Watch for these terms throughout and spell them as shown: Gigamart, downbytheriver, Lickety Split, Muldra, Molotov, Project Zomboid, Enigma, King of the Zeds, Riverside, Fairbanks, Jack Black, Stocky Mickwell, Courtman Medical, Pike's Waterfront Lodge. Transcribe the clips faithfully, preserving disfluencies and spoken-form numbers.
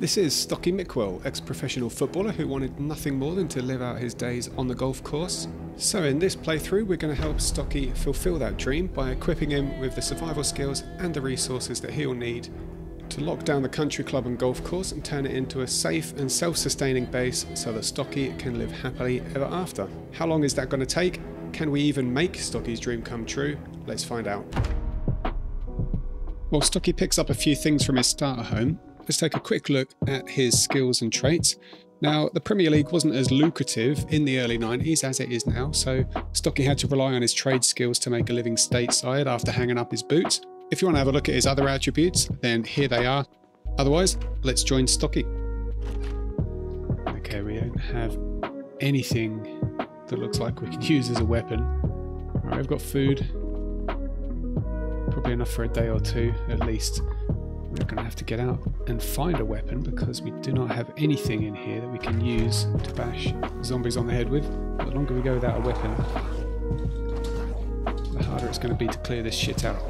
This is Stocky Mickwell, ex-professional footballer who wanted nothing more than to live out his days on the golf course. So in this playthrough we're going to help Stocky fulfill that dream by equipping him with the survival skills and the resources that he'll need to lock down the country club and golf course and turn it into a safe and self-sustaining base so that Stocky can live happily ever after. How long is that going to take? Can we even make Stocky's dream come true? Let's find out. While Stocky picks up a few things from his starter home, let's take a quick look at his skills and traits. Now, the Premier League wasn't as lucrative in the early nineties as it is now, so Stocky had to rely on his trade skills to make a living stateside after hanging up his boots. If you want to have a look at his other attributes, then here they are. Otherwise, let's join Stocky. Okay, we don't have anything that looks like we could use as a weapon. All right, we've got food. Probably enough for a day or two, at least. We're going to have to get out and find a weapon because we do not have anything in here that we can use to bash zombies on the head with. The longer we go without a weapon, the harder it's going to be to clear this shit out.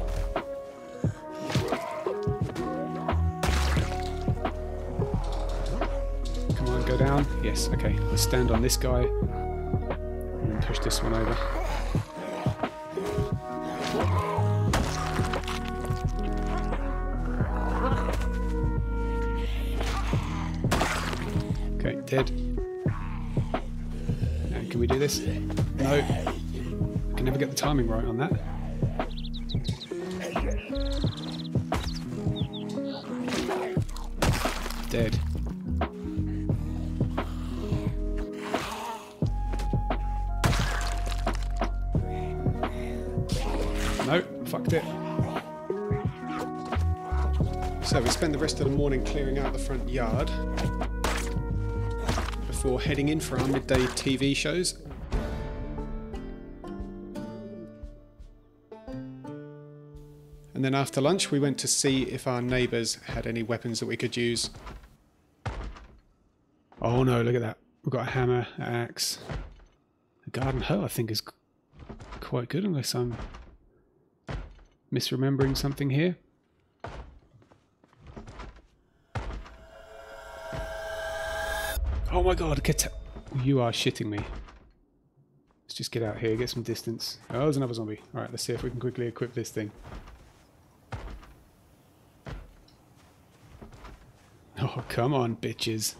Come on, go down. Yes, okay. Let's stand on this guy and then push this one over. Dead. Now, can we do this? No. I can never get the timing right on that. Dead. No, fucked it. So we spend the rest of the morning clearing out the front yard. Or heading in for our midday T V shows. And then after lunch we went to see if our neighbours had any weapons that we could use. Oh no, look at that. We've got a hammer, an axe. A garden hoe I think is quite good unless I'm misremembering something here. Oh my god, get you are shitting me. Let's just get out here, get some distance. Oh, there's another zombie. Alright, let's see if we can quickly equip this thing. Oh, come on, bitches.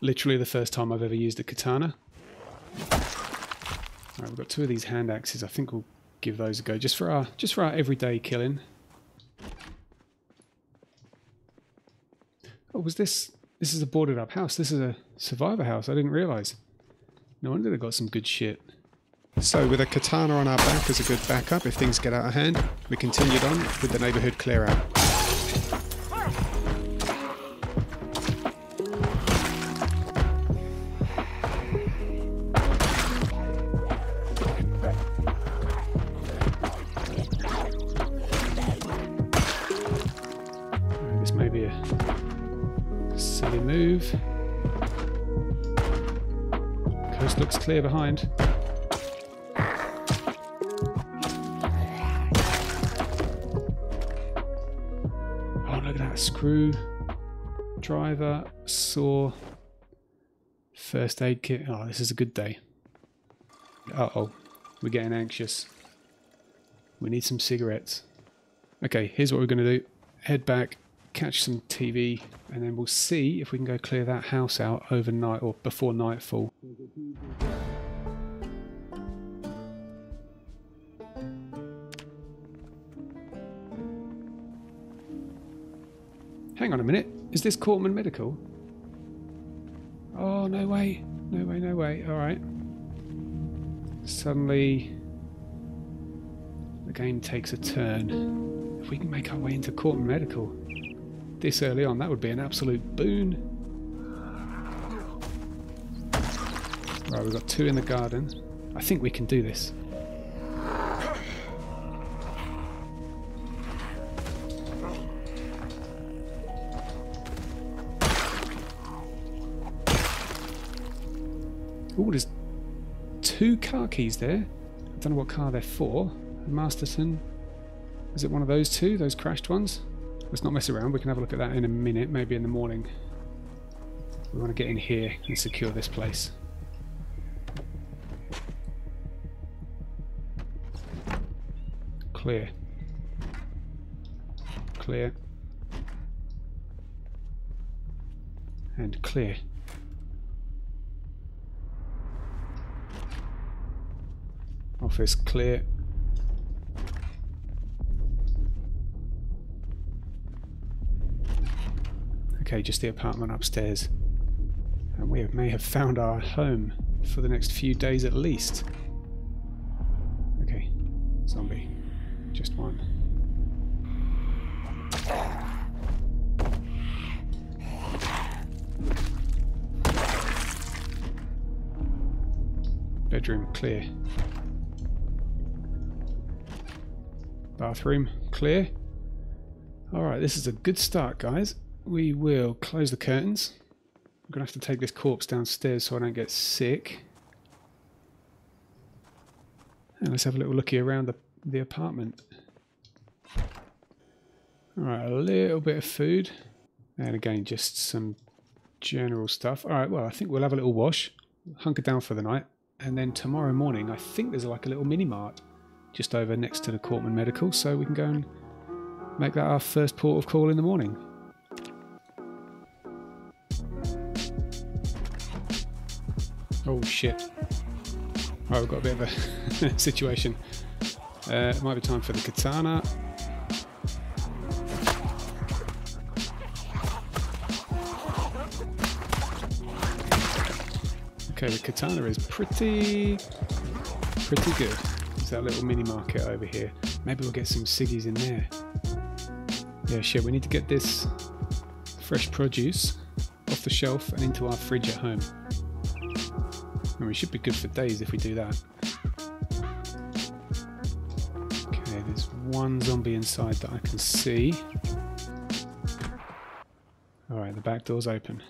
Literally the first time I've ever used a katana. Alright, we've got two of these hand axes. I think we'll give those a go just for our just for our everyday killing. Oh, was this this is a boarded up house? This is a survivor house. I didn't realise. No wonder they got some good shit. So with a katana on our back as a good backup if things get out of hand, we continued on with the neighbourhood clear out. Clear behind. Oh, look at that. Screw, driver, saw, first aid kit. Oh, this is a good day. Uh-oh. We're getting anxious. We need some cigarettes. Okay, here's what we're going to do. Head back, catch some T V, and then we'll see if we can go clear that house out overnight or before nightfall. Hang on a minute, is this Courtman Medical? Oh, no way, no way, no way, alright. Suddenly the game takes a turn. If we can make our way into Courtman Medical this early on, that would be an absolute boon. Right, we've got two in the garden. I think we can do this. Oh, there's two car keys there. I don't know what car they're for. Masterton. Is it one of those two, those crashed ones? Let's not mess around. We can have a look at that in a minute, maybe in the morning. We want to get in here and secure this place. Clear. Clear. And clear. Office clear. Okay, just the apartment upstairs. And we may have found our home for the next few days at least. Okay, zombie. Just one. Bedroom clear. Bathroom clear. Alright, this is a good start, guys. We will close the curtains. I'm gonna have to take this corpse downstairs so I don't get sick. And let's have a little looky around the, the apartment. Alright, a little bit of food. And again, just some general stuff. Alright, well, I think we'll have a little wash. Hunker down for the night. And then tomorrow morning, I think there's like a little mini-mart just over next to the Courtman Medical, so we can go and make that our first port of call in the morning. Oh shit. Alright, we've got a bit of a situation. Uh, it might be time for the katana. Okay, the katana is pretty, pretty good. That little mini market over here. Maybe we'll get some ciggies in there. Yeah, sure, we need to get this fresh produce off the shelf and into our fridge at home. And we should be good for days if we do that. Okay, there's one zombie inside that I can see. Alright, the back door's open.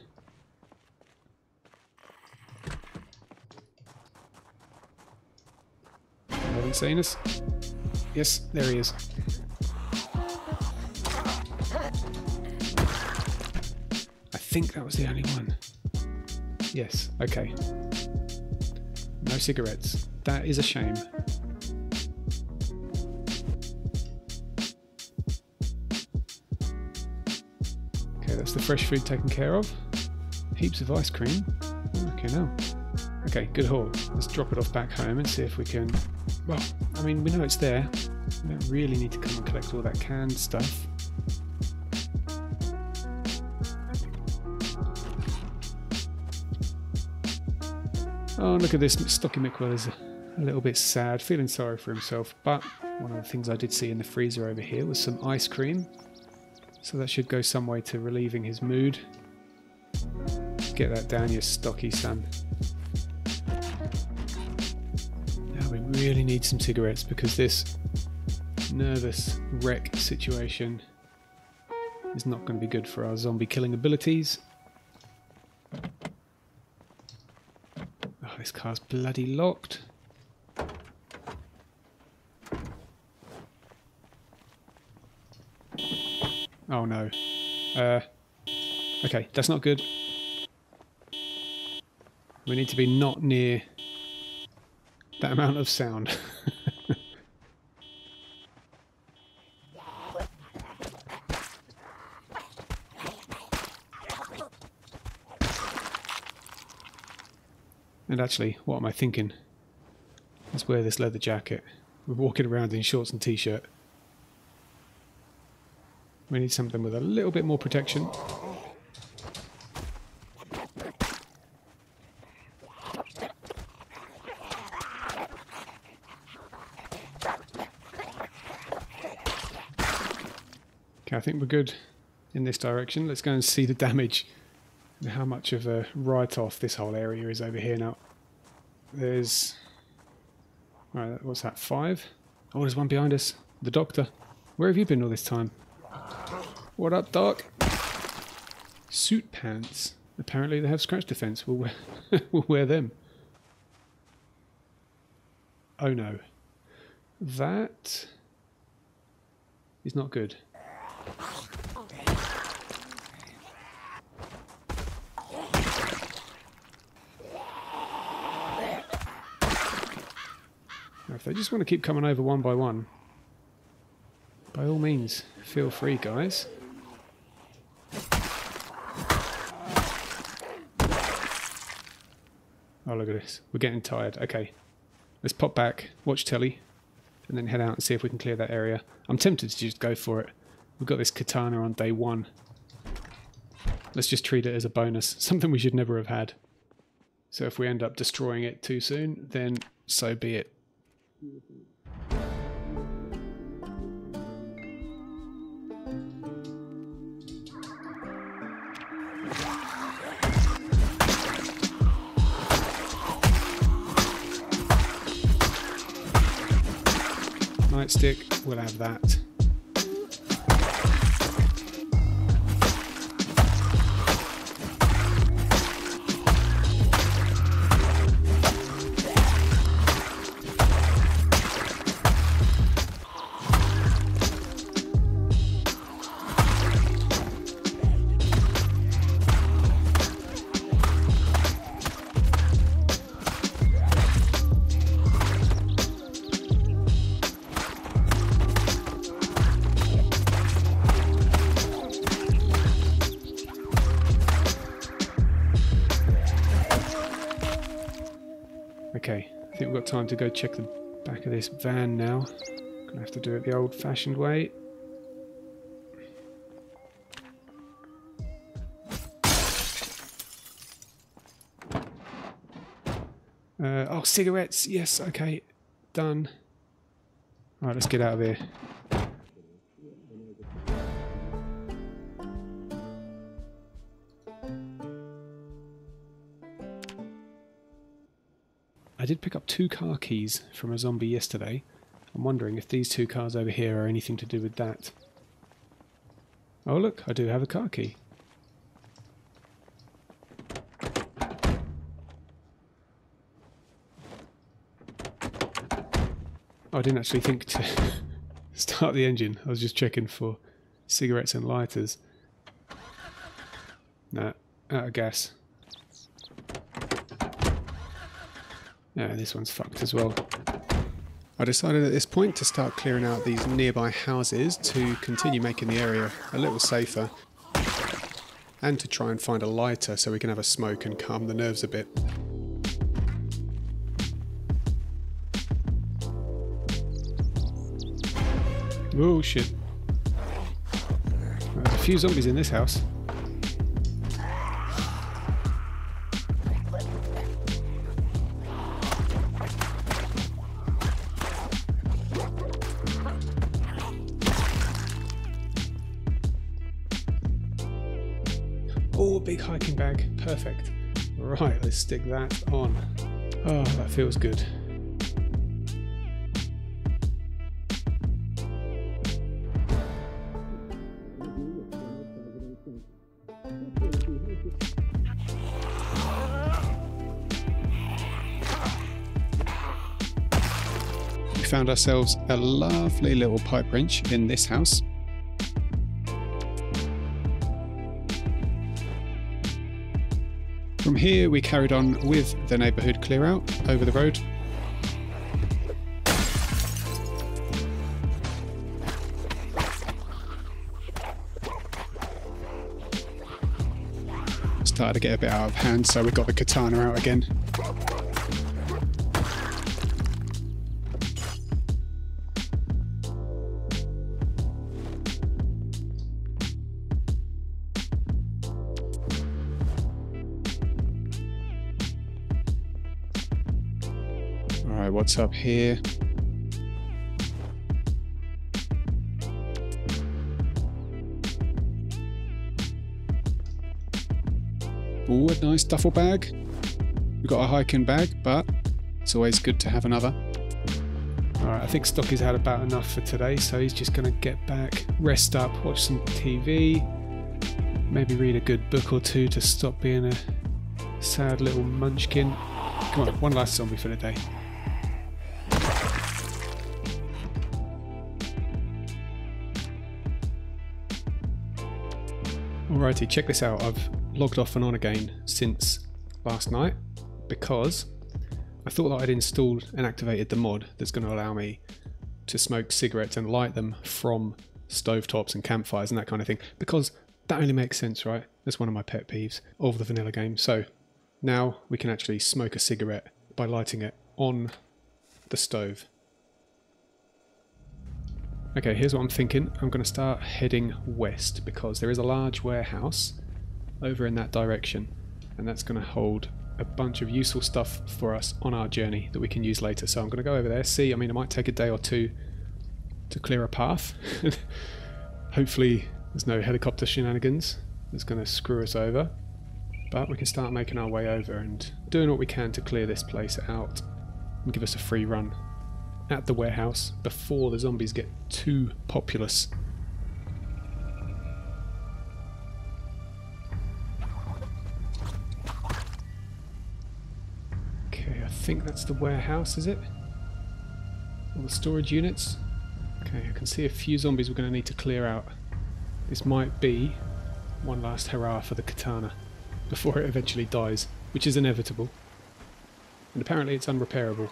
Seen us? Yes, there he is. I think that was the only one. Yes, okay. No cigarettes. That is a shame. Okay, that's the fresh food taken care of. Heaps of ice cream. Okay, now. Okay, good haul. Let's drop it off back home and see if we can... Well, I mean, we know it's there. We don't really need to come and collect all that canned stuff. Oh, look at this. Stocky Mickwell is a little bit sad, feeling sorry for himself. But one of the things I did see in the freezer over here was some ice cream. So that should go some way to relieving his mood. Get that down, you stocky son. Really need some cigarettes because this nervous wreck situation is not going to be good for our zombie killing abilities. Oh, this car's bloody locked. Oh no. Uh, okay, that's not good. We need to be not near that amount of sound. And actually, what am I thinking? Let's wear this leather jacket. We're walking around in shorts and t-shirt. We need something with a little bit more protection. I think we're good in this direction. Let's go and see the damage and how much of a write-off this whole area is over here now. There's... Alright, what's that? Five? Oh, there's one behind us. The doctor. Where have you been all this time? What up, Doc? Suit pants. Apparently they have scratch defense. We'll wear, we'll wear them. Oh no. That is not good. Now, if they just want to keep coming over one by one, by all means, feel free, guys. Oh, look at this. We're getting tired. Okay. Let's pop back, watch telly, and then head out and see if we can clear that area. I'm tempted to just go for it. We've got this katana on day one. Let's just treat it as a bonus. Something we should never have had. So if we end up destroying it too soon, then so be it. Nightstick, we'll have that. Time to go check the back of this van now. Gonna have to do it the old-fashioned way. Uh, oh, cigarettes! Yes, okay. Done. Alright, let's get out of here. I did pick up two car keys from a zombie yesterday. I'm wondering if these two cars over here are anything to do with that. Oh look, I do have a car key. Oh, I didn't actually think to start the engine. I was just checking for cigarettes and lighters. Nah, out of gas. Yeah, this one's fucked as well. I decided at this point to start clearing out these nearby houses to continue making the area a little safer and to try and find a lighter so we can have a smoke and calm the nerves a bit. Oh shit. There's a few zombies in this house. Big hiking bag, perfect. Right, let's stick that on. Oh, that feels good. We found ourselves a lovely little pipe wrench in this house. From here we carried on with the neighbourhood clear out over the road. Started to get a bit out of hand, so we got the katana out again. What's up here? Ooh, a nice duffel bag. We've got a hiking bag, but it's always good to have another. Alright, I think Stocky's had about enough for today, so he's just going to get back, rest up, watch some T V, maybe read a good book or two to stop being a sad little munchkin. Come on, one last zombie for the day. Alrighty, check this out. I've logged off and on again since last night because I thought that I'd installed and activated the mod that's going to allow me to smoke cigarettes and light them from stovetops and campfires and that kind of thing, because that only makes sense, right? That's one of my pet peeves of the vanilla game. So now we can actually smoke a cigarette by lighting it on the stove. Okay, here's what I'm thinking. I'm going to start heading west because there is a large warehouse over in that direction, and that's going to hold a bunch of useful stuff for us on our journey that we can use later. So I'm going to go over there, see. I mean, it might take a day or two to clear a path. Hopefully there's no helicopter shenanigans that's going to screw us over, but we can start making our way over and doing what we can to clear this place out and give us a free run at the warehouse before the zombies get too populous. Okay, I think that's the warehouse, is it? All the storage units. Okay, I can see a few zombies we're going to need to clear out. This might be one last hurrah for the katana before it eventually dies, which is inevitable. And apparently it's unrepairable.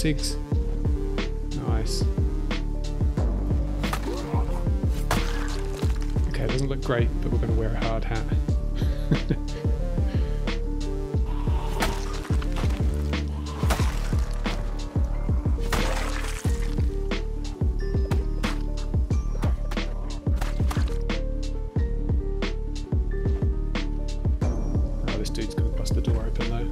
Six. Nice. Okay, it doesn't look great, but we're going to wear a hard hat. Oh, this dude's going to bust the door open though.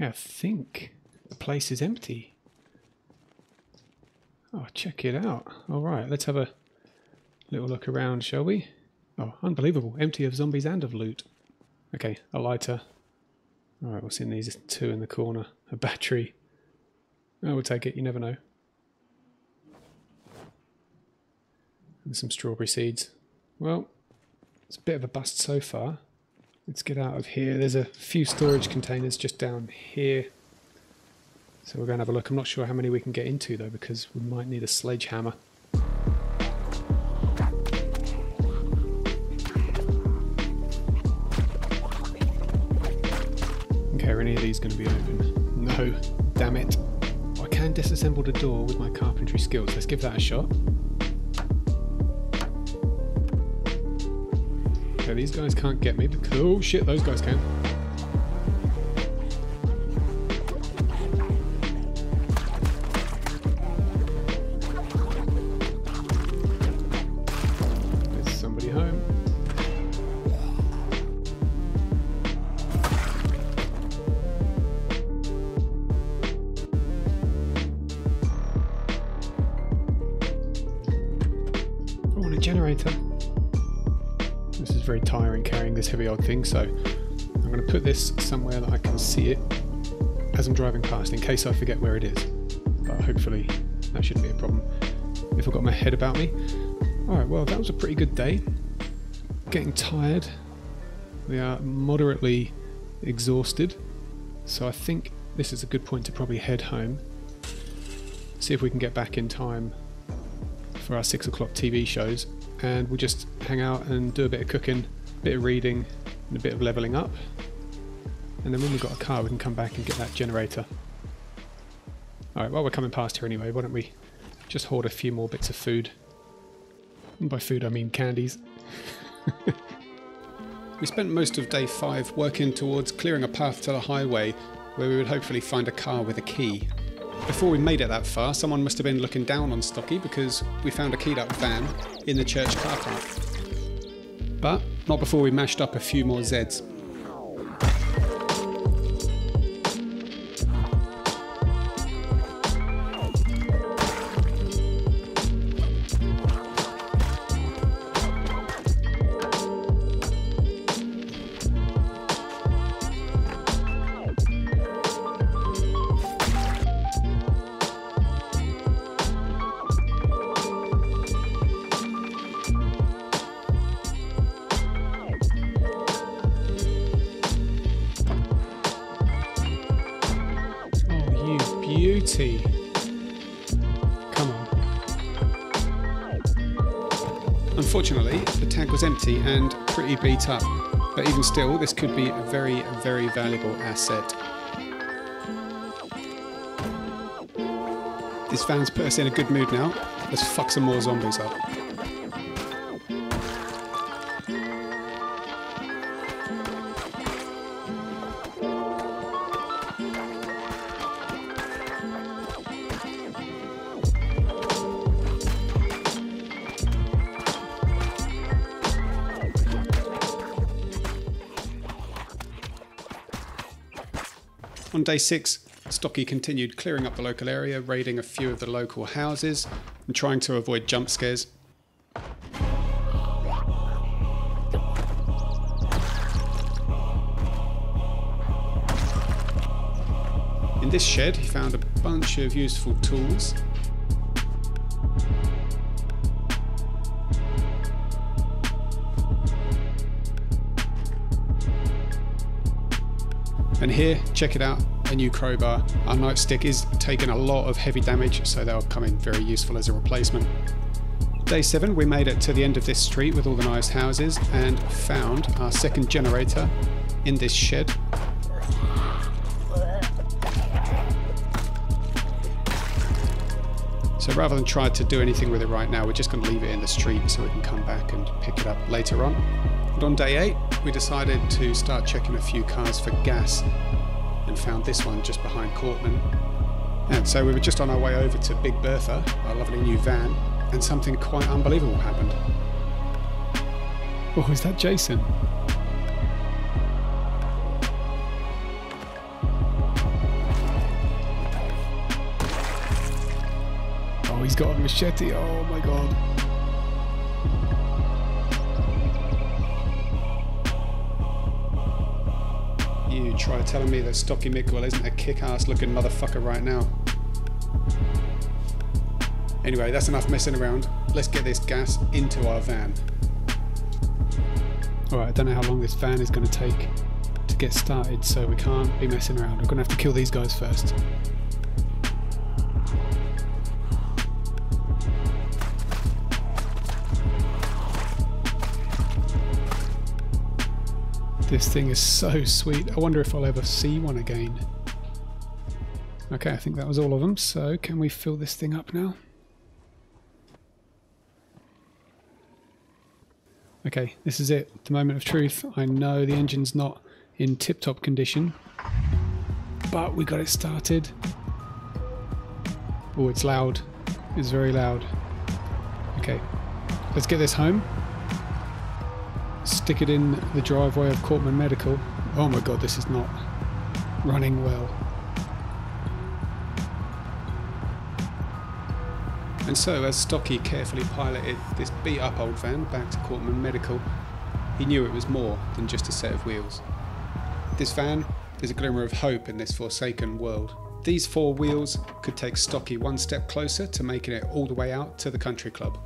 I think the place is empty. Oh, check it out. All right, let's have a little look around, shall we? Oh, unbelievable. Empty of zombies and of loot. Okay, a lighter. All right, what's in these two in the corner? A battery. Oh, we'll take it. You never know. And some strawberry seeds. Well, it's a bit of a bust so far. Let's get out of here. There's a few storage containers just down here, so we're going to have a look. I'm not sure how many we can get into though, because we might need a sledgehammer. Okay, are any of these going to be open? No, damn it. I can disassemble the door with my carpentry skills. Let's give that a shot. So these guys can't get me because, oh shit, those guys can. There's somebody home. Oh, and a generator. This is very tiring carrying this heavy old thing, so I'm going to put this somewhere that I can see it as I'm driving past in case I forget where it is, but hopefully that shouldn't be a problem if I've got my head about me. Alright, well that was a pretty good day. Getting tired, we are moderately exhausted, so I think this is a good point to probably head home, see if we can get back in time for our six o'clock T V shows. And we'll just hang out and do a bit of cooking, a bit of reading, and a bit of levelling up. And then when we've got a car, we can come back and get that generator. Alright, well, we're coming past here anyway, why don't we just hoard a few more bits of food. And by food I mean candies. We spent most of day five working towards clearing a path to the highway, where we would hopefully find a car with a key. Before we made it that far, someone must have been looking down on Stocky because we found a keyed up van in the church car park. But not before we mashed up a few more Zeds. Beauty. Come on. Unfortunately, the tank was empty and pretty beat up, but even still, this could be a very, very valuable asset. This van's put us in a good mood now. Let's fuck some more zombies up. On day six, Stocky continued clearing up the local area, raiding a few of the local houses and trying to avoid jump scares. In this shed, he found a bunch of useful tools. And here, check it out, a new crowbar. Our nightstick is taking a lot of heavy damage, so they'll come in very useful as a replacement. Day seven, we made it to the end of this street with all the nice houses and found our second generator in this shed. So rather than try to do anything with it right now, we're just going to leave it in the street so we can come back and pick it up later on. And on day eight, we decided to start checking a few cars for gas and found this one just behind Courtman. And so we were just on our way over to Big Bertha, our lovely new van, and something quite unbelievable happened. Oh, is that Jason? Oh, he's got a machete, oh my god. You try telling me that Stocky Mickwell isn't a kick-ass looking motherfucker right now. Anyway, that's enough messing around. Let's get this gas into our van. Alright, I don't know how long this van is going to take to get started, so we can't be messing around. We're going to have to kill these guys first. This thing is so sweet. I wonder if I'll ever see one again. Okay, I think that was all of them, so can we fill this thing up now? Okay, this is it. The moment of truth. I know the engine's not in tip-top condition, but we got it started. Oh, it's loud. It's very loud. Okay, let's get this home. Stick it in the driveway of Courtman Medical. Oh my god, this is not running well. And so, as Stocky carefully piloted this beat up old van back to Courtman Medical, he knew it was more than just a set of wheels. This van, there's a glimmer of hope in this forsaken world. These four wheels could take Stocky one step closer to making it all the way out to the country club.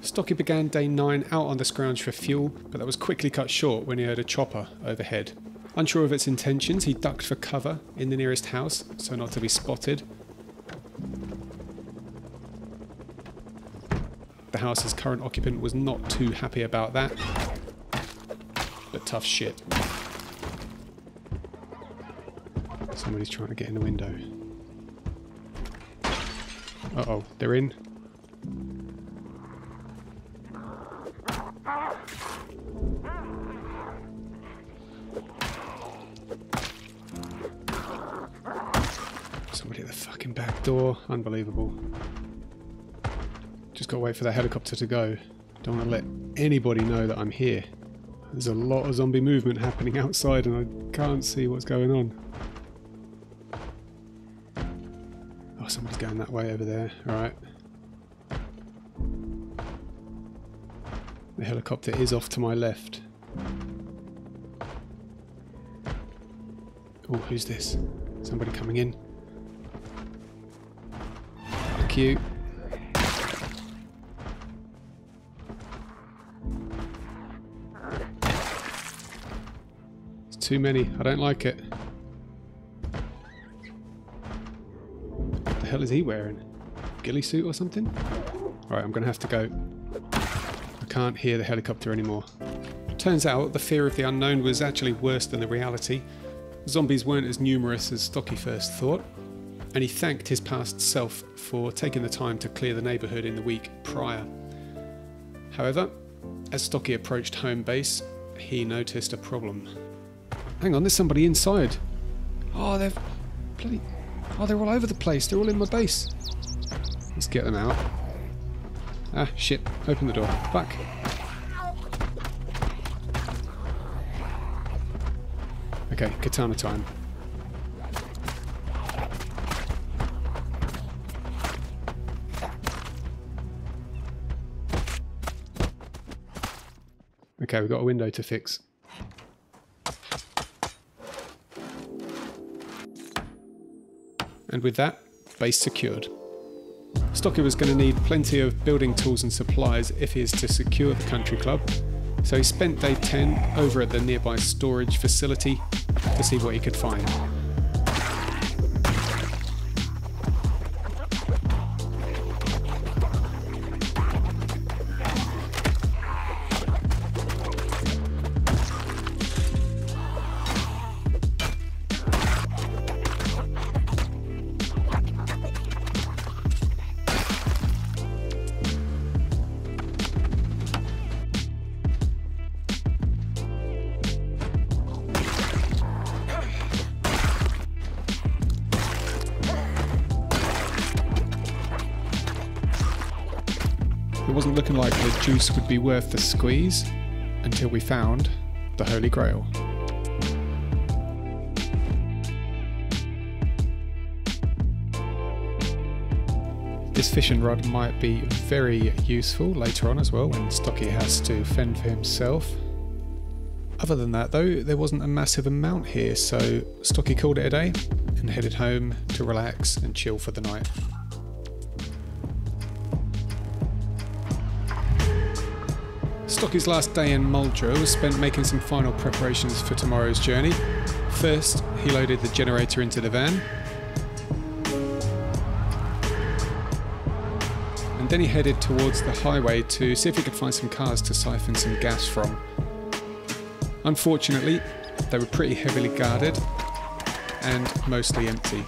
Stocky began day nine out on the scrounge for fuel, but that was quickly cut short when he heard a chopper overhead. Unsure of its intentions, he ducked for cover in the nearest house, so not to be spotted. The house's current occupant was not too happy about that, but tough shit. Somebody's trying to get in the window. Uh-oh, they're in. Get the fucking back door. Unbelievable. Just gotta wait for that helicopter to go. Don't wanna let anybody know that I'm here. There's a lot of zombie movement happening outside and I can't see what's going on. Oh, somebody's going that way over there. Alright. The helicopter is off to my left. Oh, who's this? Somebody coming in. Fuck you. It's too many. I don't like it. What the hell is he wearing? Ghillie suit or something? Alright, I'm going to have to go. I can't hear the helicopter anymore. Turns out the fear of the unknown was actually worse than the reality. Zombies weren't as numerous as Stocky first thought, and he thanked his past self for taking the time to clear the neighbourhood in the week prior. However, as Stocky approached home base, he noticed a problem. Hang on, there's somebody inside. Oh, they're bloody... Oh, they're all over the place. They're all in my base. Let's get them out. Ah, shit. Open the door. Fuck. Okay, katana time. Okay, we've got a window to fix. And with that, base secured. Stocky was going to need plenty of building tools and supplies if he is to secure the country club, so he spent day ten over at the nearby storage facility to see what he could find. It wasn't looking like the juice would be worth the squeeze until we found the Holy Grail. This fishing rod might be very useful later on as well when Stocky has to fend for himself. Other than that though, there wasn't a massive amount here, so Stocky called it a day and headed home to relax and chill for the night. Stocky's last day in Muldra was spent making some final preparations for tomorrow's journey. First, he loaded the generator into the van. And then he headed towards the highway to see if he could find some cars to siphon some gas from. Unfortunately, they were pretty heavily guarded and mostly empty.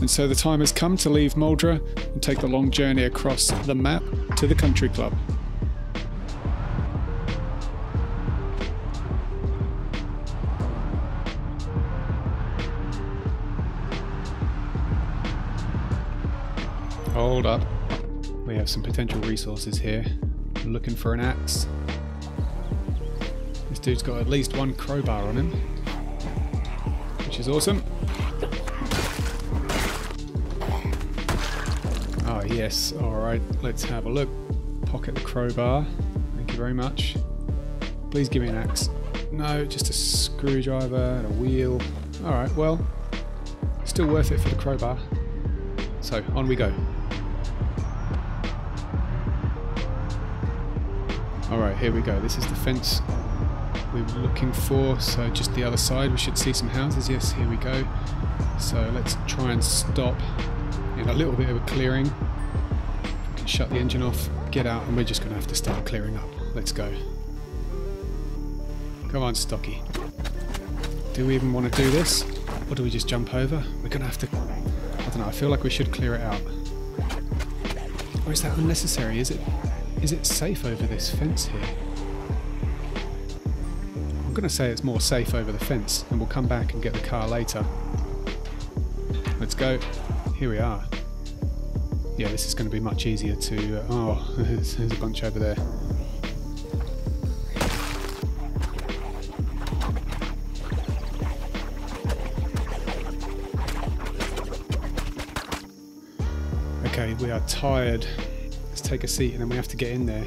And so the time has come to leave Muldra and take the long journey across the map to the country club. Hold up. We have some potential resources here. I'm looking for an axe. This dude's got at least one crowbar on him, which is awesome. Yes, alright, let's have a look. Pocket the crowbar. Thank you very much. Please give me an axe. No, just a screwdriver and a wheel. Alright, well, still worth it for the crowbar. So, on we go. Alright, here we go. This is the fence we were looking for. So just the other side, we should see some houses. Yes, here we go. So let's try and stop in a little bit of a clearing. We can shut the engine off, get out, and we're just going to have to start clearing up. Let's go. Come on, Stocky. Do we even want to do this? Or do we just jump over? We're going to have to... I don't know, I feel like we should clear it out. Or is that unnecessary? Is it, is it safe over this fence here? I'm going to say it's more safe over the fence, and we'll come back and get the car later. Let's go. Here we are. Yeah, this is going to be much easier to... Uh, oh, there's a bunch over there. We are tired. Let's take a seat, and then we have to get in there.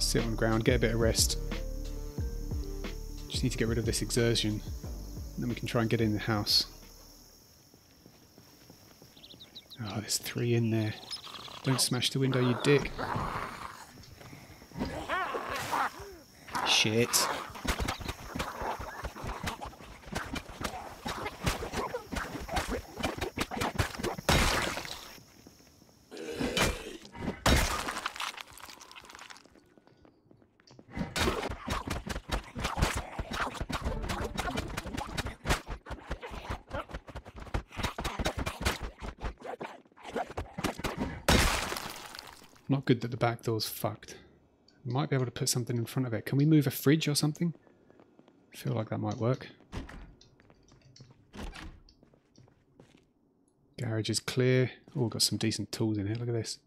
Sit on the ground, get a bit of rest. Just need to get rid of this exertion. And then we can try and get in the house. Oh, there's three in there. Don't smash the window, you dick. Shit. Not good that the back door's fucked. Might be able to put something in front of it. Can we move a fridge or something? I feel like that might work. Garage is clear. Oh, got some decent tools in here. Look at this.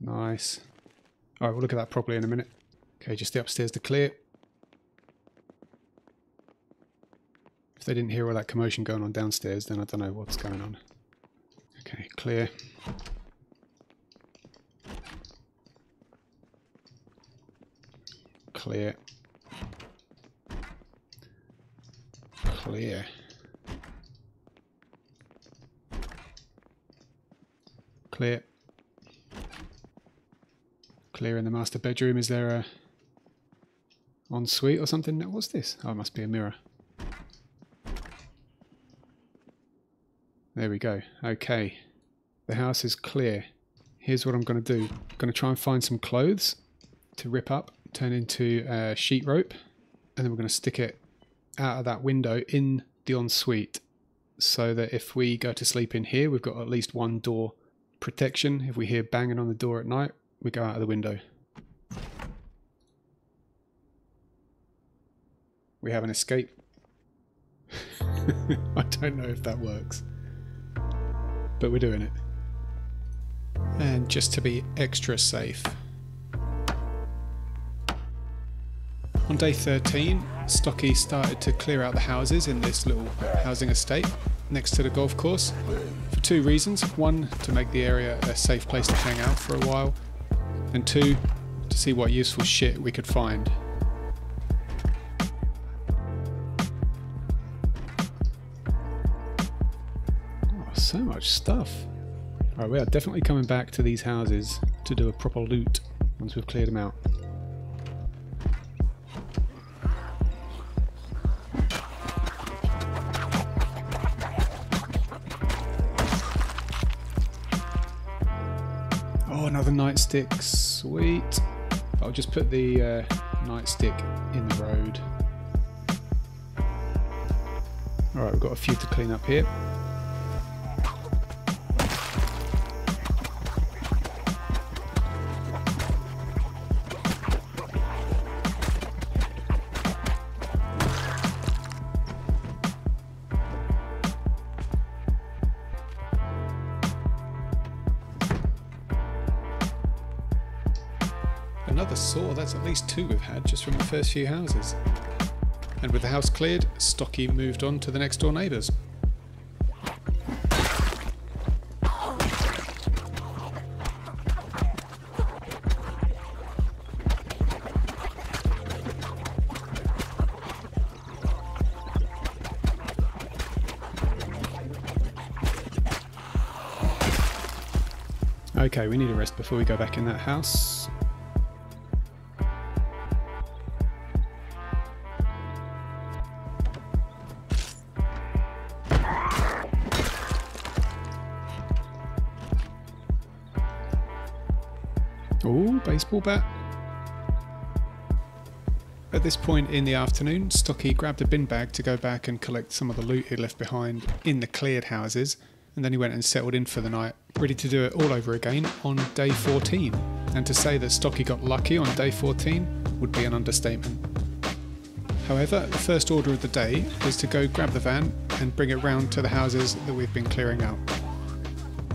Nice. Alright, we'll look at that properly in a minute. Okay, just the upstairs to clear. If they didn't hear all that commotion going on downstairs, then I don't know what's going on. Okay, clear. Clear. Clear. Clear. Clear in the master bedroom. Is there a ensuite or something? What's this? Oh, it must be a mirror. There we go. Okay. The house is clear. Here's what I'm going to do. I'm going to try and find some clothes to rip up, turn into uh, sheet rope, and then we're going to stick it out of that window in the ensuite, so that if we go to sleep in here, we've got at least one door protection. If we hear banging on the door at night, we go out of the window. We have an escape. I don't know if that works, but we're doing it. And just to be extra safe, on day thirteen, Stocky started to clear out the houses in this little housing estate next to the golf course for two reasons. One, to make the area a safe place to hang out for a while, and two, to see what useful shit we could find. Oh, so much stuff. Alright, we are definitely coming back to these houses to do a proper loot once we've cleared them out. Another nightstick, sweet. I'll just put the uh, nightstick in the road. Alright, we've got a few to clean up here. That's at least two we've had just from the first few houses. And with the house cleared, Stocky moved on to the next door neighbours. Okay, we need a rest before we go back in that house. baseball bat. At this point in the afternoon, Stocky grabbed a bin bag to go back and collect some of the loot he'd left behind in the cleared houses, and then he went and settled in for the night, ready to do it all over again on day fourteen. And to say that Stocky got lucky on day fourteen would be an understatement. However, the first order of the day was to go grab the van and bring it round to the houses that we've been clearing out.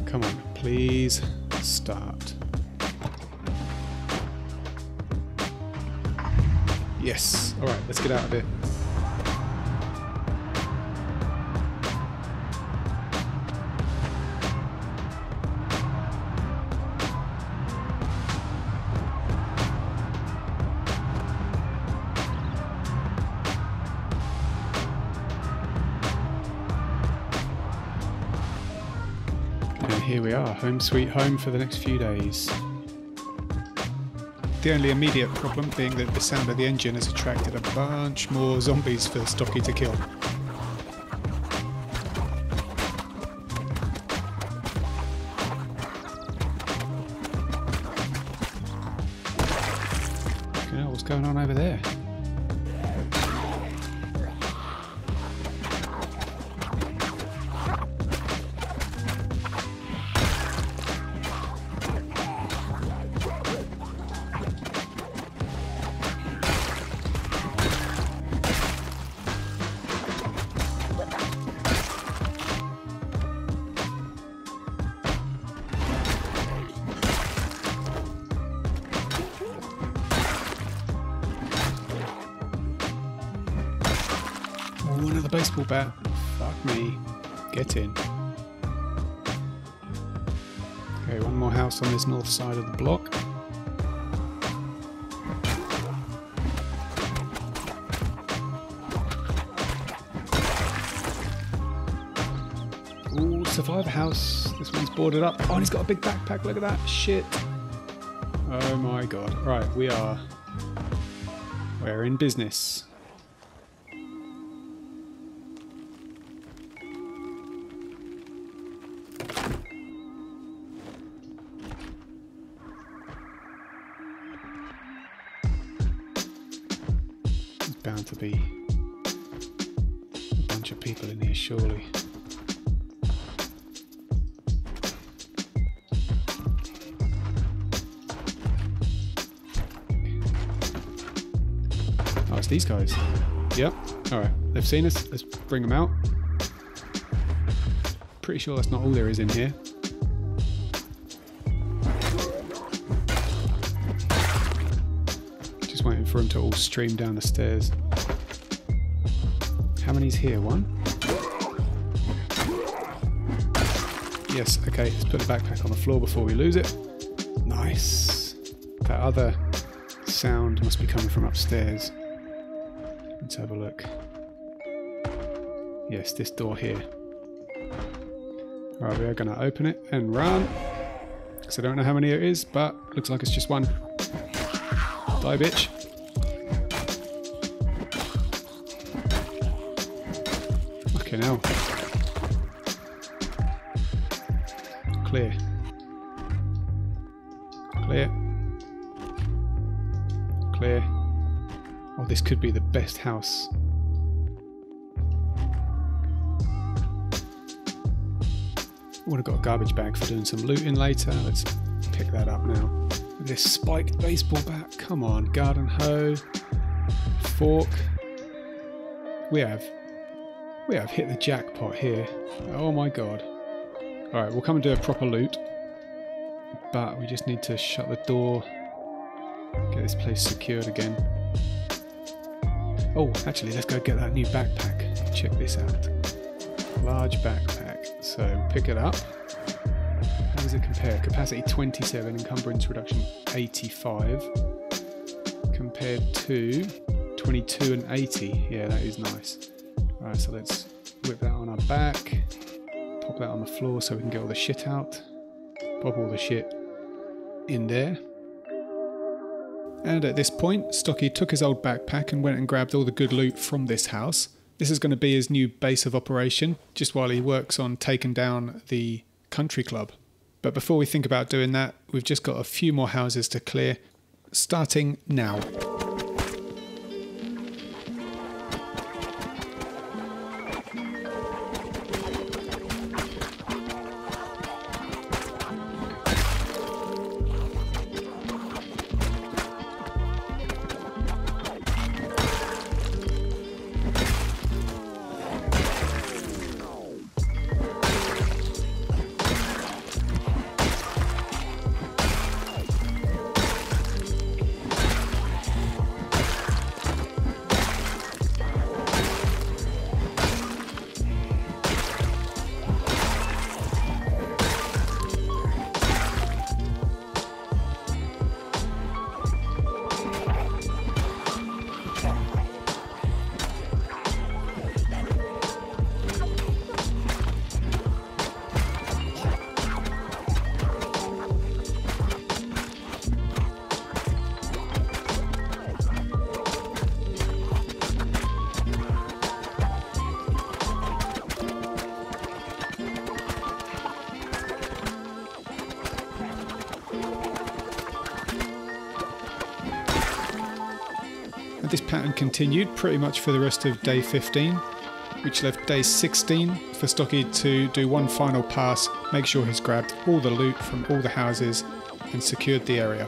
Come on, please start. Yes, alright, let's get out of here. And here we are, home sweet home for the next few days. The only immediate problem being that the sound of the engine has attracted a bunch more zombies for Stocky to kill. Okay, what's going on over there? Baseball bat. Fuck me. Get in. Okay, one more house on this north side of the block. Ooh, survivor house. This one's boarded up. Oh, and he's got a big backpack. Look at that. Shit. Oh my god. Right, we are... We're in business. Bound to be a bunch of people in here, surely. Oh, it's these guys. Yep. Alright, they've seen us. Let's bring them out. Pretty sure that's not all there is in here. Waiting for them to all stream down the stairs. How many's here? One? Yes, okay, let's put the backpack on the floor before we lose it. Nice. That other sound must be coming from upstairs. Let's have a look. Yes, this door here. Alright, we are going to open it and run. Because I don't know how many it is, but looks like it's just one. Die, bitch. Fucking hell. Clear. Clear. Clear. Oh, this could be the best house. Would have got a garbage bag for doing some looting later. Let's pick that up now. This spiked baseball bat, come on, garden hoe, fork. We have, we have hit the jackpot here. Oh my god. All right, we'll come and do a proper loot, but we just need to shut the door, get this place secured again. Oh, actually, let's go get that new backpack. Check this out. Large backpack. So pick it up. How does it compare? Capacity twenty-seven, encumbrance reduction eighty-five, compared to twenty-two and eighty. Yeah, that is nice. Alright, so let's whip that on our back, pop that on the floor so we can get all the shit out, pop all the shit in there. And at this point, Stocky took his old backpack and went and grabbed all the good loot from this house. This is going to be his new base of operation, just while he works on taking down the country club. But before we think about doing that, we've just got a few more houses to clear, starting now. This pattern continued pretty much for the rest of day fifteen, which left day sixteen for Stocky to do one final pass, make sure he's grabbed all the loot from all the houses and secured the area.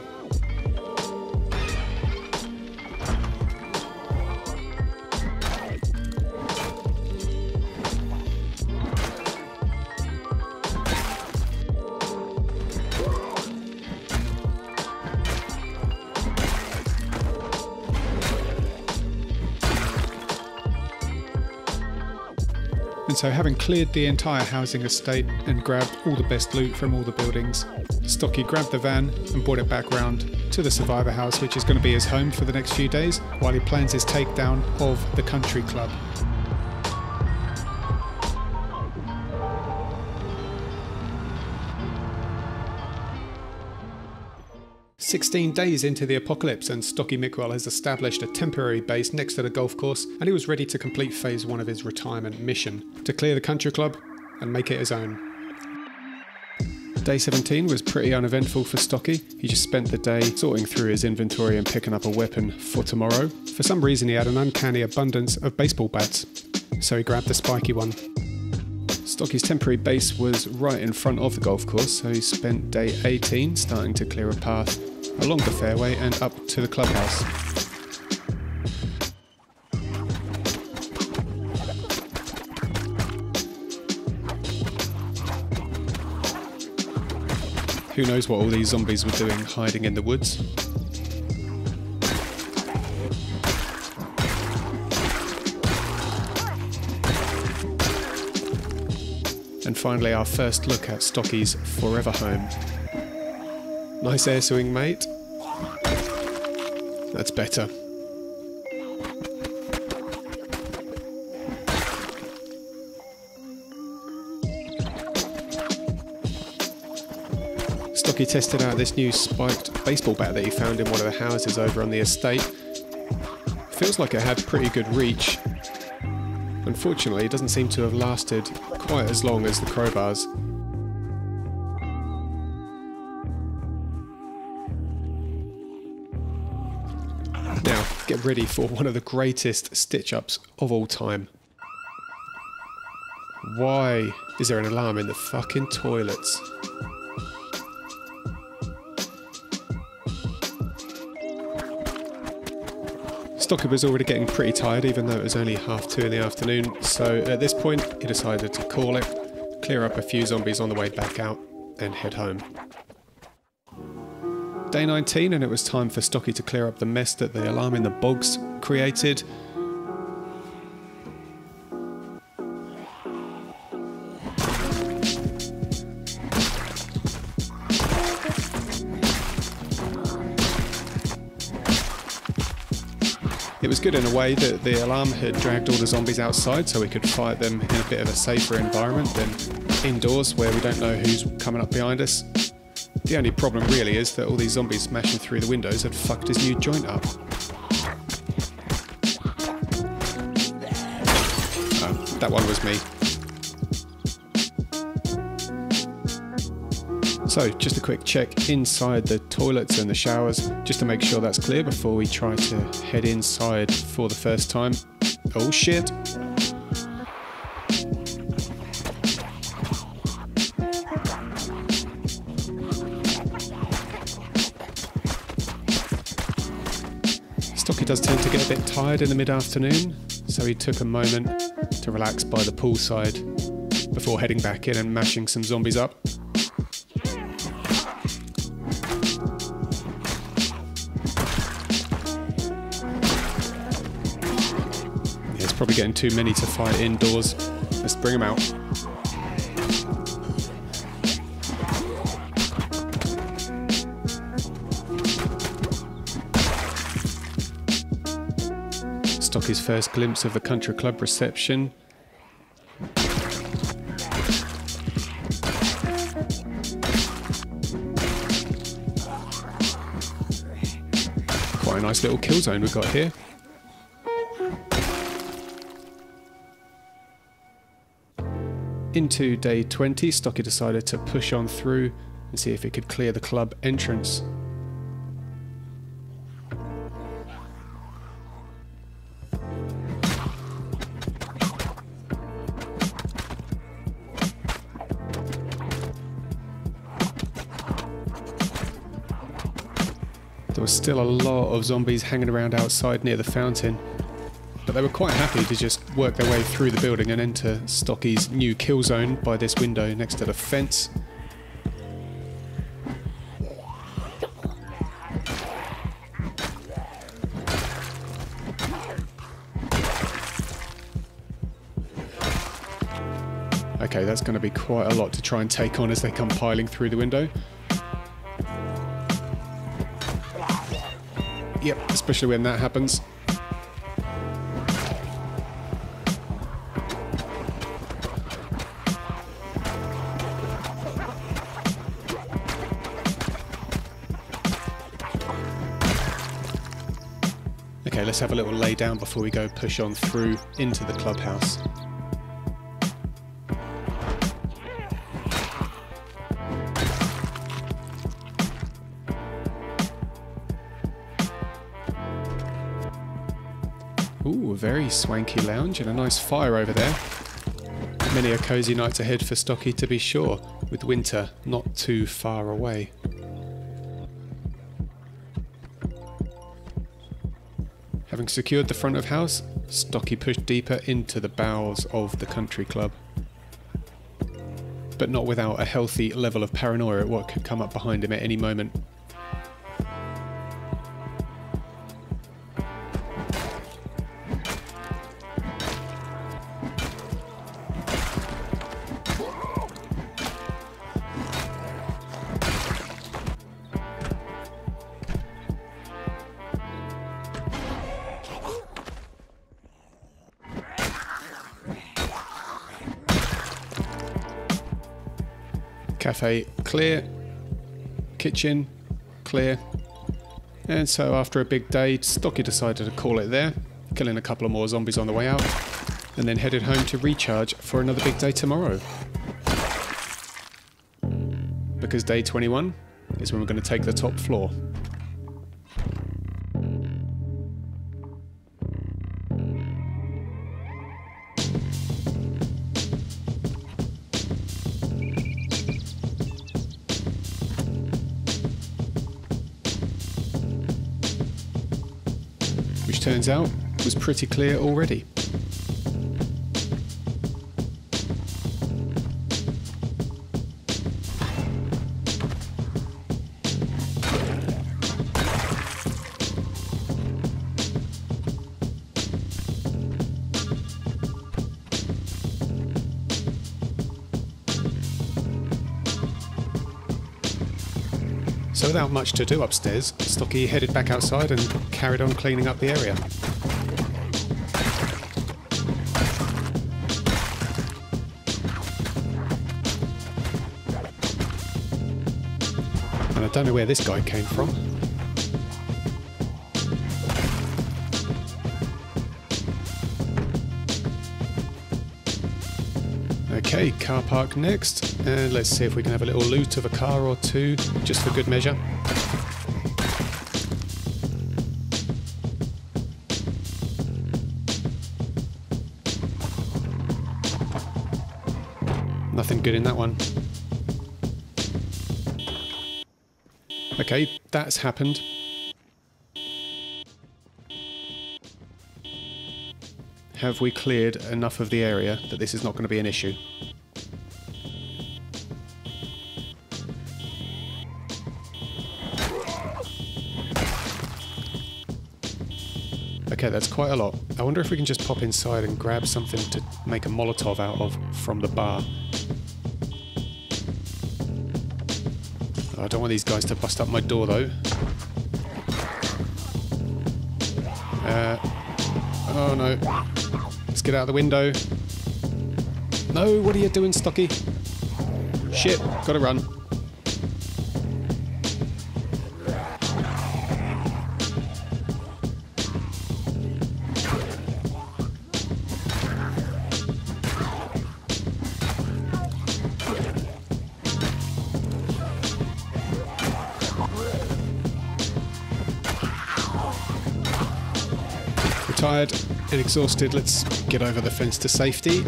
So having cleared the entire housing estate and grabbed all the best loot from all the buildings, Stocky grabbed the van and brought it back round to the Survivor House, which is going to be his home for the next few days while he plans his takedown of the country club. sixteen days into the apocalypse, and Stocky Mickwell has established a temporary base next to the golf course, and he was ready to complete phase one of his retirement mission, to clear the country club and make it his own. Day seventeen was pretty uneventful for Stocky. He just spent the day sorting through his inventory and picking up a weapon for tomorrow. For some reason he had an uncanny abundance of baseball bats, so he grabbed the spiky one. Stocky's temporary base was right in front of the golf course, so he spent day eighteen starting to clear a path along the fairway and up to the clubhouse. Who knows what all these zombies were doing hiding in the woods? And finally, our first look at Stocky's forever home. Nice air swing, mate. That's better. Stocky tested out this new spiked baseball bat that he found in one of the houses over on the estate. Feels like it had pretty good reach. Unfortunately, it doesn't seem to have lasted quite as long as the crowbars. Now, get ready for one of the greatest stitch-ups of all time. Why is there an alarm in the fucking toilets? Stocky was already getting pretty tired, even though it was only half two in the afternoon, so at this point he decided to call it, clear up a few zombies on the way back out, and head home. Day nineteen, and it was time for Stocky to clear up the mess that the alarm in the bogs created. It was good in a way that the alarm had dragged all the zombies outside so we could fight them in a bit of a safer environment than indoors where we don't know who's coming up behind us. The only problem really is that all these zombies smashing through the windows had fucked his new joint up. Oh, that one was me. So just a quick check inside the toilets and the showers just to make sure that's clear before we try to head inside for the first time. Oh shit! Stocky does tend to get a bit tired in the mid-afternoon, so he took a moment to relax by the poolside before heading back in and mashing some zombies up. Yeah, it's probably getting too many to fight indoors. Let's bring them out. Stocky's first glimpse of the country club reception. Quite a nice little kill zone we've got here. Into day twenty, Stocky decided to push on through and see if it could clear the club entrance. There was still a lot of zombies hanging around outside near the fountain, but they were quite happy to just work their way through the building and enter Stocky's new kill zone by this window next to the fence. Okay, that's going to be quite a lot to try and take on as they come piling through the window. Yep, especially when that happens. Okay, let's have a little lay down before we go push on through into the clubhouse. Ooh, a very swanky lounge and a nice fire over there. Many a cosy night ahead for Stocky to be sure, with winter not too far away. Having secured the front of house, Stocky pushed deeper into the bowels of the country club. But not without a healthy level of paranoia at what could come up behind him at any moment. Cafe clear, kitchen clear, and so after a big day, Stocky decided to call it there, killing a couple of more zombies on the way out, and then headed home to recharge for another big day tomorrow. Because day twenty-one is when we're going to take the top floor. Turns out it was pretty clear already. So without much to do upstairs, Stocky headed back outside and carried on cleaning up the area. And I don't know where this guy came from. Okay, car park next, and let's see if we can have a little loot of a car or two, just for good measure. Nothing good in that one. Okay, that's happened. Have we cleared enough of the area that this is not going to be an issue? Okay, that's quite a lot. I wonder if we can just pop inside and grab something to make a Molotov out of from the bar. I don't want these guys to bust up my door, though. Uh, oh, no. Let's get out of the window. No, what are you doing, Stocky? Shit, gotta run. Tired and exhausted, let's get over the fence to safety.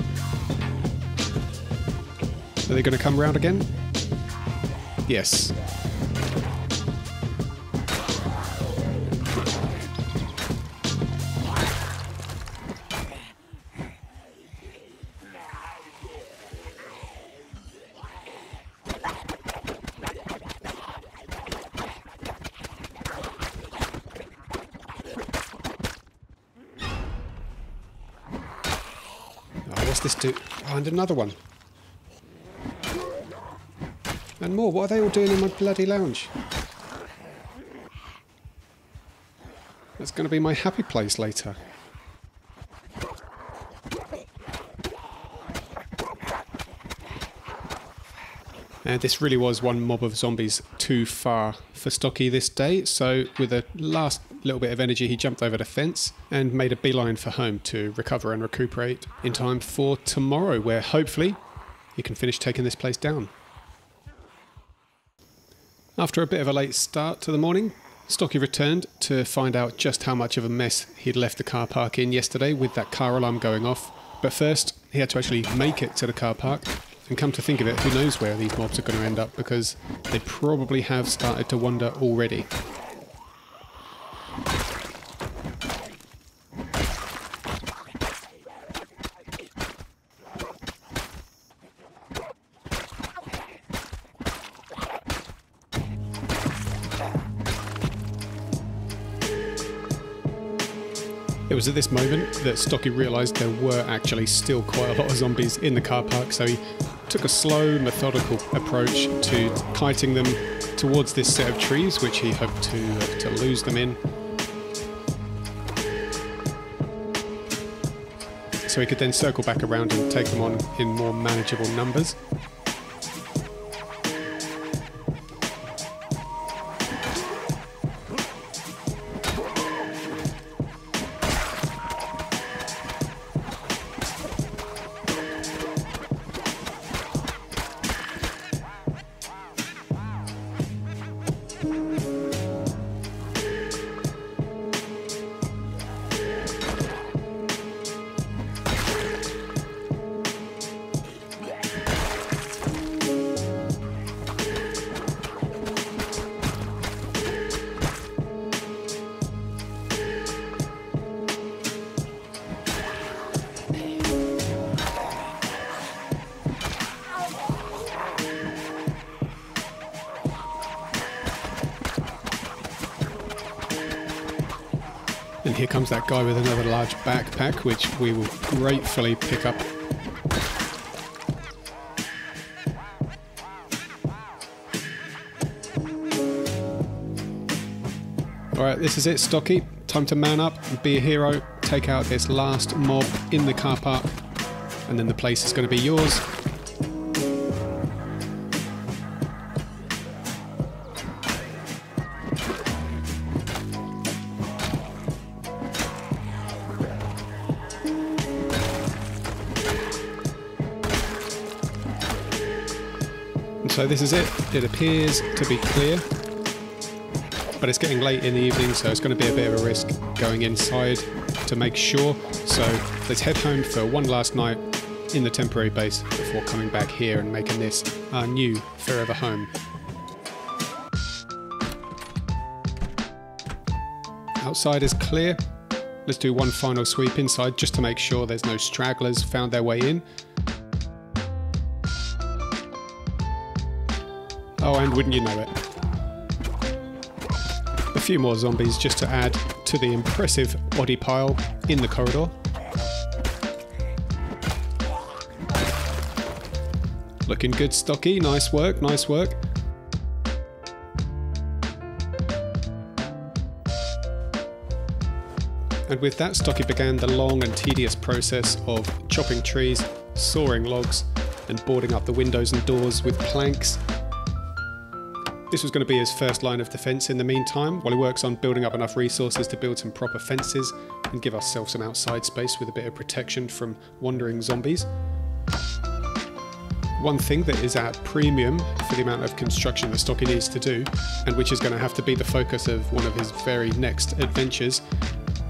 Are they going to come round again? Yes. This do and another one and more. What are they all doing in my bloody lounge? That's going to be my happy place later. And this really was one mob of zombies too far for Stocky this day, so with a last little bit of energy he jumped over the fence and made a beeline for home to recover and recuperate in time for tomorrow, where hopefully he can finish taking this place down. After a bit of a late start to the morning, Stocky returned to find out just how much of a mess he'd left the car park in yesterday with that car alarm going off. But first he had to actually make it to the car park. And come to think of it, who knows where these mobs are going to end up, because they probably have started to wander already. It was at this moment that Stocky realised there were actually still quite a lot of zombies in the car park, so he took a slow, methodical approach to kiting them towards this set of trees, which he hoped to, uh, to lose them in. So he could then circle back around and take them on in more manageable numbers. And here comes that guy with another large backpack, which we will gratefully pick up. Alright, this is it, Stocky. Time to man up and be a hero. Take out this last mob in the car park, and then the place is going to be yours. So this is it. It appears to be clear, but it's getting late in the evening, so it's going to be a bit of a risk going inside to make sure. So let's head home for one last night in the temporary base before coming back here and making this our new forever home. Outside is clear. Let's do one final sweep inside just to make sure there's no stragglers found their way in. Oh, and wouldn't you know it, a few more zombies just to add to the impressive body pile in the corridor. Looking good, Stocky. Nice work, nice work. And with that, Stocky began the long and tedious process of chopping trees, sawing logs, and boarding up the windows and doors with planks. This was going to be his first line of defence in the meantime, while he works on building up enough resources to build some proper fences and give ourselves some outside space with a bit of protection from wandering zombies. One thing that is at premium for the amount of construction that Stocky needs to do, and which is going to have to be the focus of one of his very next adventures,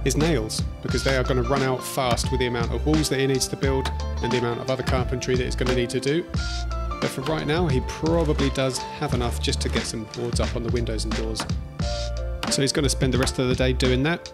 is nails, because they are going to run out fast with the amount of walls that he needs to build and the amount of other carpentry that he's going to need to do. But for right now, he probably does have enough just to get some boards up on the windows and doors. So he's going to spend the rest of the day doing that.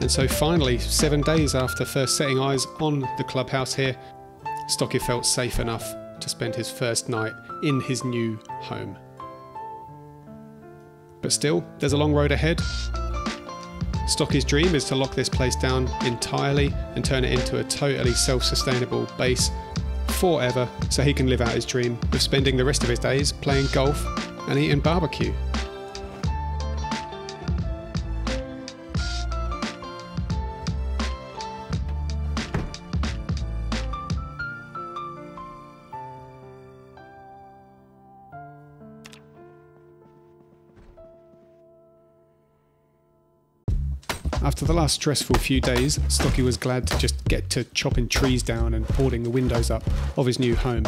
And so finally, seven days after first setting eyes on the clubhouse here, Stocky felt safe enough to spend his first night in his new home. But still, there's a long road ahead. Stocky's dream is to lock this place down entirely and turn it into a totally self-sustainable base forever, so he can live out his dream of spending the rest of his days playing golf and eating barbecue. After the last stressful few days, Stocky was glad to just get to chopping trees down and boarding the windows up of his new home.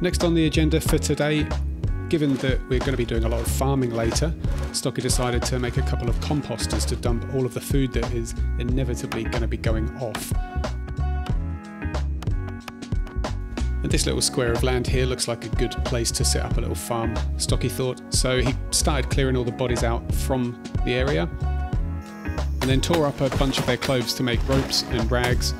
Next on the agenda for today, given that we're going to be doing a lot of farming later, Stocky decided to make a couple of composters to dump all of the food that is inevitably going to be going off. And this little square of land here looks like a good place to set up a little farm, Stocky thought. So he started clearing all the bodies out from the area and then tore up a bunch of their clothes to make ropes and rags,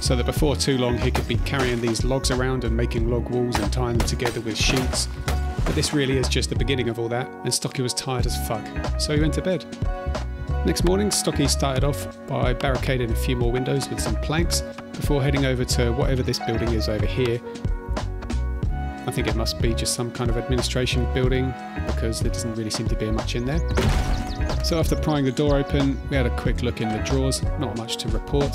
so that before too long he could be carrying these logs around and making log walls and tying them together with sheets. But this really is just the beginning of all that, and Stocky was tired as fuck, so he went to bed. Next morning, Stocky started off by barricading a few more windows with some planks, before heading over to whatever this building is over here. I think it must be just some kind of administration building, because there doesn't really seem to be much in there. So after prying the door open, we had a quick look in the drawers, not much to report.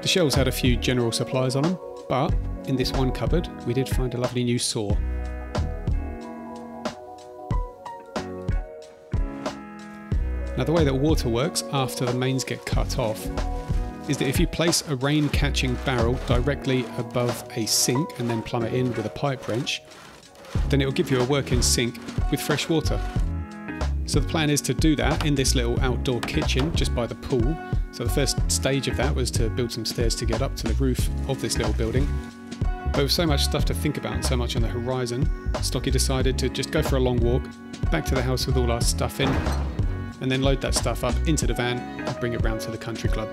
The shelves had a few general supplies on them, but in this one cupboard, we did find a lovely new saw. Now the way that water works after the mains get cut off is that if you place a rain-catching barrel directly above a sink and then plumb it in with a pipe wrench, then it will give you a working sink with fresh water. So the plan is to do that in this little outdoor kitchen just by the pool. So the first stage of that was to build some stairs to get up to the roof of this little building. But with so much stuff to think about and so much on the horizon, Stocky decided to just go for a long walk, back to the house with all our stuff in, and then load that stuff up into the van and bring it round to the country club.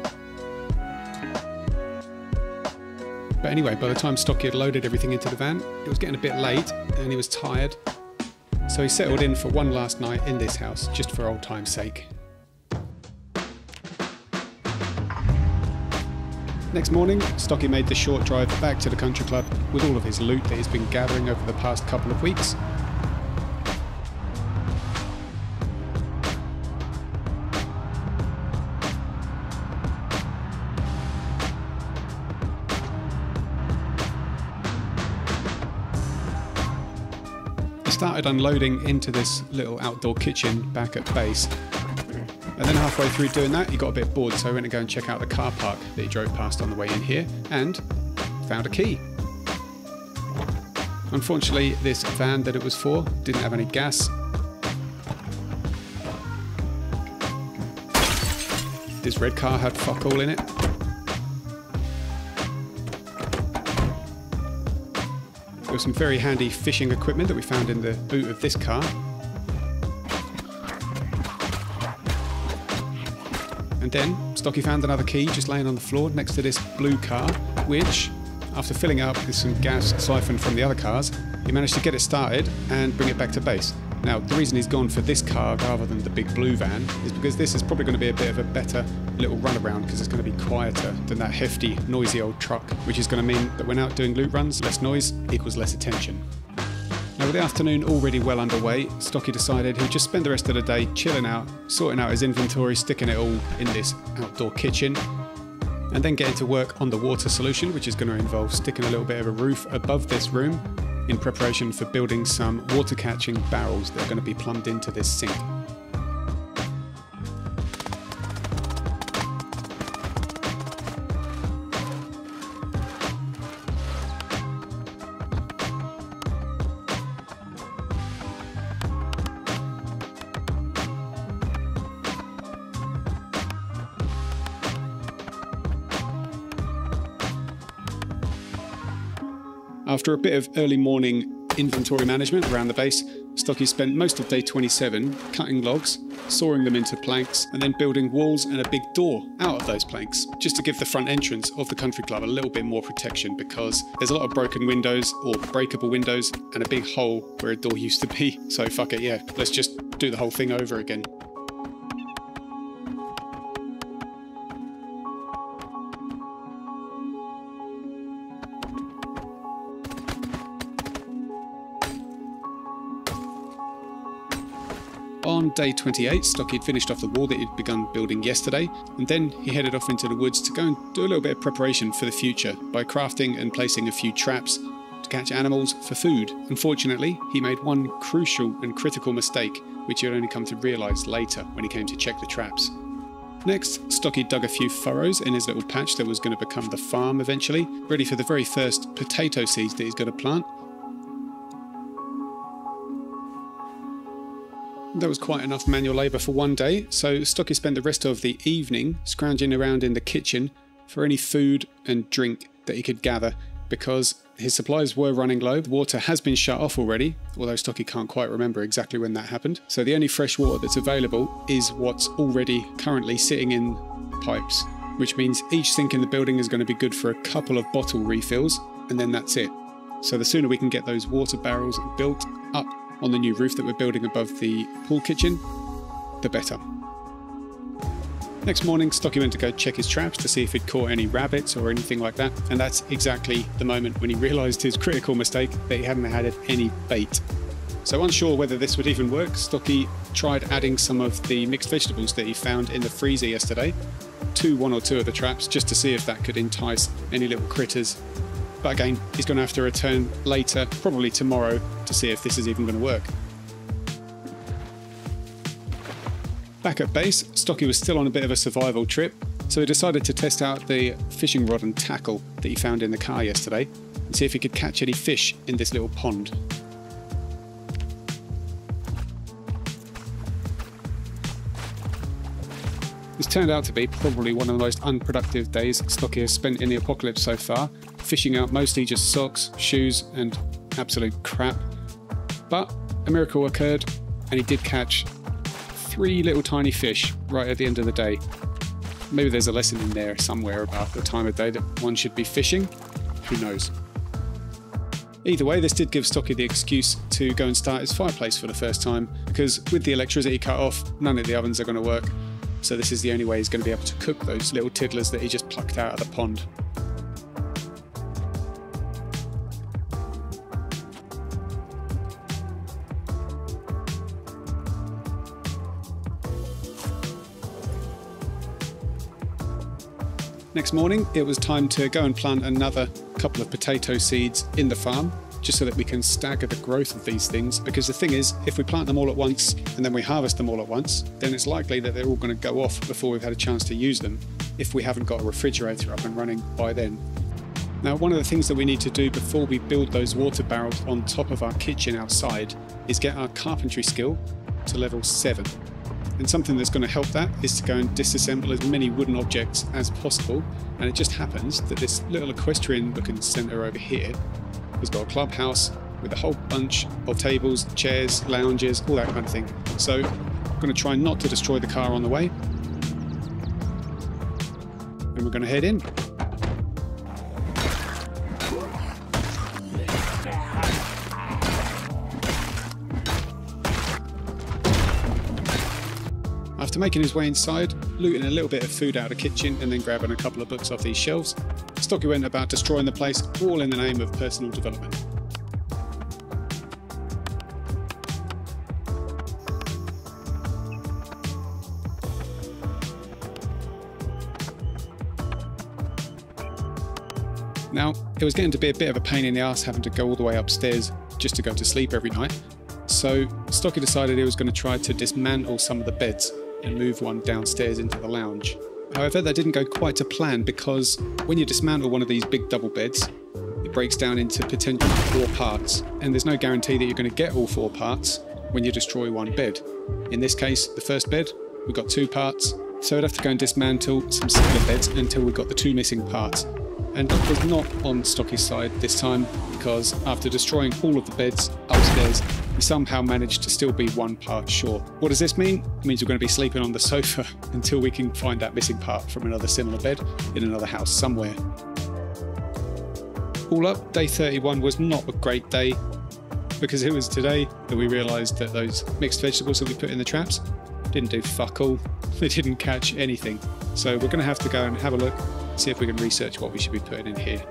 But anyway, by the time Stocky had loaded everything into the van, it was getting a bit late and he was tired. So he settled in for one last night in this house, just for old time's sake. Next morning, Stocky made the short drive back to the country club with all of his loot that he's been gathering over the past couple of weeks. started unloading into this little outdoor kitchen back at base. And then halfway through doing that, he got a bit bored, so he went to go and check out the car park that he drove past on the way in here, and found a key. Unfortunately, this van that it was for didn't have any gas. This red car had fuck all in it. There was some very handy fishing equipment that we found in the boot of this car. And then Stocky found another key just laying on the floor next to this blue car, which, after filling up with some gas siphoned from the other cars, he managed to get it started and bring it back to base. Now, the reason he's gone for this car rather than the big blue van is because this is probably going to be a bit of a better little runaround, because it's going to be quieter than that hefty, noisy old truck, which is going to mean that when out doing loop runs, less noise equals less attention. Now, with the afternoon already well underway, Stocky decided he'd just spend the rest of the day chilling out, sorting out his inventory, sticking it all in this outdoor kitchen, and then getting to work on the water solution, which is going to involve sticking a little bit of a roof above this room in preparation for building some water catching barrels that are going to be plumbed into this sink. After a bit of early morning inventory management around the base, Stocky spent most of day twenty-seven cutting logs, sawing them into planks, and then building walls and a big door out of those planks, just to give the front entrance of the country club a little bit more protection, because there's a lot of broken windows or breakable windows and a big hole where a door used to be. So fuck it, yeah, let's just do the whole thing over again. On day twenty-eight, Stocky had finished off the wall that he'd begun building yesterday, and then he headed off into the woods to go and do a little bit of preparation for the future by crafting and placing a few traps to catch animals for food. Unfortunately, he made one crucial and critical mistake, which he would only come to realise later when he came to check the traps. Next, Stocky dug a few furrows in his little patch that was going to become the farm eventually, ready for the very first potato seeds that he's going to plant. That was quite enough manual labour for one day, so Stocky spent the rest of the evening scrounging around in the kitchen for any food and drink that he could gather, because his supplies were running low. The water has been shut off already, although Stocky can't quite remember exactly when that happened. So the only fresh water that's available is what's already currently sitting in pipes, which means each sink in the building is going to be good for a couple of bottle refills, and then that's it. So the sooner we can get those water barrels built up on the new roof that we're building above the pool kitchen, the better. Next morning, Stocky went to go check his traps to see if he'd caught any rabbits or anything like that, and that's exactly the moment when he realised his critical mistake that he hadn't had any bait. So unsure whether this would even work, Stocky tried adding some of the mixed vegetables that he found in the freezer yesterday to one or two of the traps, just to see if that could entice any little critters. But again, he's going to have to return later, probably tomorrow, to see if this is even going to work. Back at base, Stocky was still on a bit of a survival trip, so he decided to test out the fishing rod and tackle that he found in the car yesterday, and see if he could catch any fish in this little pond. This turned out to be probably one of the most unproductive days Stocky has spent in the apocalypse so far, fishing out mostly just socks, shoes, and absolute crap. But a miracle occurred, and he did catch three little tiny fish right at the end of the day. Maybe there's a lesson in there somewhere about the time of day that one should be fishing. Who knows? Either way, this did give Stocky the excuse to go and start his fireplace for the first time, because with the electricity cut off, none of the ovens are going to work. So this is the only way he's going to be able to cook those little tiddlers that he just plucked out of the pond. Next morning, it was time to go and plant another couple of potato seeds in the farm, just so that we can stagger the growth of these things, because the thing is, if we plant them all at once and then we harvest them all at once, then it's likely that they're all going to go off before we've had a chance to use them, if we haven't got a refrigerator up and running by then. Now, one of the things that we need to do before we build those water barrels on top of our kitchen outside is get our carpentry skill to level seven. And something that's going to help that is to go and disassemble as many wooden objects as possible. And it just happens that this little equestrian looking centre over here has got a clubhouse with a whole bunch of tables, chairs, lounges, all that kind of thing. So I'm going to try not to destroy the car on the way. And we're going to head in. After making his way inside, looting a little bit of food out of the kitchen and then grabbing a couple of books off these shelves, Stocky went about destroying the place, all in the name of personal development. Now, it was getting to be a bit of a pain in the ass having to go all the way upstairs just to go to sleep every night, so Stocky decided he was going to try to dismantle some of the beds and move one downstairs into the lounge. However, that didn't go quite to plan, because when you dismantle one of these big double beds, it breaks down into potentially four parts, and there's no guarantee that you're going to get all four parts when you destroy one bed. In this case, the first bed, we've got two parts, so we'd have to go and dismantle some similar beds until we got the two missing parts. And that was not on Stocky's side this time, because after destroying all of the beds upstairs, we somehow managed to still be one part short. What does this mean? It means we're going to be sleeping on the sofa until we can find that missing part from another similar bed in another house somewhere. All up, day thirty-one was not a great day, because it was today that we realised that those mixed vegetables that we put in the traps didn't do fuck all. They didn't catch anything. So we're going to have to go and have a look, see if we can research what we should be putting in here.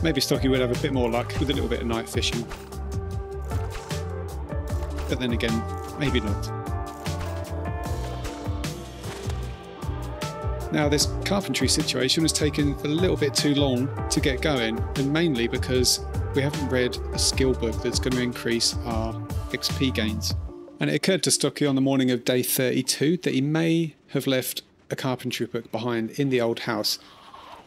Maybe Stocky would have a bit more luck with a little bit of night fishing. But then again, maybe not. Now, this carpentry situation has taken a little bit too long to get going, and mainly because we haven't read a skill book that's going to increase our X P gains. And it occurred to Stocky on the morning of day thirty-two that he may have left a carpentry book behind in the old house.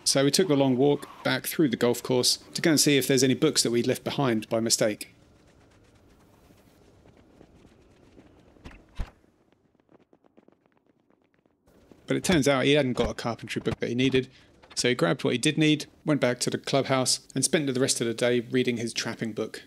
So we took the long walk back through the golf course to go and see if there's any books that we'd left behind by mistake. But it turns out he hadn't got a carpentry book that he needed, so he grabbed what he did need, went back to the clubhouse, and spent the rest of the day reading his trapping book.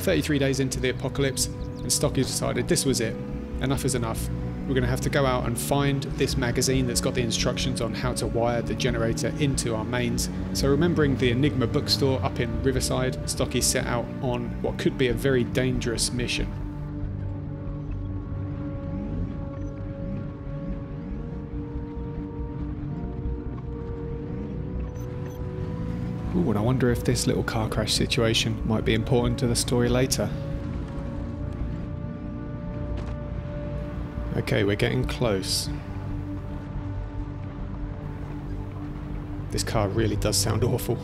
thirty-three days into the apocalypse, and Stocky decided this was it. Enough is enough. We're going to have to go out and find this magazine that's got the instructions on how to wire the generator into our mains. So remembering the Enigma bookstore up in Riverside, Stocky set out on what could be a very dangerous mission. Ooh, and I wonder if this little car crash situation might be important to the story later. Okay, we're getting close. This car really does sound awful.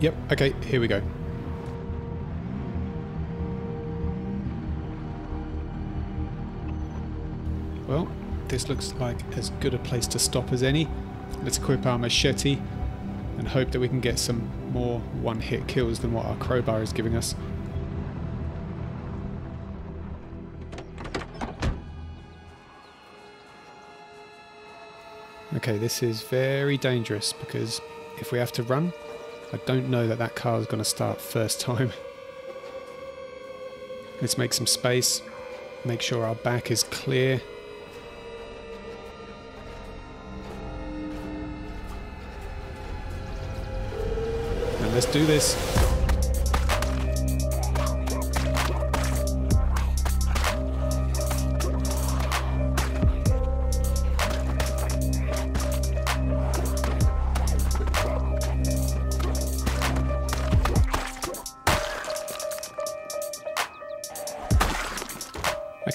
Yep, okay, here we go. Well, this looks like as good a place to stop as any. Let's equip our machete and hope that we can get some more one-hit kills than what our crowbar is giving us. Okay, this is very dangerous, because if we have to run, I don't know that that car is going to start first time. Let's make some space, make sure our back is clear. And let's do this.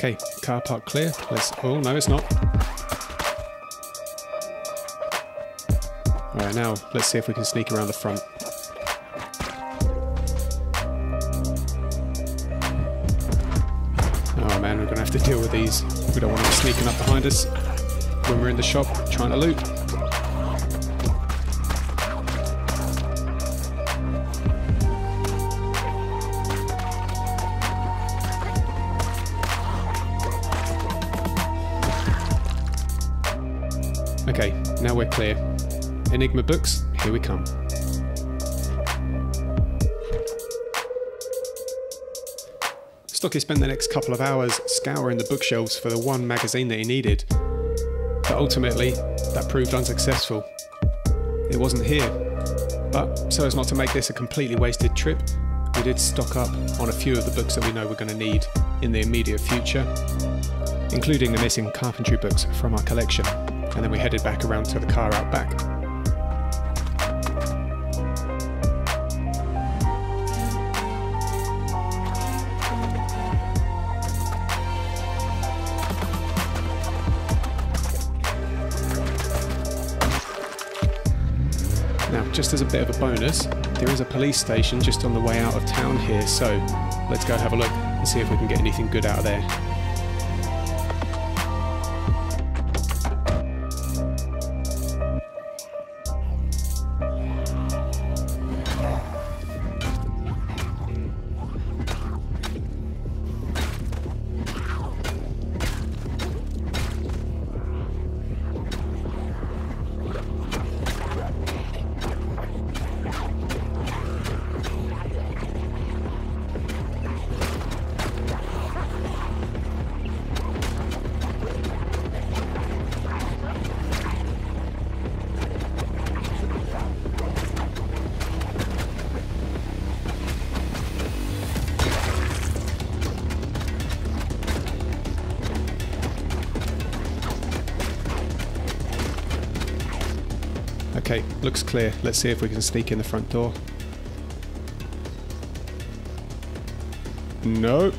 Okay, car park clear. Let's... Oh, no, it's not. Alright, now let's see if we can sneak around the front. Oh man, we're going to have to deal with these. We don't want them sneaking up behind us when we're in the shop trying to loot. Okay, now we're clear. Enigma books, here we come. Stocky spent the next couple of hours scouring the bookshelves for the one magazine that he needed, but ultimately that proved unsuccessful. It wasn't here, but so as not to make this a completely wasted trip, we did stock up on a few of the books that we know we're going to need in the immediate future, including the missing carpentry books from our collection, and then we headed back around to the car out back. Now, just as a bit of a bonus, there is a police station just on the way out of town here, so let's go have a look and see if we can get anything good out of there. Okay, looks clear. Let's see if we can sneak in the front door. No.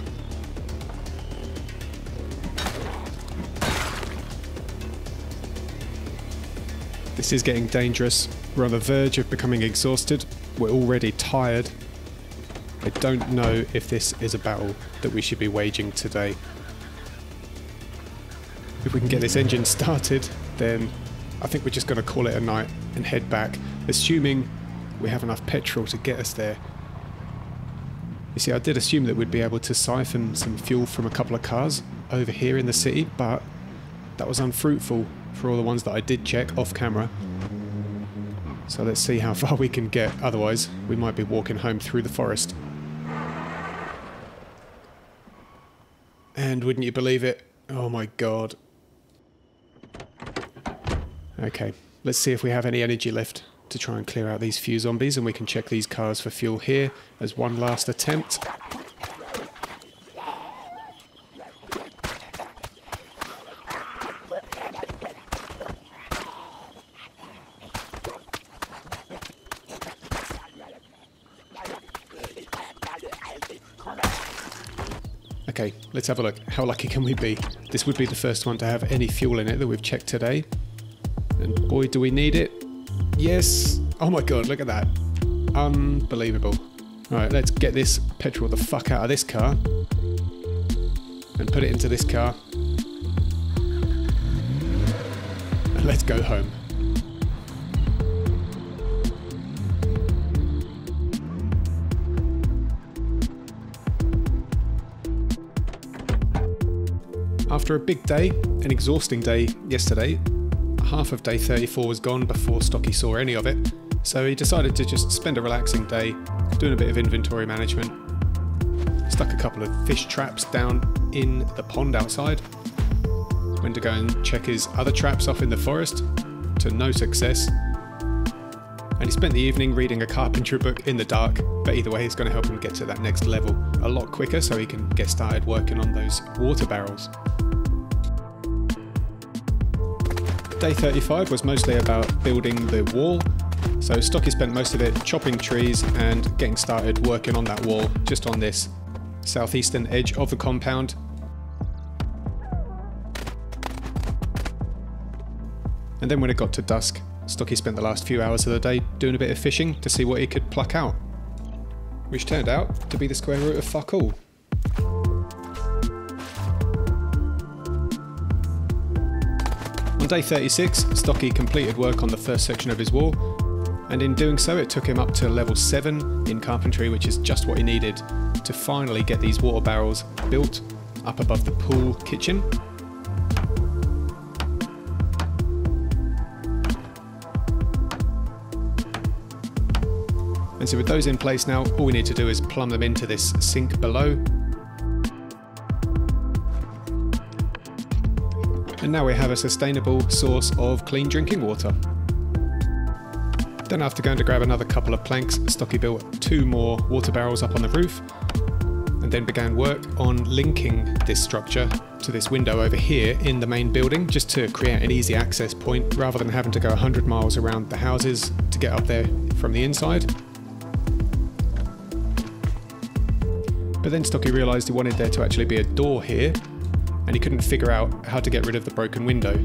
This is getting dangerous. We're on the verge of becoming exhausted. We're already tired. I don't know if this is a battle that we should be waging today. If we can get this engine started, then I think we're just going to call it a night and head back, assuming we have enough petrol to get us there. You see, I did assume that we'd be able to siphon some fuel from a couple of cars over here in the city, but that was unfruitful for all the ones that I did check off camera. So let's see how far we can get, otherwise we might be walking home through the forest. And wouldn't you believe it? Oh my god. Okay, let's see if we have any energy left to try and clear out these few zombies, and we can check these cars for fuel here as one last attempt. Okay, let's have a look. How lucky can we be? This would be the first one to have any fuel in it that we've checked today. And boy, do we need it. Yes. Oh my god, look at that. Unbelievable. Alright, let's get this petrol the fuck out of this car. And put it into this car. And let's go home. After a big day, an exhausting day yesterday, half of day thirty-four was gone before Stocky saw any of it, so he decided to just spend a relaxing day doing a bit of inventory management. Stuck a couple of fish traps down in the pond outside. Went to go and check his other traps off in the forest, to no success. And he spent the evening reading a carpentry book in the dark, but either way it's going to help him get to that next level a lot quicker so he can get started working on those water barrels. Day thirty-five was mostly about building the wall, so Stocky spent most of it chopping trees and getting started working on that wall just on this southeastern edge of the compound. And then when it got to dusk, Stocky spent the last few hours of the day doing a bit of fishing to see what he could pluck out, which turned out to be the square root of fuck all. On day thirty-six, Stocky completed work on the first section of his wall, and in doing so it took him up to level seven in carpentry, which is just what he needed to finally get these water barrels built up above the pool kitchen. And so with those in place now, all we need to do is plumb them into this sink below. And now we have a sustainable source of clean drinking water. Then after going to grab another couple of planks, Stocky built two more water barrels up on the roof, and then began work on linking this structure to this window over here in the main building, just to create an easy access point rather than having to go one hundred miles around the houses to get up there from the inside. But then Stocky realised he wanted there to actually be a door here, and he couldn't figure out how to get rid of the broken window.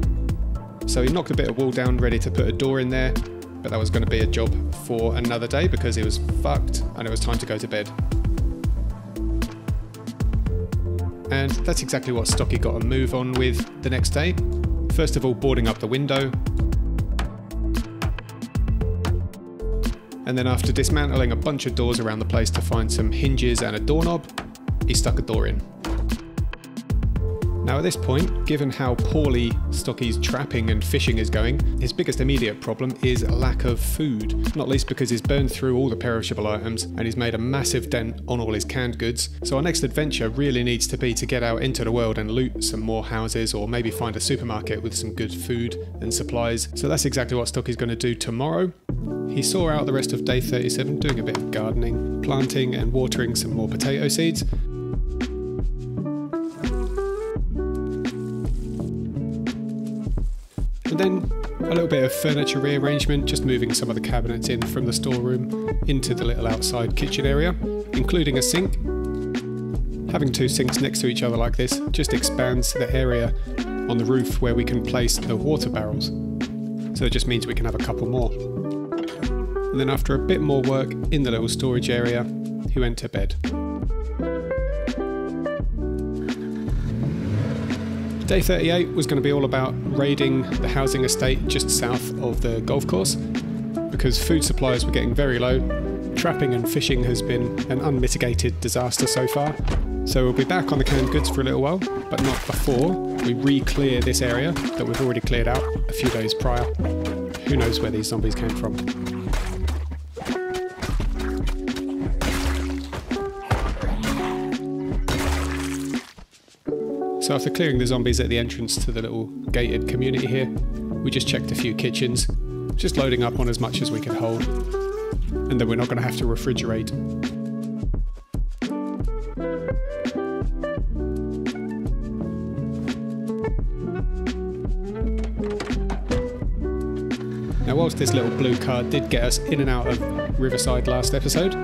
So he knocked a bit of wall down ready to put a door in there, but that was going to be a job for another day because he was fucked and it was time to go to bed. And that's exactly what Stocky got a move on with the next day. First of all, boarding up the window. And then after dismantling a bunch of doors around the place to find some hinges and a doorknob, he stuck a door in. Now at this point, given how poorly Stocky's trapping and fishing is going, his biggest immediate problem is a lack of food, not least because he's burned through all the perishable items and he's made a massive dent on all his canned goods. So our next adventure really needs to be to get out into the world and loot some more houses, or maybe find a supermarket with some good food and supplies. So that's exactly what Stocky's going to do tomorrow. He saw out the rest of day thirty-seven doing a bit of gardening, planting and watering some more potato seeds. And then a little bit of furniture rearrangement, just moving some of the cabinets in from the storeroom into the little outside kitchen area, including a sink. Having two sinks next to each other like this just expands the area on the roof where we can place the water barrels. So it just means we can have a couple more. And then after a bit more work in the little storage area, he went to bed. Day thirty-eight was going to be all about raiding the housing estate just south of the golf course, because food supplies were getting very low. Trapping and fishing has been an unmitigated disaster so far. So we'll be back on the canned goods for a little while, but not before we re-clear this area that we've already cleared out a few days prior. Who knows where these zombies came from. So after clearing the zombies at the entrance to the little gated community here, we just checked a few kitchens, just loading up on as much as we could hold, and then we're not going to have to refrigerate. Now whilst this little blue car did get us in and out of Riverside last episode,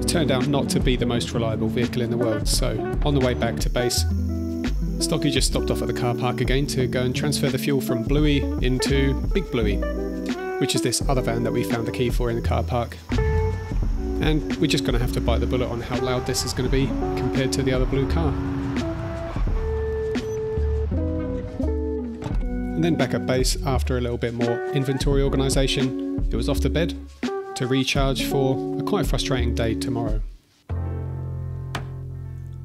it turned out not to be the most reliable vehicle in the world, so on the way back to base, Stocky just stopped off at the car park again to go and transfer the fuel from Bluey into Big Bluey, which is this other van that we found the key for in the car park. And we're just going to have to bite the bullet on how loud this is going to be compared to the other blue car. And then back at base, after a little bit more inventory organisation, it was off to bed to recharge for a quite frustrating day tomorrow.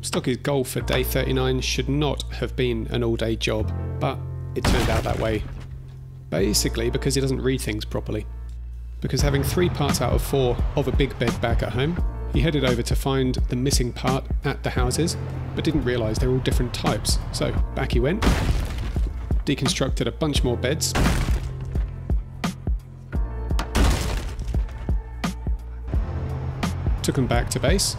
Stocky's goal for day thirty-nine should not have been an all-day job, but it turned out that way. Basically because he doesn't read things properly. Because having three parts out of four of a big bed back at home, he headed over to find the missing part at the houses, but didn't realise they're all different types. So back he went, deconstructed a bunch more beds, took them back to base,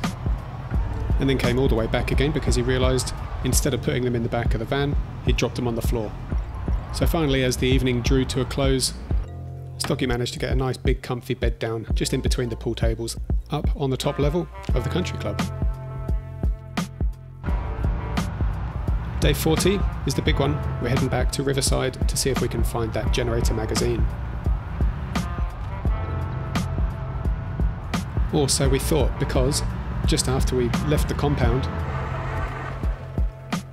and then came all the way back again because he realised instead of putting them in the back of the van, he dropped them on the floor. So finally, as the evening drew to a close, Stocky managed to get a nice big comfy bed down just in between the pool tables up on the top level of the country club. Day forty is the big one. We're heading back to Riverside to see if we can find that generator magazine. Or so we thought, because just after we left the compound,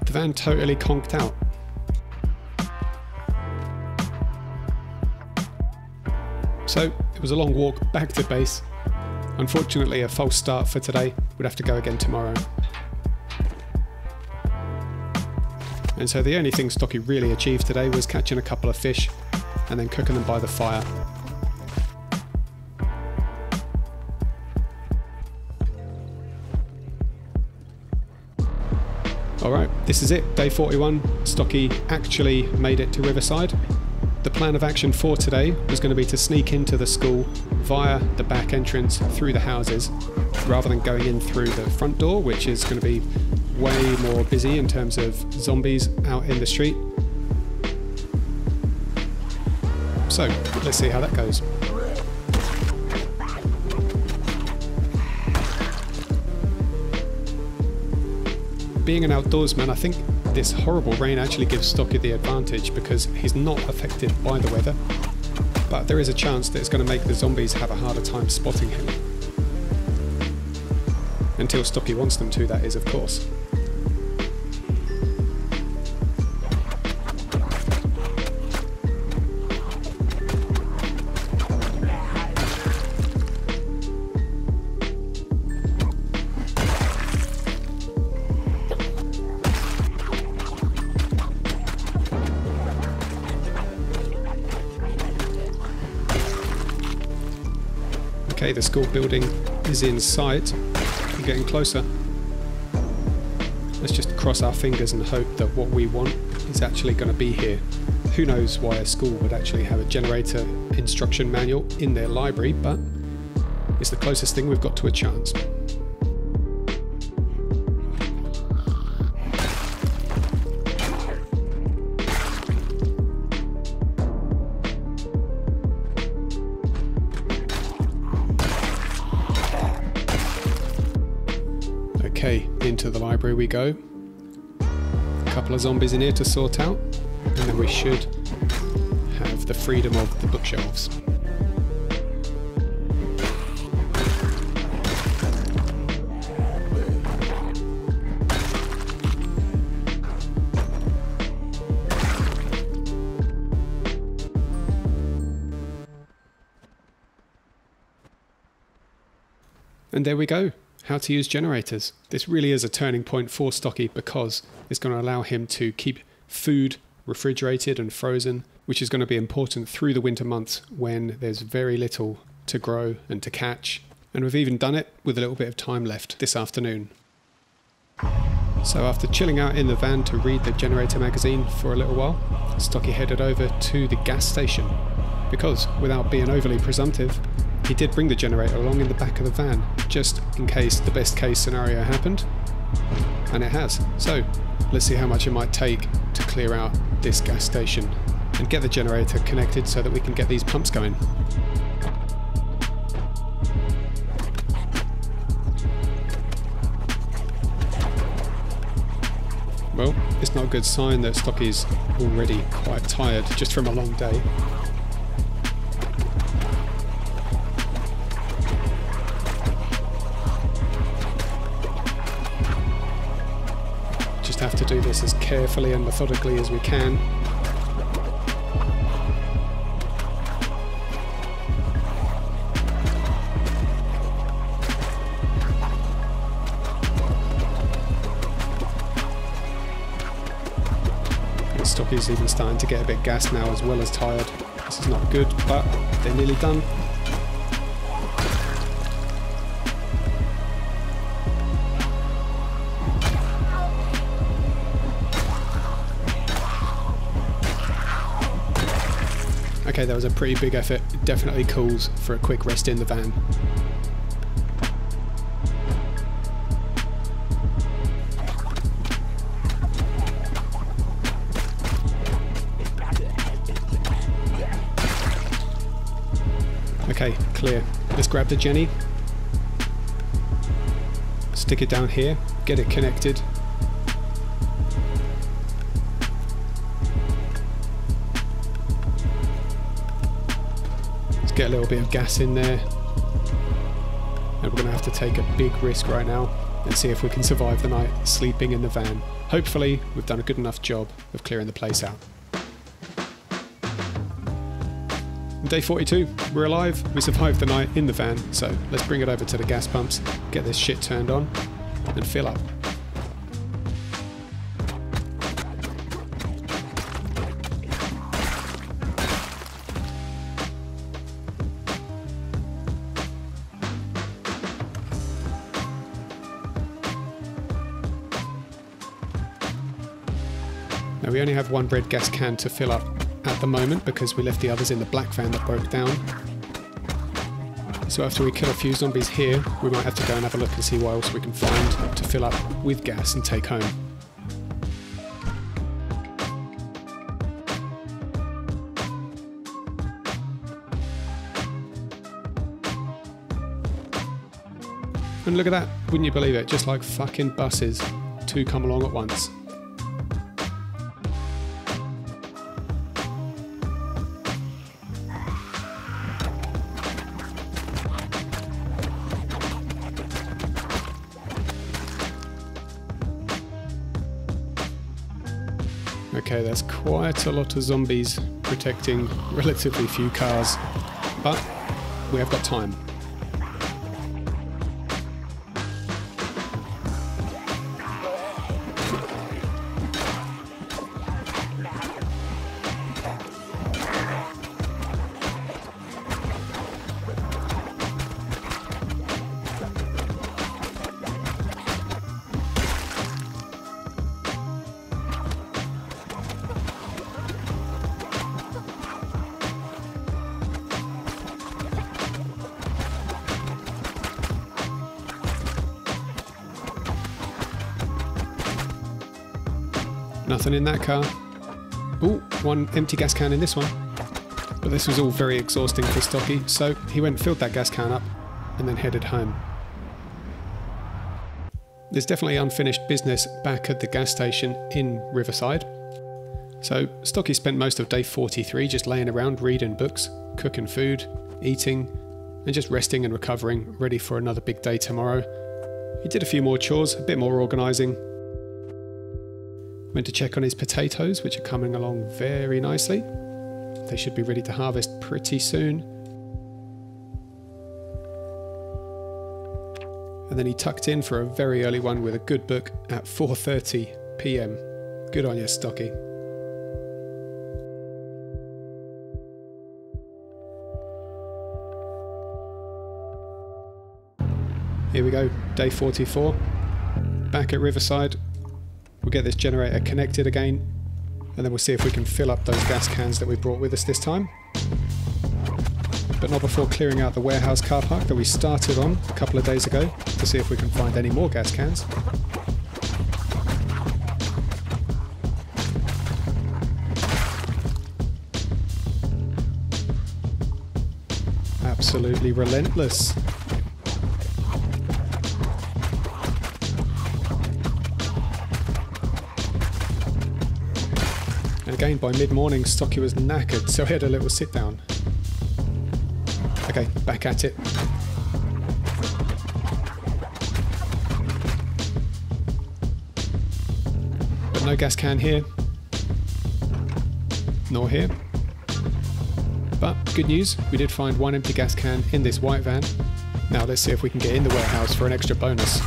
the van totally conked out. So it was a long walk back to base. Unfortunately, a false start for today. We'd have to go again tomorrow. And so the only thing Stocky really achieved today was catching a couple of fish and then cooking them by the fire. Alright, this is it, day forty-one. Stocky actually made it to Riverside. The plan of action for today was going to be to sneak into the school via the back entrance through the houses, rather than going in through the front door, which is going to be way more busy in terms of zombies out in the street. So, let's see how that goes. Being an outdoorsman, I think this horrible rain actually gives Stocky the advantage because he's not affected by the weather, but there is a chance that it's going to make the zombies have a harder time spotting him. Until Stocky wants them to, that is, of course. Okay, the school building is in sight. We're getting closer. Let's just cross our fingers and hope that what we want is actually going to be here. Who knows why a school would actually have a generator instruction manual in their library, but it's the closest thing we've got to a chance. Okay, into the library we go. A couple of zombies in here to sort out, and then we should have the freedom of the bookshelves. And there we go. How to use generators. This really is a turning point for Stocky because it's going to allow him to keep food refrigerated and frozen, which is going to be important through the winter months when there's very little to grow and to catch. And we've even done it with a little bit of time left this afternoon. So after chilling out in the van to read the generator magazine for a little while, Stocky headed over to the gas station because, without being overly presumptive, he did bring the generator along in the back of the van, just in case the best case scenario happened, and it has. So let's see how much it might take to clear out this gas station and get the generator connected so that we can get these pumps going. Well, it's not a good sign that Stocky's already quite tired just from a long day. Have to do this as carefully and methodically as we can. And Stocky's even starting to get a bit gassed now as well as tired. This is not good, but they're nearly done. Okay, that was a pretty big effort. It definitely calls for a quick rest in the van. Okay, clear. Let's grab the Jenny. Stick it down here, get it connected. get a little bit of gas in there. And we're going to have to take a big risk right now and see if we can survive the night sleeping in the van. Hopefully, we've done a good enough job of clearing the place out. Day forty-two, we're alive, we survived the night in the van, so let's bring it over to the gas pumps, get this shit turned on, and fill up. Now we only have one bread gas can to fill up at the moment because we left the others in the black van that broke down. So after we kill a few zombies here, we might have to go and have a look and see what else we can find to fill up with gas and take home. And look at that, wouldn't you believe it? Just like fucking buses, two come along at once. Okay, that's quite a lot of zombies protecting relatively few cars, but we have got time. Nothing in that car. Ooh, one empty gas can in this one. But this was all very exhausting for Stocky, so he went and filled that gas can up and then headed home. There's definitely unfinished business back at the gas station in Riverside. So Stocky spent most of day forty-three just laying around reading books, cooking food, eating, and just resting and recovering, ready for another big day tomorrow. He did a few more chores, a bit more organising. Went to check on his potatoes, which are coming along very nicely. They should be ready to harvest pretty soon. And then he tucked in for a very early one with a good book at four thirty p m Good on you, Stocky. Here we go, day forty-four. Back at Riverside. We'll get this generator connected again, and then we'll see if we can fill up those gas cans that we brought with us this time. But not before clearing out the warehouse car park that we started on a couple of days ago to see if we can find any more gas cans. Absolutely relentless. Again, by mid-morning, Stocky was knackered, so he had a little sit-down. Okay, back at it. But no gas can here. Nor here. But, good news, we did find one empty gas can in this white van. Now let's see if we can get in the warehouse for an extra bonus.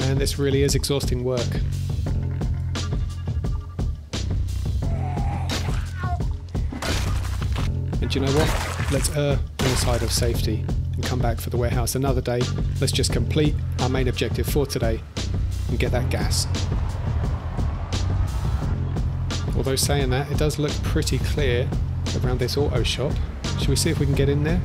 And this really is exhausting work. And you know what? Let's err on the side of safety and come back for the warehouse another day. Let's just complete our main objective for today and get that gas. Although saying that, it does look pretty clear around this auto shop. Should we see if we can get in there?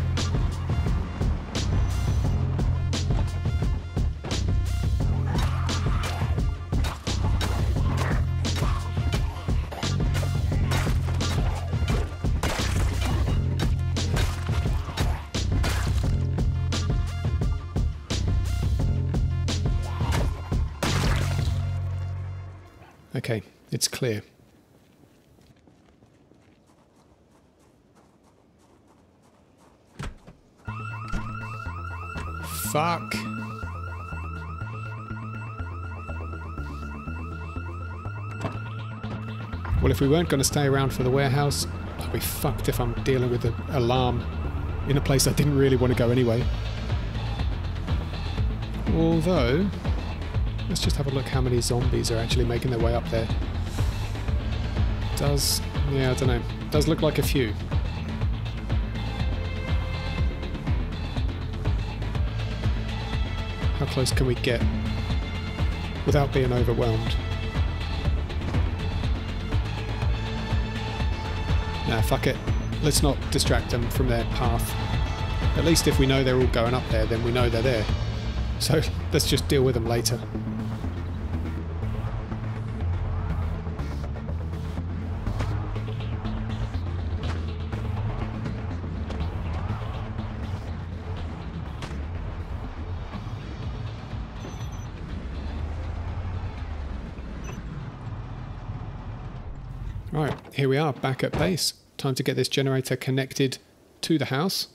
Okay, it's clear. Fuck. Well, if we weren't going to stay around for the warehouse, I'd be fucked if I'm dealing with an alarm in a place I didn't really want to go anyway. Although, let's just have a look how many zombies are actually making their way up there. Does, yeah, I don't know. Does look like a few. How close can we get without being overwhelmed? Nah, fuck it. Let's not distract them from their path. At least if we know they're all going up there, then we know they're there. So let's just deal with them later. Right, here we are back at base. Time to get this generator connected to the house.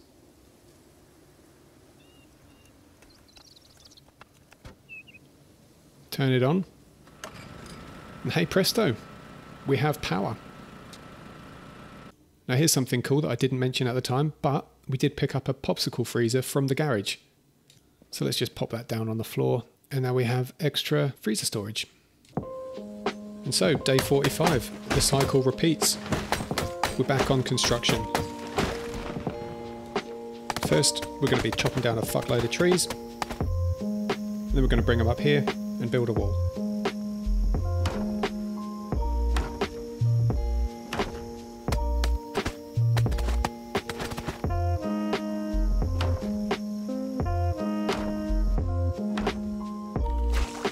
Turn it on. And hey presto, we have power. Now here's something cool that I didn't mention at the time, but we did pick up a popsicle freezer from the garage. So let's just pop that down on the floor, and now we have extra freezer storage. And so, day forty-five, the cycle repeats. We're back on construction. First, we're going to be chopping down a fuckload of trees. Then we're going to bring them up here and build a wall.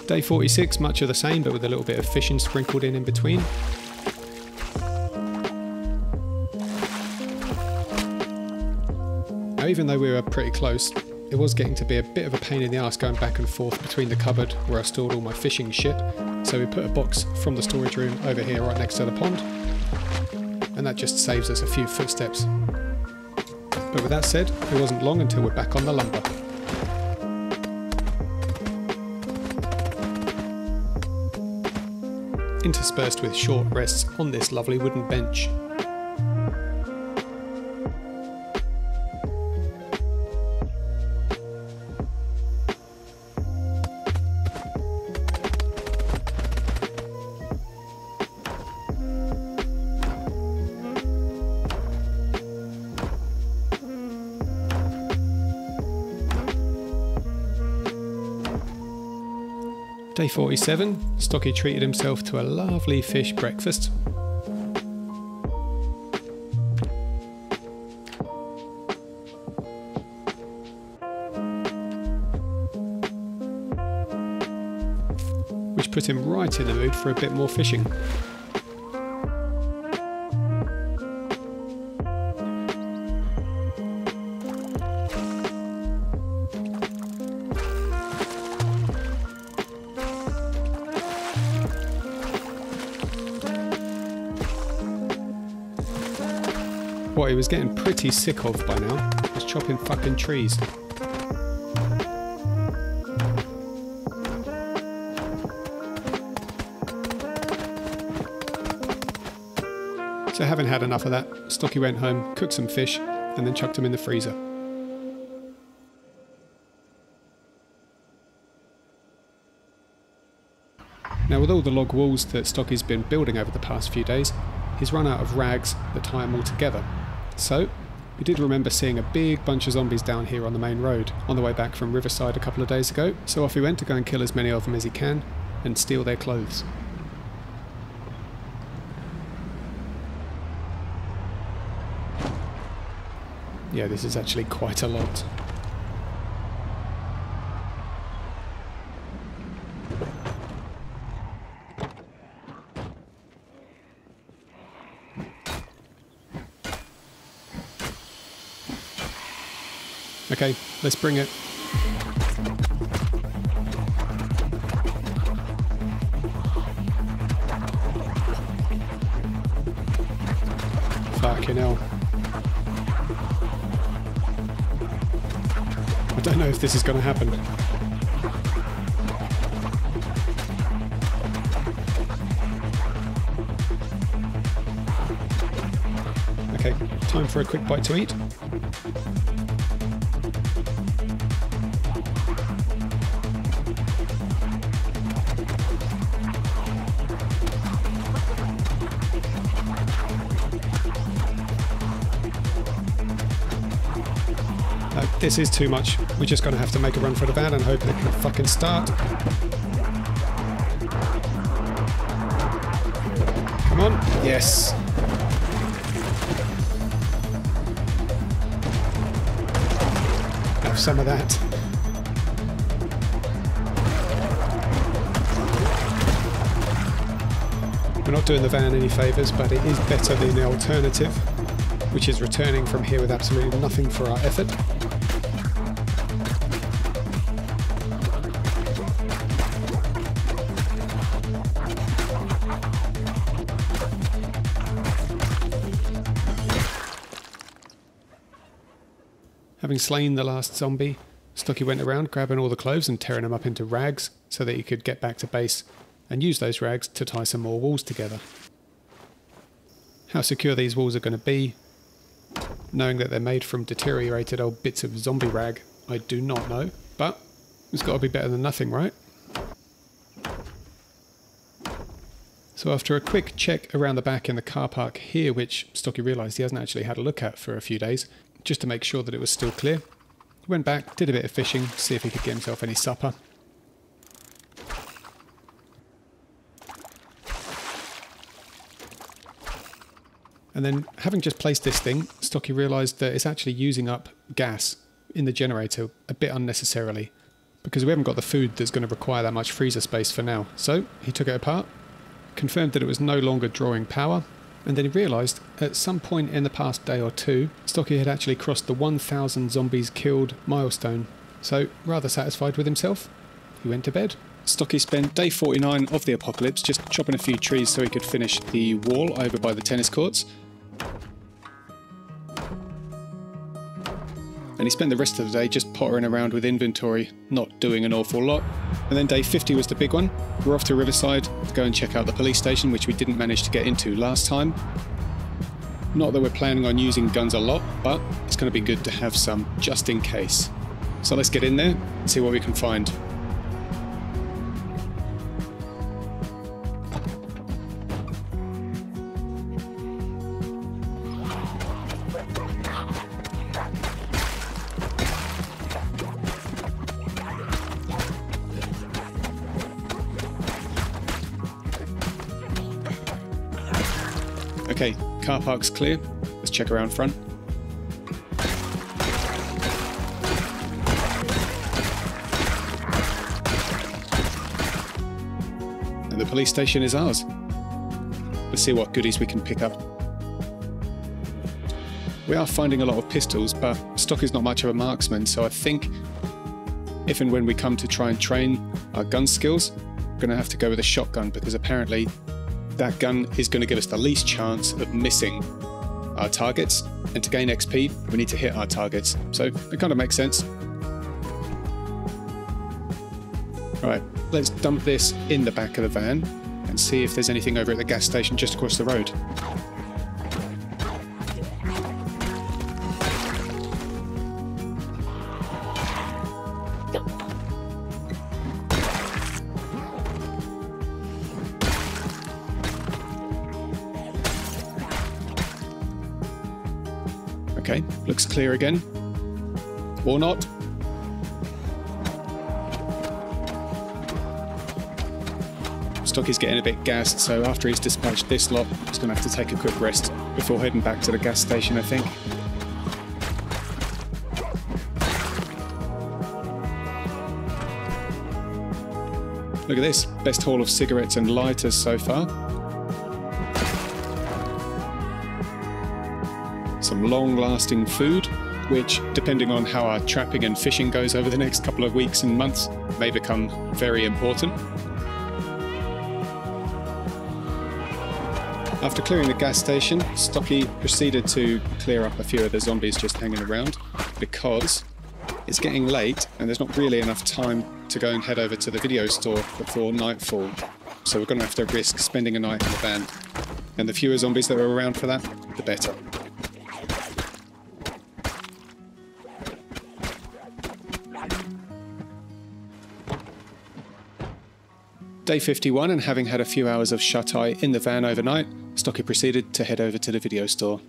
Day forty-six, much of the same, but with a little bit of fishing sprinkled in in between. Now, even though we were pretty close, it was getting to be a bit of a pain in the ass going back and forth between the cupboard where I stored all my fishing shit. So we put a box from the storage room over here right next to the pond, and that just saves us a few footsteps. But with that said, it wasn't long until we're back on the lumber. Interspersed with short rests on this lovely wooden bench. Day forty-seven, Stocky treated himself to a lovely fish breakfast. Which put him right in the mood for a bit more fishing. What he was getting pretty sick of by now was chopping fucking trees. So having had enough of that, Stocky went home, cooked some fish, and then chucked them in the freezer. Now with all the log walls that Stocky's been building over the past few days, he's run out of rags that tie him all together. So, we did remember seeing a big bunch of zombies down here on the main road on the way back from Riverside a couple of days ago, so off he went to go and kill as many of them as he can and steal their clothes. yeah, this is actually quite a lot. Okay, let's bring it. Fucking hell. I don't know if this is going to happen. Okay, time for a quick bite to eat. This is too much. We're just going to have to make a run for the van and hope that it can fucking start. Come on. Yes. Have some of that. We're not doing the van any favours, but it is better than the alternative, which is returning from here with absolutely nothing for our effort. Having slain the last zombie, Stocky went around grabbing all the clothes and tearing them up into rags so that he could get back to base and use those rags to tie some more walls together. How secure these walls are going to be, knowing that they're made from deteriorated old bits of zombie rag, I do not know, but it's got to be better than nothing, right? So after a quick check around the back in the car park here, which Stocky realised he hasn't actually had a look at for a few days, just to make sure that it was still clear. He went back, did a bit of fishing, see if he could get himself any supper. And then, having just placed this thing, Stocky realised that it's actually using up gas in the generator a bit unnecessarily, because we haven't got the food that's going to require that much freezer space for now. So he took it apart, confirmed that it was no longer drawing power, and then he realised, at some point in the past day or two, Stocky had actually crossed the one thousand zombies killed milestone. So, rather satisfied with himself, he went to bed. Stocky spent day forty-nine of the apocalypse just chopping a few trees so he could finish the wall over by the tennis courts. And he spent the rest of the day just pottering around with inventory, not doing an awful lot. And then day fifty was the big one. We're off to Riverside to go and check out the police station, which we didn't manage to get into last time. Not that we're planning on using guns a lot, but it's going to be good to have some just in case. So let's get in there and see what we can find. Okay, car park's clear. Let's check around front. And the police station is ours. Let's see what goodies we can pick up. We are finding a lot of pistols, but Stock is not much of a marksman, so I think if and when we come to try and train our gun skills, we're going to have to go with a shotgun, because apparently that gun is going to give us the least chance of missing our targets, and to gain X P we need to hit our targets, so it kind of makes sense. Alright, let's dump this in the back of the van and see if there's anything over at the gas station just across the road. Okay, looks clear again. Or not. Stocky's getting a bit gassed, so after he's dispatched this lot, he's going to have to take a quick rest before heading back to the gas station, I think. Look at this. Best haul of cigarettes and lighters so far. Some long-lasting food, which, depending on how our trapping and fishing goes over the next couple of weeks and months, may become very important. After clearing the gas station, Stocky proceeded to clear up a few of the zombies just hanging around, because it's getting late and there's not really enough time to go and head over to the video store before nightfall. So we're going to have to risk spending a night in the van. And the fewer zombies that are around for that, the better. Day fifty-one, and having had a few hours of shut-eye in the van overnight, Stocky proceeded to head over to the video store.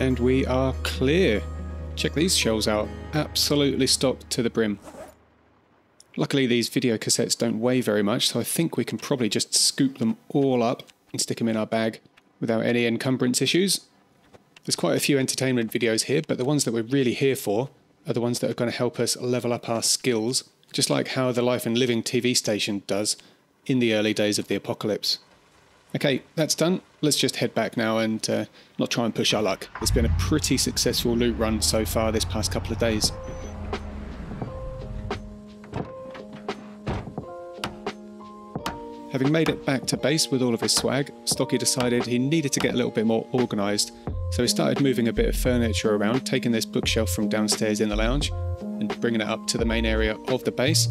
And we are clear. Check these shelves out, absolutely stocked to the brim. Luckily these video cassettes don't weigh very much, so I think we can probably just scoop them all up and stick them in our bag without any encumbrance issues. There's quite a few entertainment videos here, but the ones that we're really here for are the ones that are going to help us level up our skills, just like how the Life and Living T V station does in the early days of the apocalypse. Okay, that's done. Let's just head back now and uh, not try and push our luck. It's been a pretty successful loot run so far this past couple of days. Having made it back to base with all of his swag, Stocky decided he needed to get a little bit more organised, so he started moving a bit of furniture around, taking this bookshelf from downstairs in the lounge and bringing it up to the main area of the base.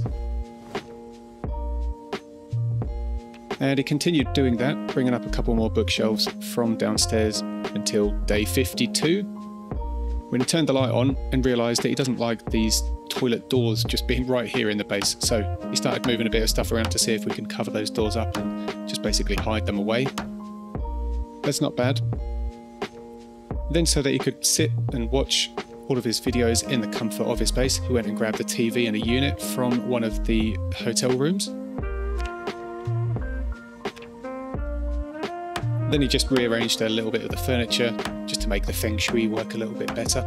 And he continued doing that, bringing up a couple more bookshelves from downstairs until day fifty-two, when he turned the light on and realised that he doesn't like these toilet doors just being right here in the base, so he started moving a bit of stuff around to see if we can cover those doors up and just basically hide them away. That's not bad. Then, so that he could sit and watch all of his videos in the comfort of his base, he went and grabbed a T V and a unit from one of the hotel rooms. Then he just rearranged a little bit of the furniture just to make the feng shui work a little bit better.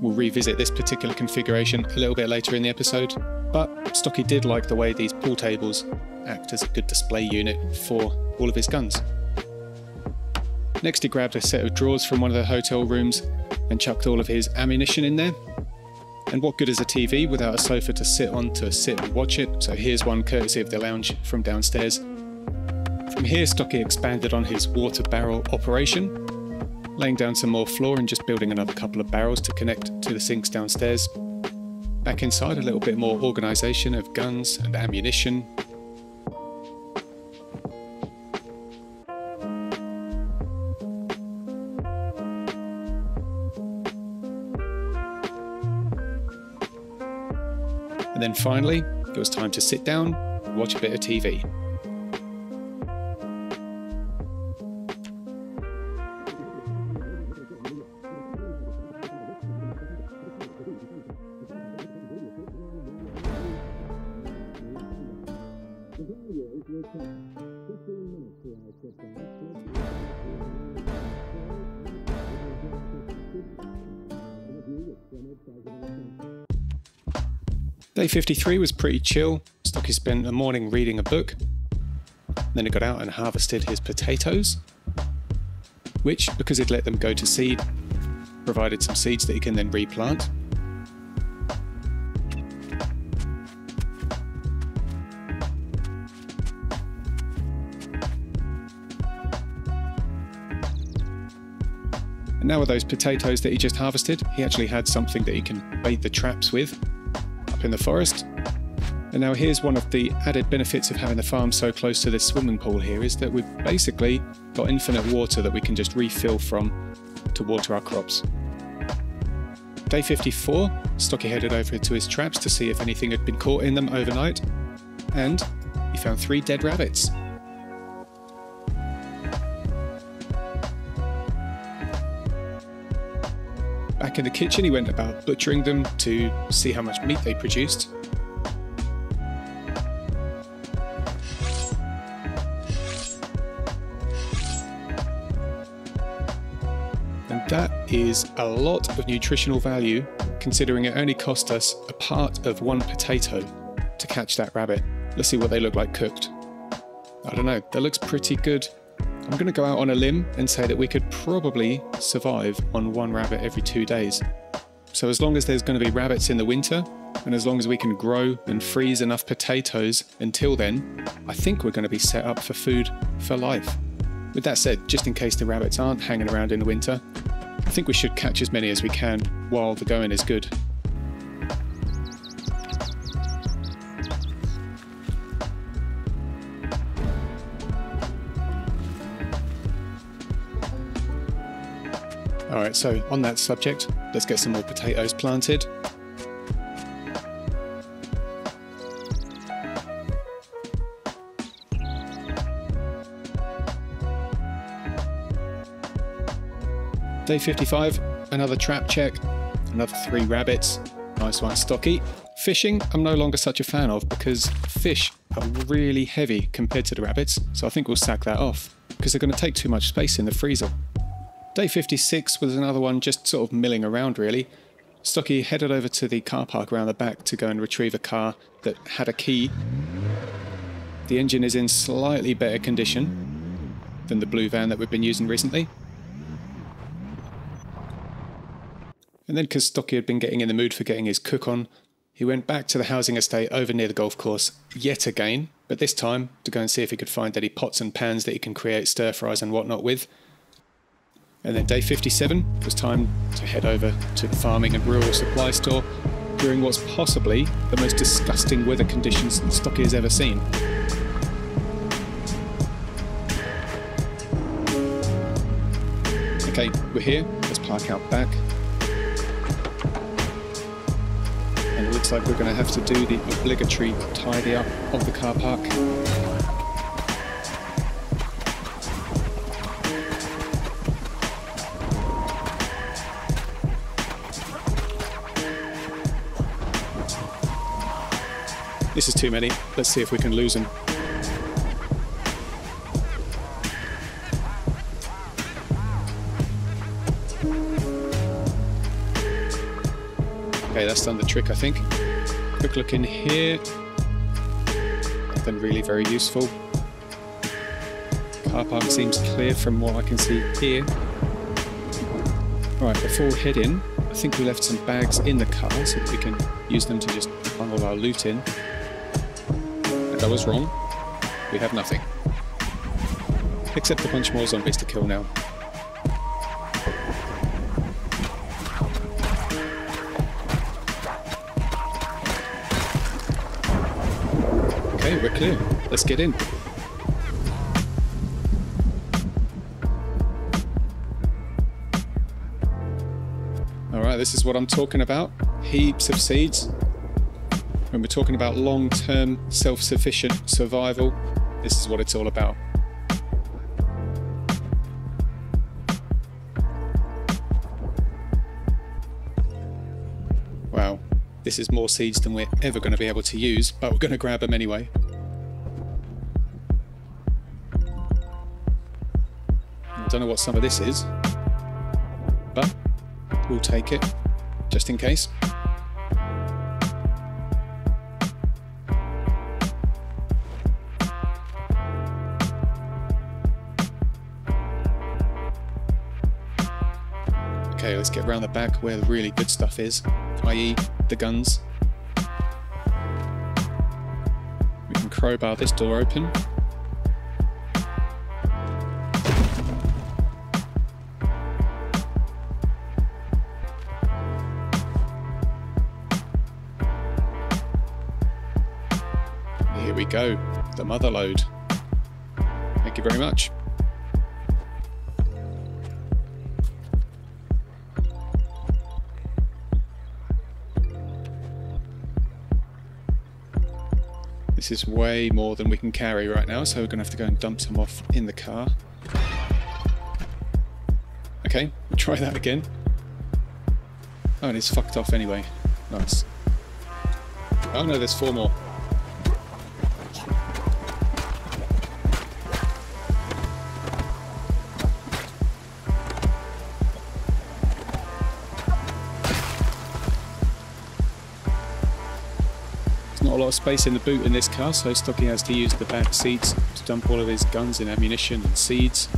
We'll revisit this particular configuration a little bit later in the episode, but Stocky did like the way these pool tables act as a good display unit for all of his guns. Next he grabbed a set of drawers from one of the hotel rooms and chucked all of his ammunition in there. And what good is a T V without a sofa to sit on to sit and watch it? So here's one courtesy of the lounge from downstairs. From here, Stocky expanded on his water barrel operation, laying down some more floor and just building another couple of barrels to connect to the sinks downstairs. Back inside, a little bit more organisation of guns and ammunition. And then finally, it was time to sit down and watch a bit of T V. Day fifty-three was pretty chill. Stocky spent the morning reading a book. Then he got out and harvested his potatoes, which, because he'd let them go to seed, provided some seeds that he can then replant. And now with those potatoes that he just harvested, he actually had something that he can bait the traps with up in the forest. And now here's one of the added benefits of having the farm so close to this swimming pool here, is that we've basically got infinite water that we can just refill from to water our crops. Day fifty-four, Stocky headed over to his traps to see if anything had been caught in them overnight, and he found three dead rabbits. Back in the kitchen, he went about butchering them to see how much meat they produced. That is a lot of nutritional value, considering it only cost us a part of one potato to catch that rabbit. Let's see what they look like cooked. I don't know, that looks pretty good. I'm going to go out on a limb and say that we could probably survive on one rabbit every two days. So as long as there's going to be rabbits in the winter, and as long as we can grow and freeze enough potatoes until then, I think we're going to be set up for food for life. With that said, just in case the rabbits aren't hanging around in the winter, I think we should catch as many as we can while the going is good. Alright, so on that subject, let's get some more potatoes planted. Day fifty-five, another trap check, another three rabbits. Nice one, Stocky. Fishing, I'm no longer such a fan of, because fish are really heavy compared to the rabbits, so I think we'll sack that off, because they're going to take too much space in the freezer. Day fifty-six was another one just sort of milling around, really. Stocky headed over to the car park around the back to go and retrieve a car that had a key. The engine is in slightly better condition than the blue van that we've been using recently. And then, because Stocky had been getting in the mood for getting his cook on, he went back to the housing estate over near the golf course yet again, but this time to go and see if he could find any pots and pans that he can create stir fries and whatnot with. And then day fifty-seven, it was time to head over to the farming and rural supply store during what's possibly the most disgusting weather conditions Stocky has ever seen. Okay, we're here, let's park out back. And it looks like we're going to have to do the obligatory tidy up of the car park. This is too many. Let's see if we can lose them. Okay, that's done the trick, I think. Quick look in here. Nothing really very useful. Car park seems clear from what I can see here. Alright, before we head in, I think we left some bags in the car so that we can use them to just bundle our loot in. If I was wrong, we have nothing. Except a bunch more zombies to kill now. Okay, we're clear. Let's get in. Alright, this is what I'm talking about. Heaps of seeds. When we're talking about long-term, self-sufficient survival, this is what it's all about. Wow, this is more seeds than we're ever going to be able to use, but we're going to grab them anyway. I don't know what some of this is, but we'll take it, just in case. Okay, let's get round the back where the really good stuff is, that is the guns. We can crowbar this door open. we go. The mother load. Thank you very much. This is way more than we can carry right now, so we're going to have to go and dump some off in the car. Okay, we'll try that again. Oh, and it's fucked off anyway. Nice. Oh no, there's four more. A lot of space in the boot in this car, so Stocky has to use the back seats to dump all of his guns and ammunition and seeds.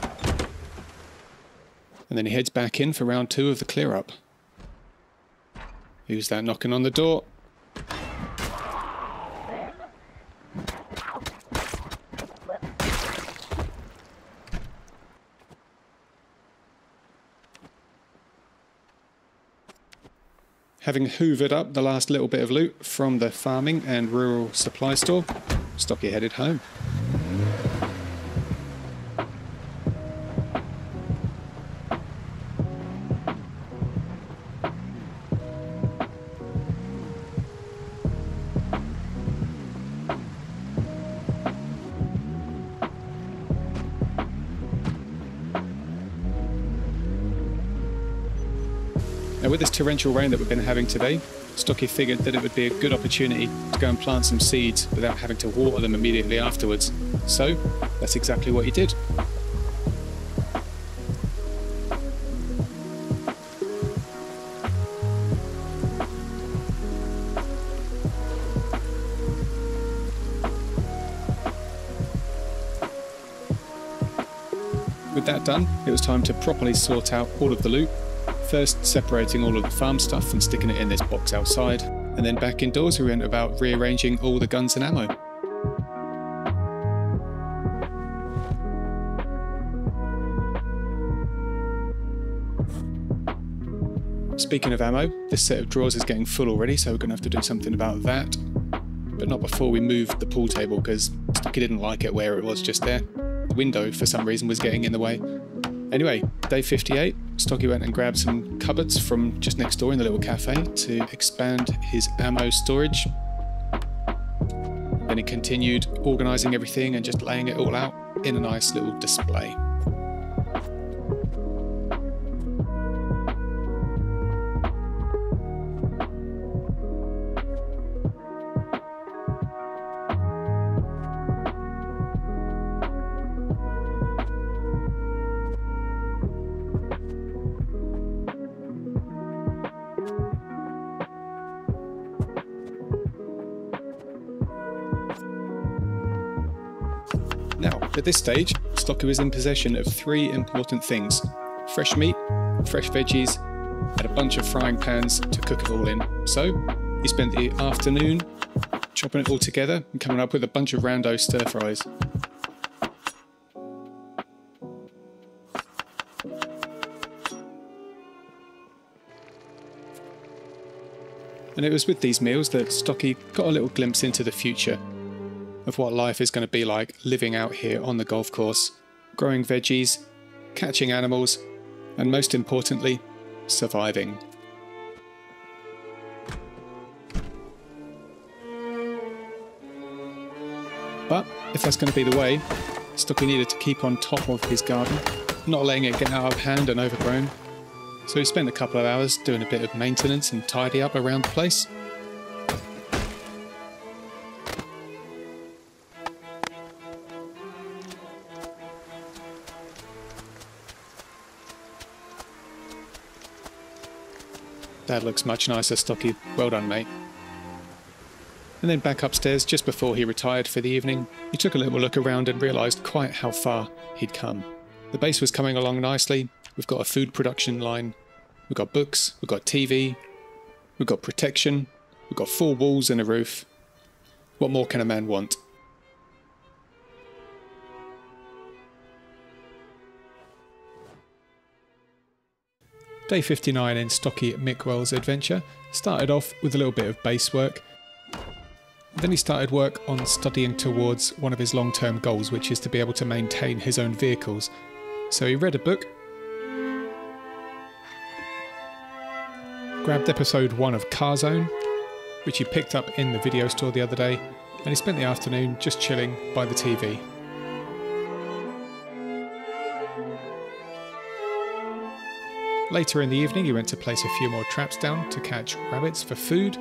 And then he heads back in for round two of the clear up. Who's that knocking on the door? Having hoovered up the last little bit of loot from the farming and rural supply store, Stocky headed home. With this torrential rain that we've been having today, Stocky figured that it would be a good opportunity to go and plant some seeds without having to water them immediately afterwards. So that's exactly what he did. With that done, it was time to properly sort out all of the loot. First separating all of the farm stuff and sticking it in this box outside, and then back indoors we went about rearranging all the guns and ammo. Speaking of ammo, this set of drawers is getting full already, so we're going to have to do something about that, but not before we move the pool table because Stocky didn't like it where it was just there. The window for some reason was getting in the way. Anyway, day fifty-eight, Stocky went and grabbed some cupboards from just next door in the little cafe to expand his ammo storage. Then he continued organising everything and just laying it all out in a nice little display. At this stage, Stocky was in possession of three important things: fresh meat, fresh veggies, and a bunch of frying pans to cook it all in. So he spent the afternoon chopping it all together and coming up with a bunch of rando stir fries. And it was with these meals that Stocky got a little glimpse into the future of what life is going to be like living out here on the golf course, growing veggies, catching animals, and most importantly, surviving. But if that's going to be the way, Stocky needed to keep on top of his garden, not letting it get out of hand and overgrown. So he spent a couple of hours doing a bit of maintenance and tidy up around the place. That looks much nicer, Stocky. Well done, mate. And then back upstairs, just before he retired for the evening, he took a little look around and realised quite how far he'd come. The base was coming along nicely. We've got a food production line. We've got books. We've got T V. We've got protection. We've got four walls and a roof. What more can a man want? Day fifty-nine in Stocky Mickwell's adventure started off with a little bit of base work. Then he started work on studying towards one of his long-term goals, which is to be able to maintain his own vehicles. So he read a book, grabbed episode one of Car Zone, which he picked up in the video store the other day, and he spent the afternoon just chilling by the T V. Later in the evening he went to place a few more traps down to catch rabbits for food.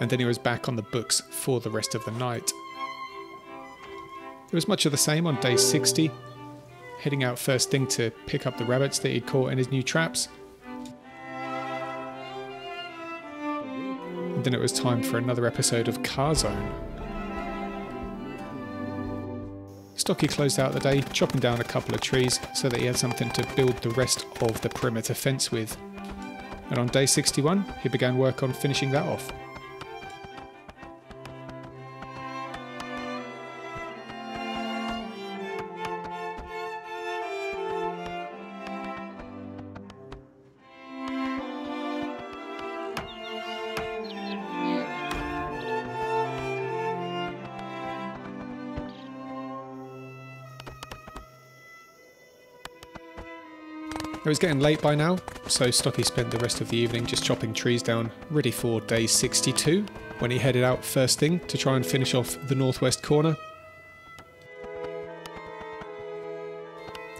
And then he was back on the books for the rest of the night. It was much of the same on day sixty, heading out first thing to pick up the rabbits that he'd caught in his new traps. And then it was time for another episode of Car Zone. Stocky closed out the day chopping down a couple of trees so that he had something to build the rest of the perimeter fence with. And on day sixty-one, he began work on finishing that off. It was getting late by now, so Stocky spent the rest of the evening just chopping trees down, ready for day sixty-two, when he headed out first thing to try and finish off the northwest corner.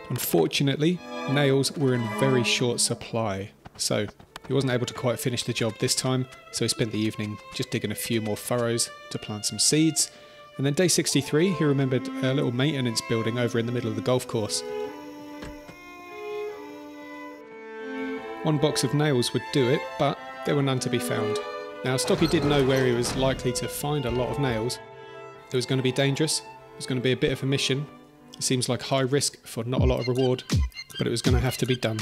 Unfortunately, nails were in very short supply, so he wasn't able to quite finish the job this time, so he spent the evening just digging a few more furrows to plant some seeds. And then day sixty-three, he remembered a little maintenance building over in the middle of the golf course. One box of nails would do it, but there were none to be found. Now, Stocky did know where he was likely to find a lot of nails. It was going to be dangerous, it was going to be a bit of a mission. It seems like high risk for not a lot of reward, but it was going to have to be done.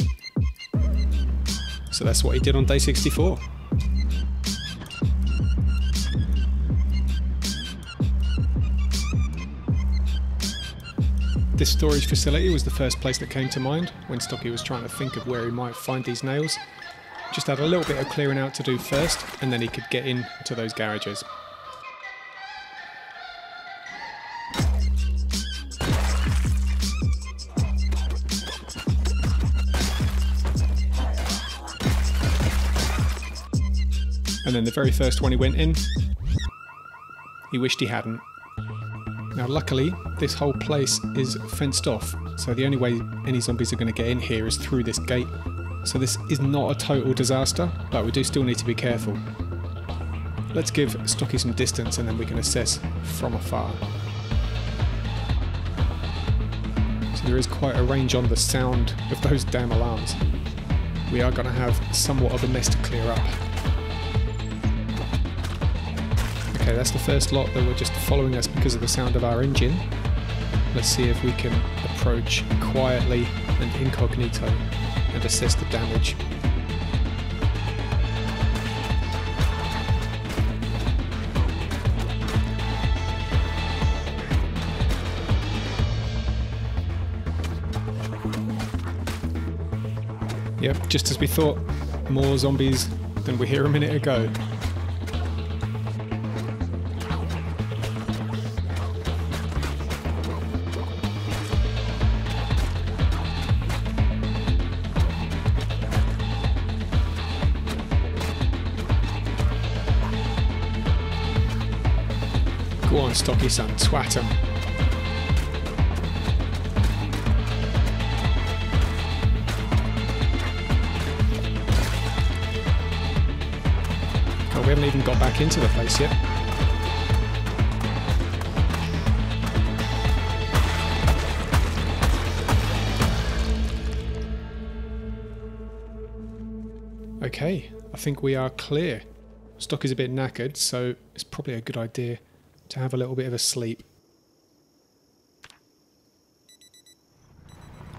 So that's what he did on day sixty-four. This storage facility was the first place that came to mind when Stocky was trying to think of where he might find these nails. Just had a little bit of clearing out to do first, and then he could get in to those garages. And then the very first one he went in, he wished he hadn't. Now luckily, this whole place is fenced off, so the only way any zombies are going to get in here is through this gate. So this is not a total disaster, but we do still need to be careful. Let's give Stocky some distance and then we can assess from afar. So there is quite a range on the sound of those damn alarms. We are going to have somewhat of a mess to clear up. Okay, that's the first lot that were just following us because of the sound of our engine. Let's see if we can approach quietly and incognito and assess the damage. Yep, just as we thought, more zombies than we were here a minute ago. Go on, Stocky son, twat him. Oh, we haven't even got back into the place yet. Okay, I think we are clear. Stocky's a bit knackered, so it's probably a good idea to have a little bit of a sleep.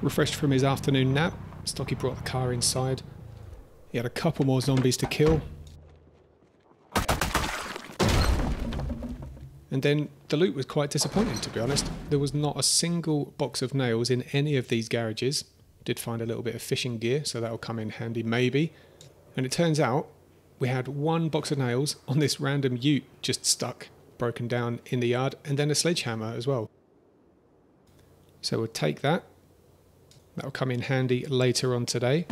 Refreshed from his afternoon nap, Stocky brought the car inside. He had a couple more zombies to kill. And then the loot was quite disappointing, to be honest. There was not a single box of nails in any of these garages. Did find a little bit of fishing gear, so that'll come in handy maybe. And it turns out we had one box of nails on this random ute just stuck, broken down in the yard, and then a sledgehammer as well. So we'll take that. That'll come in handy later on today.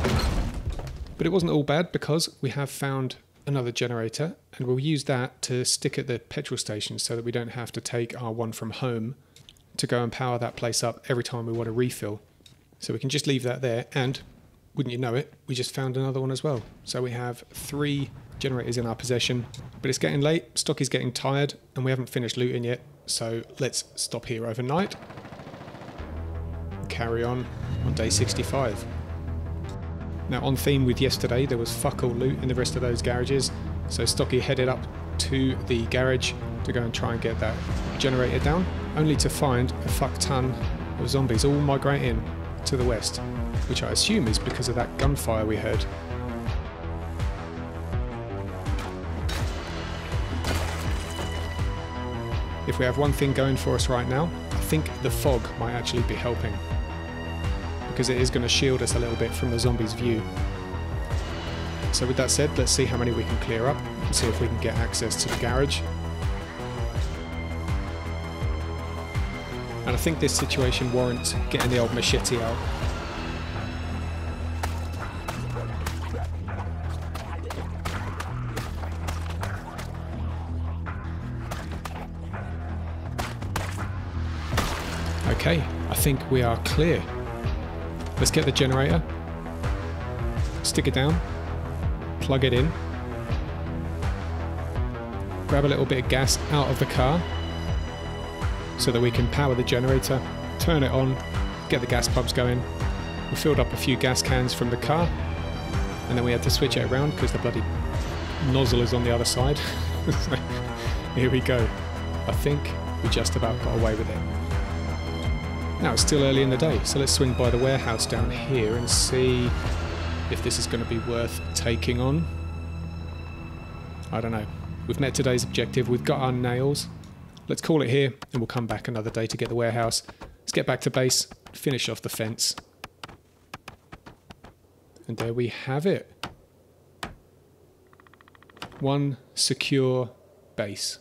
But it wasn't all bad, because we have found another generator, and we'll use that to stick at the petrol station so that we don't have to take our one from home to go and power that place up every time we want to refill. So we can just leave that there, and wouldn't you know it, we just found another one as well. So we have three generators in our possession, but it's getting late, stock is getting tired, and we haven't finished looting yet, so let's stop here overnight. Carry on on day sixty-five. Now, on theme with yesterday, there was fuck all loot in the rest of those garages, so Stocky headed up to the garage to go and try and get that generator down, only to find a fuck ton of zombies all migrating to the west, which I assume is because of that gunfire we heard. If we have one thing going for us right now, I think the fog might actually be helping, because it is going to shield us a little bit from the zombies' view. So with that said, let's see how many we can clear up and see if we can get access to the garage. And I think this situation warrants getting the old machete out. Okay, I think we are clear. Let's get the generator, stick it down, plug it in, grab a little bit of gas out of the car so that we can power the generator, turn it on, get the gas pumps going. We filled up a few gas cans from the car, and then we had to switch it around because the bloody nozzle is on the other side. So here we go. I think we just about got away with it. Now, it's still early in the day, so let's swing by the warehouse down here and see if this is going to be worth taking on. I don't know. We've met today's objective. We've got our nails. Let's call it here, and we'll come back another day to get the warehouse. Let's get back to base, finish off the fence. And there we have it. One secure base.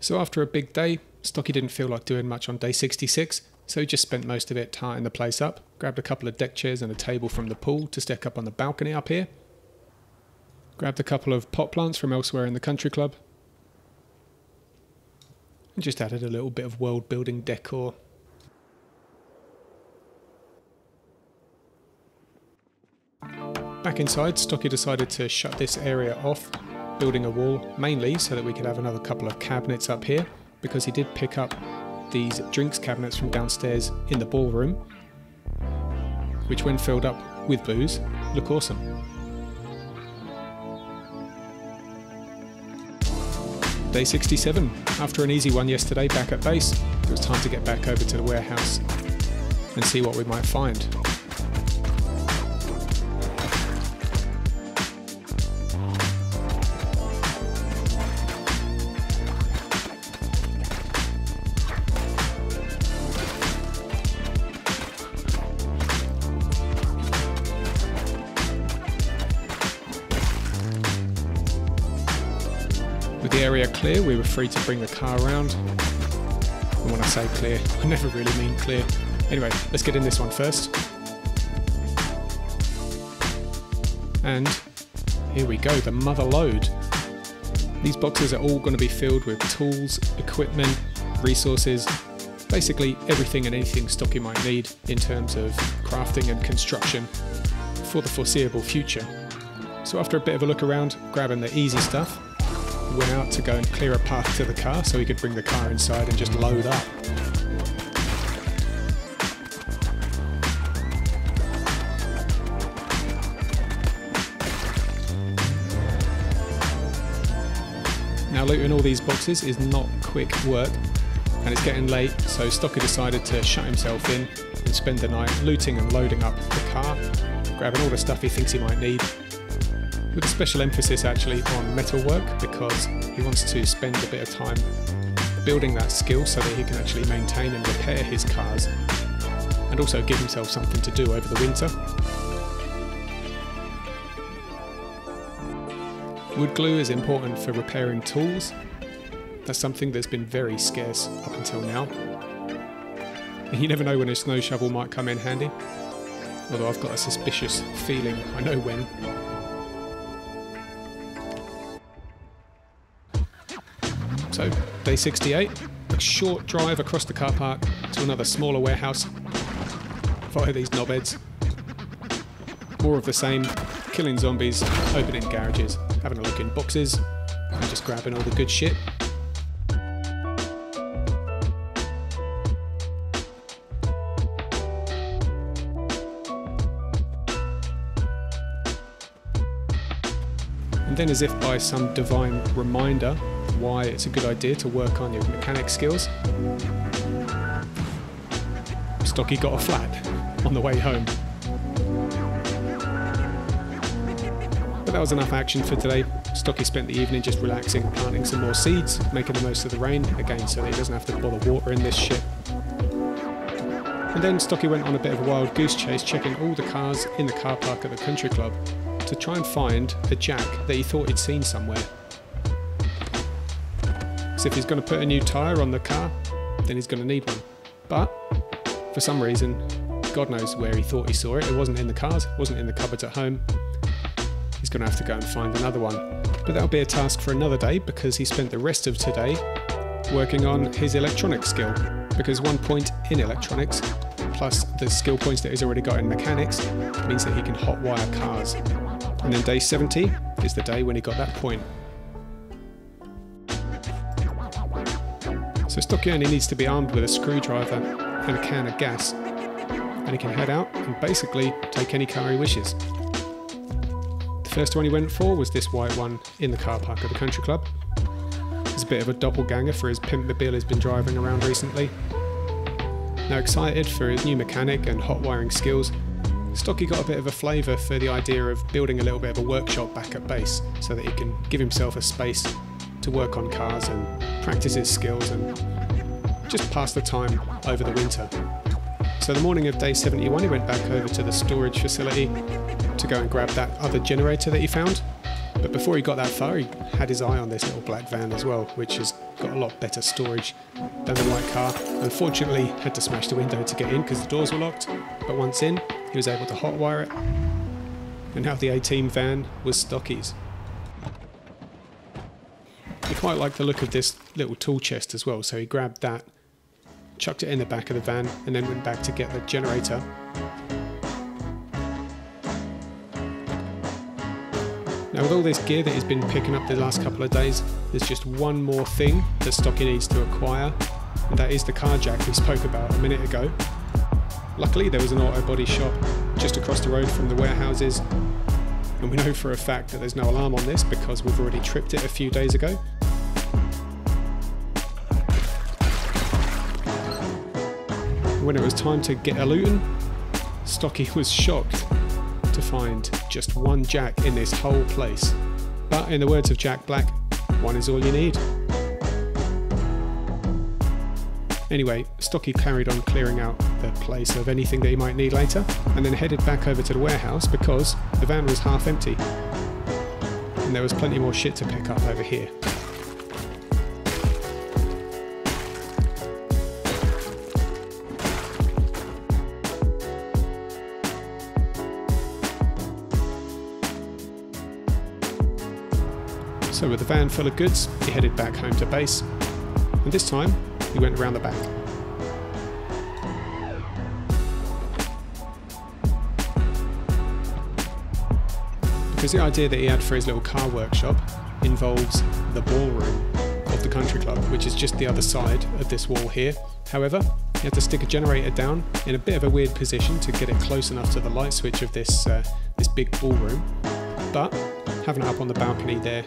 So after a big day, Stocky didn't feel like doing much on day sixty-six, so he just spent most of it tidying the place up, grabbed a couple of deck chairs and a table from the pool to stack up on the balcony up here, grabbed a couple of pot plants from elsewhere in the country club, and just added a little bit of world building decor. Back inside, Stocky decided to shut this area off, building a wall mainly so that we could have another couple of cabinets up here, because he did pick up these drinks cabinets from downstairs in the ballroom, which when filled up with booze, look awesome. Day sixty-seven. After an easy one yesterday back at base, it was time to get back over to the warehouse and see what we might find. Clear, we were free to bring the car around. And when I say clear, I never really mean clear. Anyway, let's get in this one first. And here we go, the mother load. These boxes are all going to be filled with tools, equipment, resources, basically everything and anything Stocky might need in terms of crafting and construction for the foreseeable future. So after a bit of a look around, grabbing the easy stuff, went out to go and clear a path to the car so we could bring the car inside and just load up. Now, looting all these boxes is not quick work, and it's getting late, so Stocky decided to shut himself in and spend the night looting and loading up the car, grabbing all the stuff he thinks he might need. with a special emphasis actually on metalwork, because he wants to spend a bit of time building that skill so that he can actually maintain and repair his cars and also give himself something to do over the winter. Wood glue is important for repairing tools. That's something that's been very scarce up until now. You never know when a snow shovel might come in handy, although I've got a suspicious feeling I know when. So, day sixty-eight, a short drive across the car park to another smaller warehouse via these knobheads. More of the same, killing zombies, opening garages, having a look in boxes, and just grabbing all the good shit. Then, as if by some divine reminder why it's a good idea to work on your mechanic skills, Stocky got a flat on the way home. But that was enough action for today. Stocky spent the evening just relaxing, planting some more seeds, making the most of the rain, again so that he doesn't have to bother watering this shit. And then Stocky went on a bit of a wild goose chase, checking all the cars in the car park at the country club, to try and find a jack that he thought he'd seen somewhere. So if he's going to put a new tyre on the car, then he's going to need one. But for some reason, God knows where he thought he saw it. It wasn't in the cars, it wasn't in the cupboards at home. He's going to have to go and find another one. But that'll be a task for another day, because he spent the rest of today working on his electronic skill. Because one point in electronics, plus the skill points that he's already got in mechanics, means that he can hotwire cars. And then day seventy is the day when he got that point. So Stocky only needs to be armed with a screwdriver and a can of gas, and he can head out and basically take any car he wishes. The first one he went for was this white one in the car park of the country club. It's a bit of a doppelganger for his pimpmobile he's been driving around recently. Now excited for his new mechanic and hot wiring skills, Stocky got a bit of a flavour for the idea of building a little bit of a workshop back at base so that he can give himself a space to work on cars and practice his skills and just pass the time over the winter. So the morning of day seventy-one he went back over to the storage facility to go and grab that other generator that he found, but before he got that far he had his eye on this little black van as well, which has got a lot better storage than the white car. Unfortunately had to smash the window to get in because the doors were locked, but once in he was able to hotwire it, and now the A-Team van was Stocky's. He quite liked the look of this little tool chest as well, so he grabbed that, chucked it in the back of the van, and then went back to get the generator. Now with all this gear that he's been picking up the last couple of days, there's just one more thing that Stocky needs to acquire, and that is the car jack we spoke about a minute ago. Luckily there was an auto body shop just across the road from the warehouses, and we know for a fact that there's no alarm on this because we've already tripped it a few days ago. When it was time to get a lootin', Stocky was shocked to find just one jack in this whole place. But in the words of Jack Black, one is all you need. Anyway, Stocky carried on clearing out the place of anything that he might need later, and then headed back over to the warehouse because the van was half empty and there was plenty more shit to pick up over here. So with the van full of goods, he headed back home to base, and this time he went around the back. Because the idea that he had for his little car workshop involves the ballroom of the country club, which is just the other side of this wall here. However, he had to stick a generator down in a bit of a weird position to get it close enough to the light switch of this, uh, this big ballroom. But having it up on the balcony there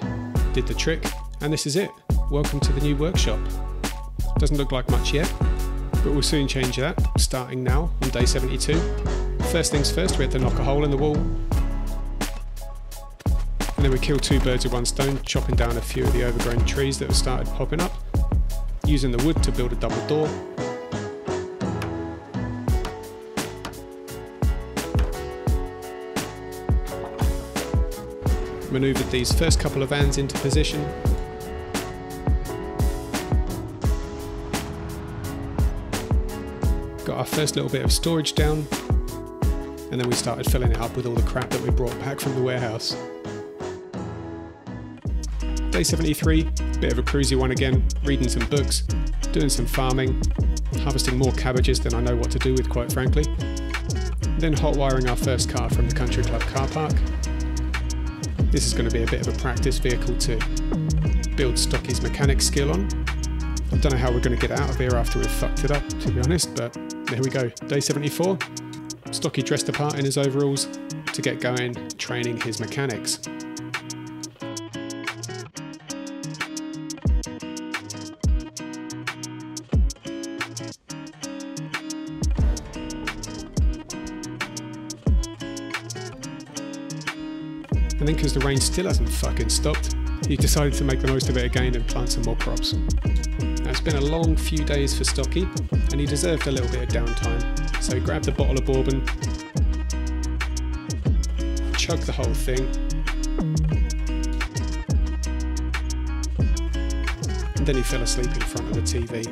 did the trick, and this is it. Welcome to the new workshop. Doesn't look like much yet, but we'll soon change that, starting now on day seventy-two. First things first, we had to knock a hole in the wall. And then we killed two birds with one stone, chopping down a few of the overgrown trees that started popping up, using the wood to build a double door. Maneuvered these first couple of vans into position. Got our first little bit of storage down, and then we started filling it up with all the crap that we brought back from the warehouse. Day seventy-three, bit of a cruisy one again, reading some books, doing some farming, harvesting more cabbages than I know what to do with, quite frankly. Then hotwiring our first car from the country club car park. This is going to be a bit of a practice vehicle to build Stocky's mechanic skill on. I don't know how we're going to get out of here after we've fucked it up, to be honest, but there we go. Day seventy-four, Stocky dressed the part in his overalls to get going training his mechanics. And then because the rain still hasn't fucking stopped, he decided to make the most of it again and plant some more crops. Now it's been a long few days for Stocky, and he deserved a little bit of downtime, so he grabbed a bottle of bourbon, chugged the whole thing, and then he fell asleep in front of the T V.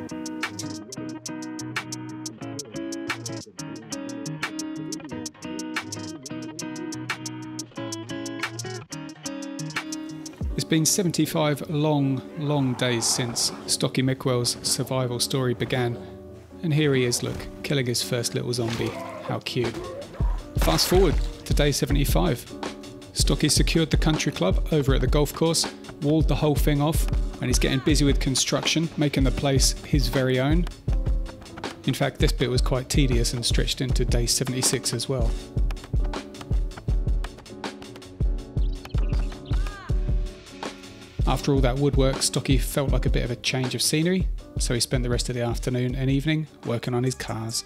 It's been seventy-five long, long days since Stocky Mickwell's survival story began, and here he is, look, killing his first little zombie. How cute. Fast forward to day seventy-five. Stocky secured the country club over at the golf course, walled the whole thing off, and he's getting busy with construction, making the place his very own. In fact, this bit was quite tedious and stretched into day seventy-six as well. After all that woodwork, Stocky felt like a bit of a change of scenery, so he spent the rest of the afternoon and evening working on his cars.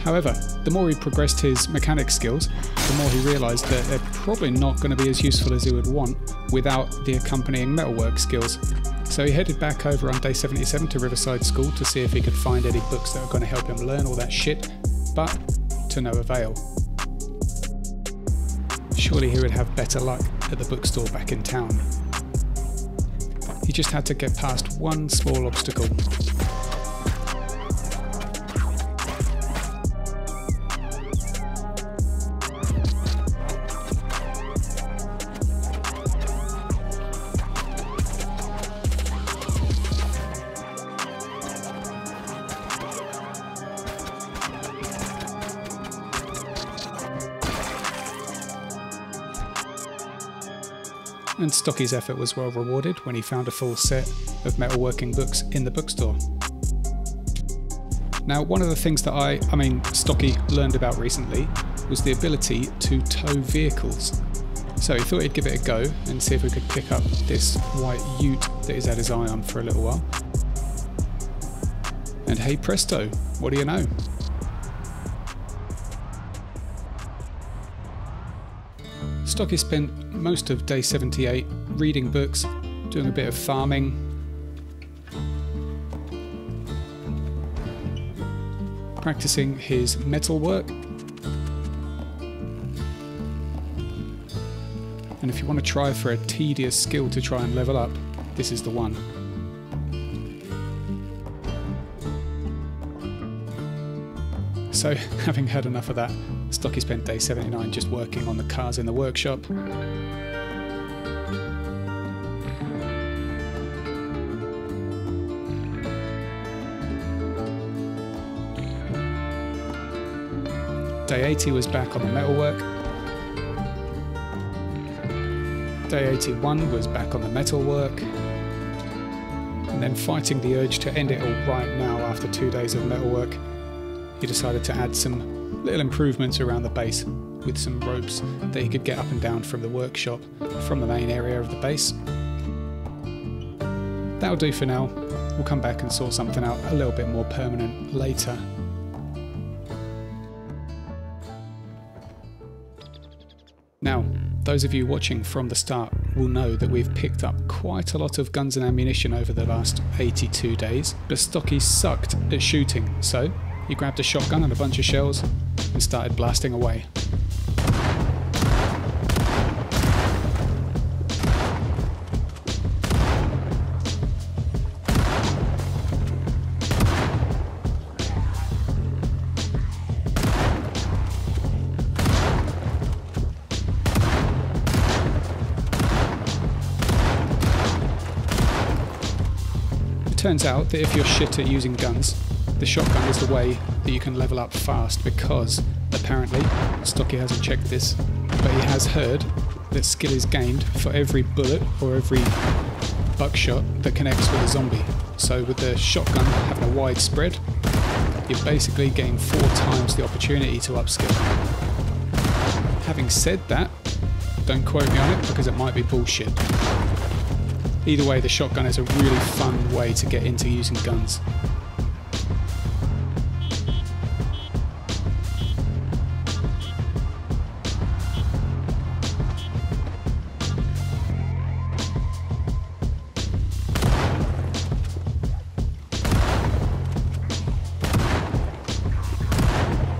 However, the more he progressed his mechanic skills, the more he realised that they're probably not going to be as useful as he would want without the accompanying metalwork skills. So he headed back over on day seventy-seven to Riverside School to see if he could find any books that were going to help him learn all that shit, but to no avail. Surely he would have better luck at the bookstore back in town. He just had to get past one small obstacle. And Stocky's effort was well rewarded when he found a full set of metalworking books in the bookstore. Now, one of the things that I, I mean, Stocky learned about recently was the ability to tow vehicles. So he thought he'd give it a go and see if we could pick up this white ute that he's had his eye on for a little while. And hey presto, what do you know? Stocky spent most of day seventy-eight reading books, doing a bit of farming, practicing his metalwork. And if you want to try for a tedious skill to try and level up, this is the one. So, having had enough of that, Stocky spent day seventy-nine just working on the cars in the workshop. Day eighty was back on the metalwork. Day eighty-one was back on the metalwork. And then, fighting the urge to end it all right now after two days of metalwork, he decided to add some little improvements around the base with some ropes that he could get up and down from the workshop from the main area of the base. That'll do for now. We'll come back and sort something out a little bit more permanent later. Now, those of you watching from the start will know that we've picked up quite a lot of guns and ammunition over the last eighty-two days, but Stocky sucked at shooting, so he grabbed a shotgun and a bunch of shells and started blasting away. Turns out that if you're shit at using guns, the shotgun is the way that you can level up fast, because apparently, Stocky hasn't checked this, but he has heard that skill is gained for every bullet or every buckshot that connects with a zombie. So with the shotgun having a wide spread, you basically gain four times the opportunity to upskill. Having said that, don't quote me on it because it might be bullshit. Either way, the shotgun is a really fun way to get into using guns.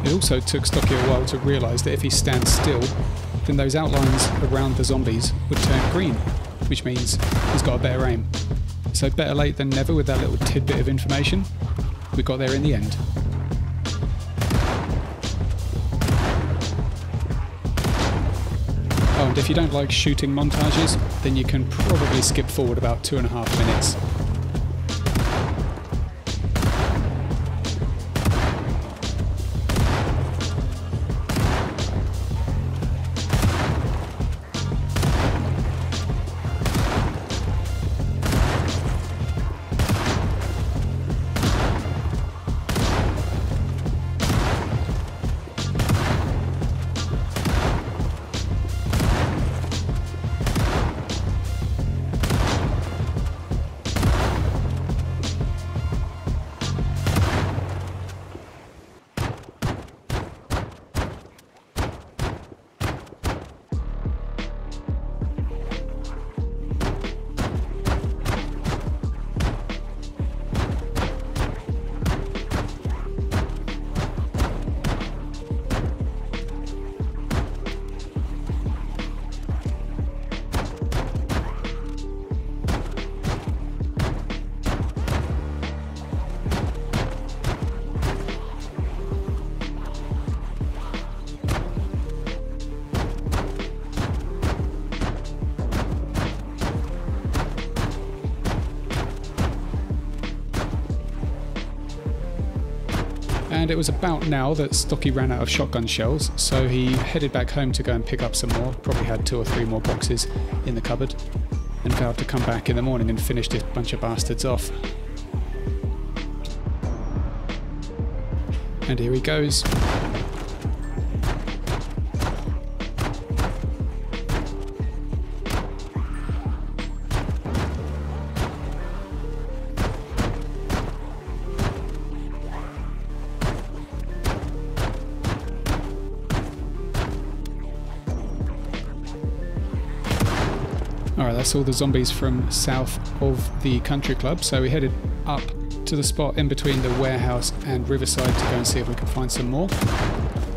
It also took Stocky a while to realise that if he stands still, then those outlines around the zombies would turn green, which means he's got a better aim. So better late than never with that little tidbit of information. We got there in the end. Oh, and if you don't like shooting montages, then you can probably skip forward about two and a half minutes. And it was about now that Stocky ran out of shotgun shells, so he headed back home to go and pick up some more, probably had two or three more boxes in the cupboard, and vowed to come back in the morning and finish this bunch of bastards off. And here he goes. Alright, that's all the zombies from south of the country club, so we headed up to the spot in between the warehouse and Riverside to go and see if we could find some more,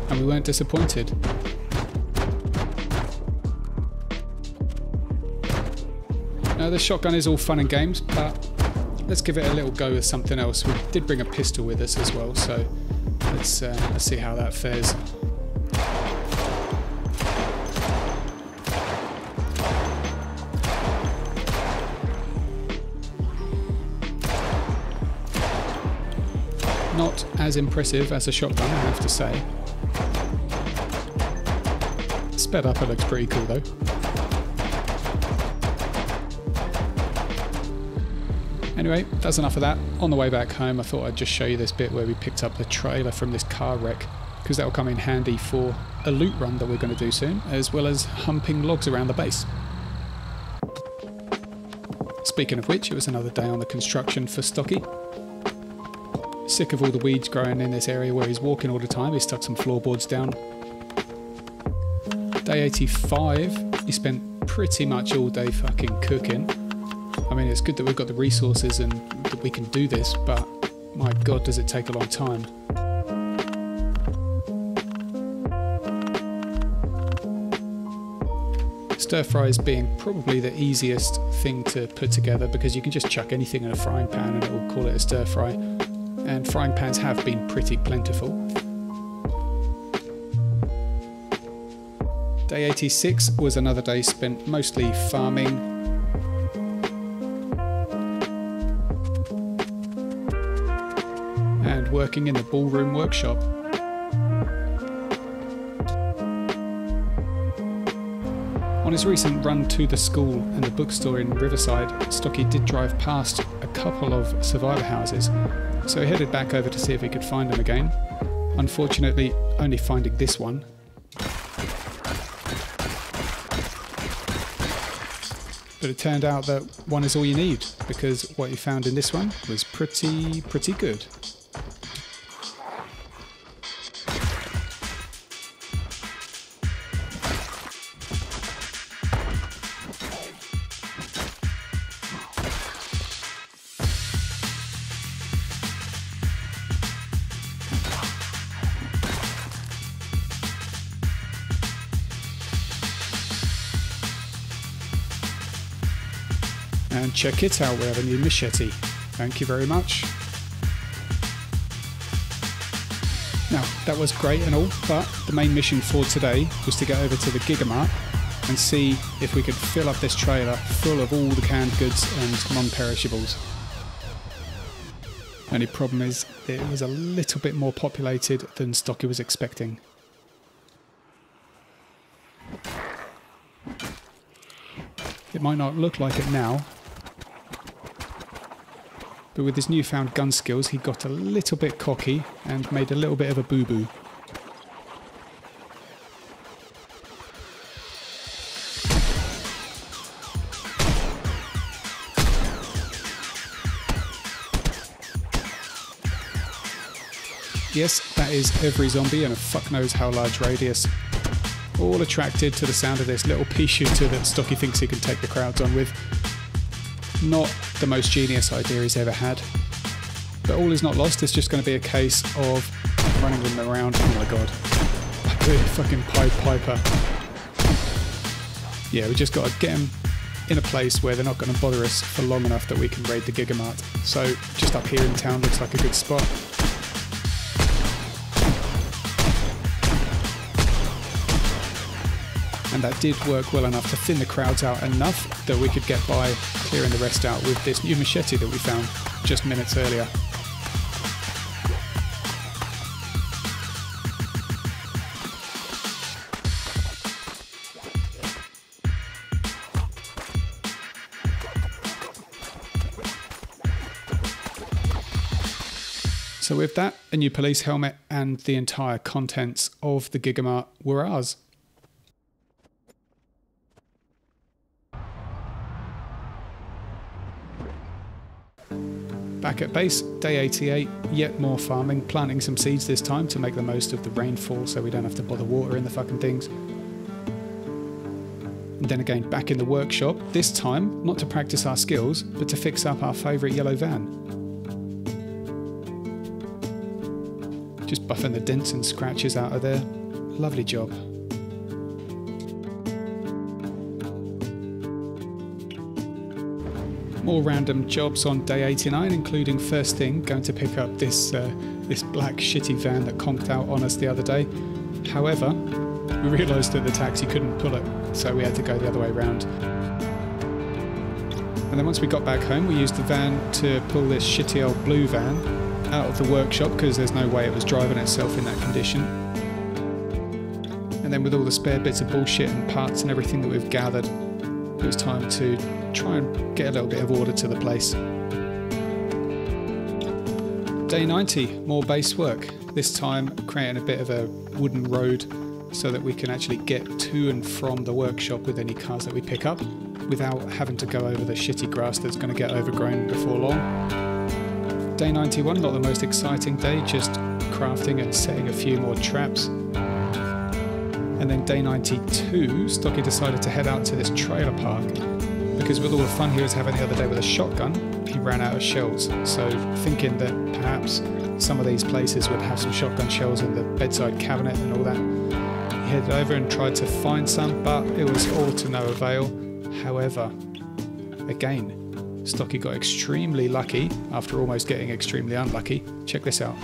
and we weren't disappointed. Now the shotgun is all fun and games, but let's give it a little go with something else. We did bring a pistol with us as well, so let's, uh, let's see how that fares. Not as impressive as a shotgun, I have to say. Sped up, it looks pretty cool though. Anyway, that's enough of that. On the way back home, I thought I'd just show you this bit where we picked up the trailer from this car wreck, because that'll come in handy for a loot run that we're going to do soon, as well as humping logs around the base. Speaking of which, it was another day on the construction for Stocky. Sick of all the weeds growing in this area where he's walking all the time, he's stuck some floorboards down. Day eighty-five, we spent pretty much all day fucking cooking. I mean, it's good that we've got the resources and that we can do this, but my god, does it take a long time. Stir fries being probably the easiest thing to put together because you can just chuck anything in a frying pan and it will call it a stir fry. And frying pans have been pretty plentiful. Day eighty-six was another day spent mostly farming. And working in the ballroom workshop. On his recent run to the school and the bookstore in Riverside, Stocky did drive past a couple of survivor houses, so he headed back over to see if he could find them again. Unfortunately, only finding this one. But it turned out that one is all you need, because what you found in this one was pretty, pretty good. And check it out, we have a new machete. Thank you very much. Now, that was great and all, but the main mission for today was to get over to the Gigamart and see if we could fill up this trailer full of all the canned goods and non-perishables. Only problem is, it was a little bit more populated than Stocky was expecting. It might not look like it now, but with his newfound gun skills, he got a little bit cocky and made a little bit of a boo-boo. Yes, that is every zombie in a fuck knows how large radius, all attracted to the sound of this little pea shooter that Stocky thinks he can take the crowds on with. Not the most genius idea he's ever had. But all is not lost, it's just going to be a case of running them around. Oh my god. Like a fucking Pied Piper. Yeah, we just got to get them in a place where they're not going to bother us for long enough that we can raid the Gigamart. So just up here in town looks like a good spot. And that did work well enough to thin the crowds out enough that we could get by clearing the rest out with this new machete that we found just minutes earlier. So with that, a new police helmet and the entire contents of the Gigamart were ours. Back at base, day eighty-eight, yet more farming, planting some seeds this time to make the most of the rainfall so we don't have to bother watering the fucking things. And then again, back in the workshop, this time not to practice our skills, but to fix up our favourite yellow van. Just buffing the dents and scratches out of there. Lovely job. More random jobs on day eighty-nine, including first thing going to pick up this uh, this black shitty van that conked out on us the other day. However, we realised that the taxi couldn't pull it, so we had to go the other way round. And then once we got back home, we used the van to pull this shitty old blue van out of the workshop because there's no way it was driving itself in that condition. And then with all the spare bits of bullshit and parts and everything that we've gathered, it was time to try and get a little bit of order to the place. Day ninety, more base work, this time creating a bit of a wooden road so that we can actually get to and from the workshop with any cars that we pick up without having to go over the shitty grass that's going to get overgrown before long. Day ninety-one, not the most exciting day, just crafting and setting a few more traps. And then day ninety-two, Stocky decided to head out to this trailer park because with all the fun he was having the other day with a shotgun, he ran out of shells. So thinking that perhaps some of these places would have some shotgun shells in the bedside cabinet and all that, he headed over and tried to find some, but it was all to no avail. However, again, Stocky got extremely lucky after almost getting extremely unlucky. Check this out.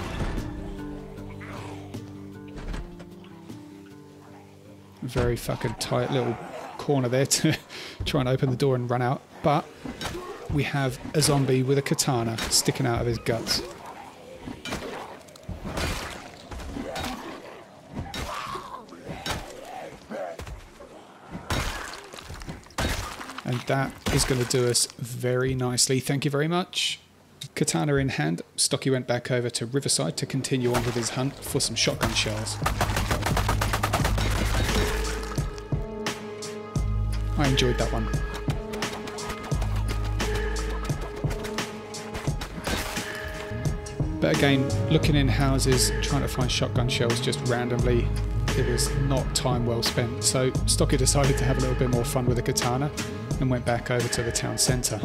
Very fucking tight little corner there to try and open the door and run out. But we have a zombie with a katana sticking out of his guts. And that is going to do us very nicely. Thank you very much. Katana in hand, Stocky went back over to Riverside to continue on with his hunt for some shotgun shells. I enjoyed that one. But again, looking in houses, trying to find shotgun shells just randomly, it was not time well spent. So Stocky decided to have a little bit more fun with the katana and went back over to the town centre.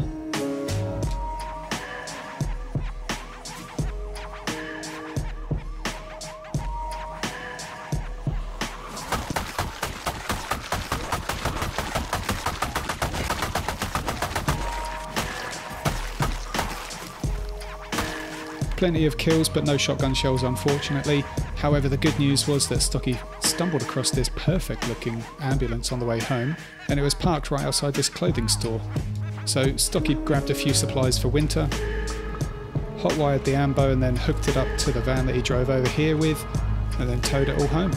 Plenty of kills, but no shotgun shells, unfortunately. However, the good news was that Stocky stumbled across this perfect looking ambulance on the way home, and it was parked right outside this clothing store. So Stocky grabbed a few supplies for winter, hotwired the ambo and then hooked it up to the van that he drove over here with, and then towed it all home.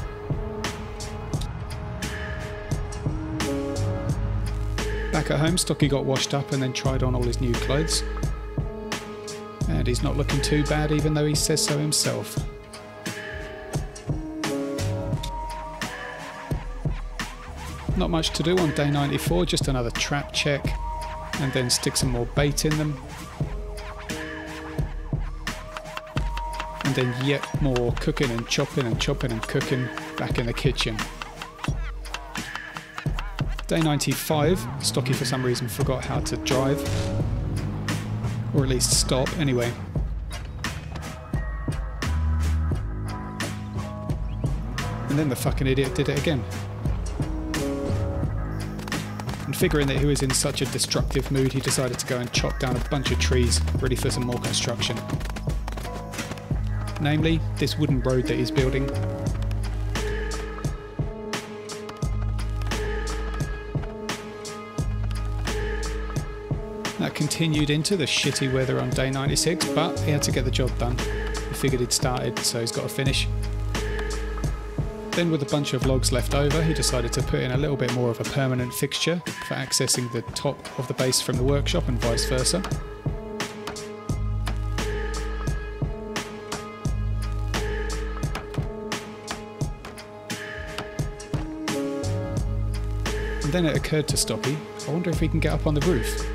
Back at home, Stocky got washed up and then tried on all his new clothes. And he's not looking too bad, even though he says so himself. Not much to do on day ninety-four, just another trap check and then stick some more bait in them. And then yet more cooking and chopping and chopping and cooking back in the kitchen. Day ninety-five, Stocky for some reason forgot how to drive. Or at least stop, anyway. And then the fucking idiot did it again. And figuring that he was in such a destructive mood, he decided to go and chop down a bunch of trees, ready for some more construction. Namely, this wooden road that he's building. That continued into the shitty weather on day ninety-six, but he had to get the job done. He figured he'd started, so he's got to finish. Then with a bunch of logs left over, he decided to put in a little bit more of a permanent fixture for accessing the top of the base from the workshop and vice versa. And then it occurred to Stocky, I wonder if we can get up on the roof.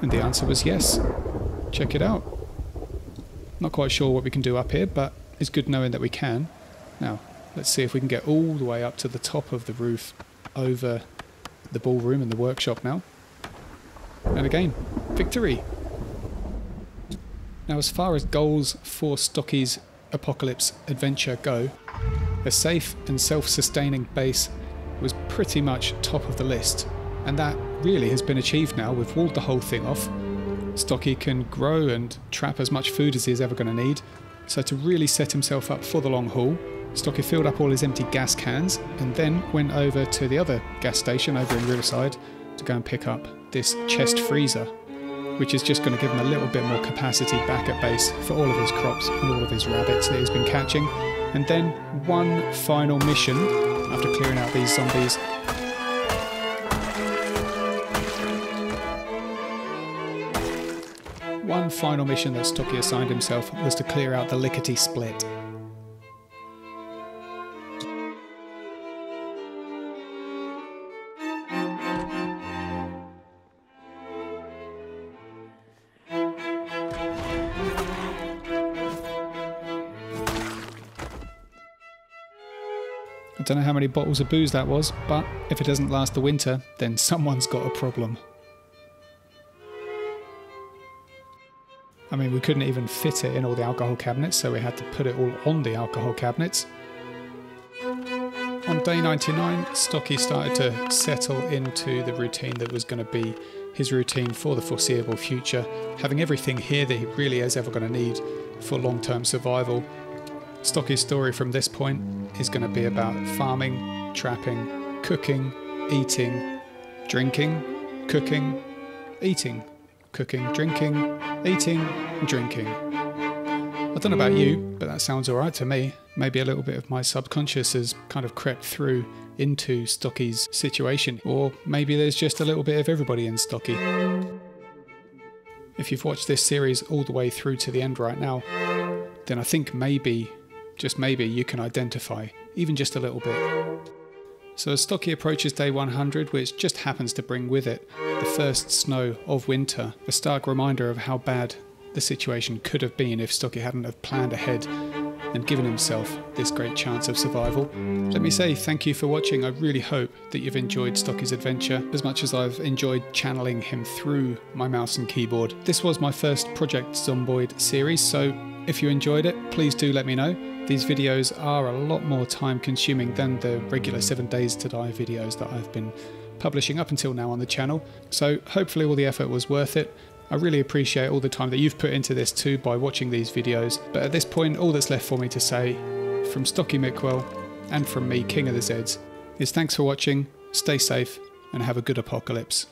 And the answer was yes. Check it out. Not quite sure what we can do up here, but it's good knowing that we can. Now, let's see if we can get all the way up to the top of the roof over the ballroom and the workshop now. And again, victory. Now, as far as goals for Stocky's apocalypse adventure go, a safe and self-sustaining base was pretty much top of the list. And that really has been achieved now. We've walled the whole thing off. Stocky can grow and trap as much food as he's ever going to need. So to really set himself up for the long haul, Stocky filled up all his empty gas cans and then went over to the other gas station over in Riverside to go and pick up this chest freezer, which is just going to give him a little bit more capacity back at base for all of his crops and all of his rabbits that he's been catching. And then one final mission after clearing out these zombies. One final mission that Stocky assigned himself was to clear out the Lickety Split. don't know how many bottles of booze that was, but if it doesn't last the winter, then someone's got a problem. I mean, we couldn't even fit it in all the alcohol cabinets, so we had to put it all on the alcohol cabinets. On day ninety-nine, Stocky started to settle into the routine that was going to be his routine for the foreseeable future, having everything here that he really is ever going to need for long-term survival. Stocky's story from this point is going to be about farming, trapping, cooking, eating, drinking, cooking, eating, cooking, drinking, eating, drinking. I don't know about you, but that sounds alright to me. Maybe a little bit of my subconscious has kind of crept through into Stocky's situation, or maybe there's just a little bit of everybody in Stocky. If you've watched this series all the way through to the end right now, then I think maybe, just maybe, you can identify, even just a little bit. So as Stocky approaches day one hundred, which just happens to bring with it the first snow of winter, a stark reminder of how bad the situation could have been if Stocky hadn't have planned ahead and given himself this great chance of survival. Let me say thank you for watching. I really hope that you've enjoyed Stocky's adventure as much as I've enjoyed channeling him through my mouse and keyboard. This was my first Project Zomboid series, so if you enjoyed it, please do let me know. These videos are a lot more time consuming than the regular seven days to die videos that I've been publishing up until now on the channel, so hopefully all the effort was worth it. I really appreciate all the time that you've put into this too by watching these videos, but at this point all that's left for me to say, from Stocky Mickwell and from me, King of the Zeds, is thanks for watching, stay safe and have a good apocalypse.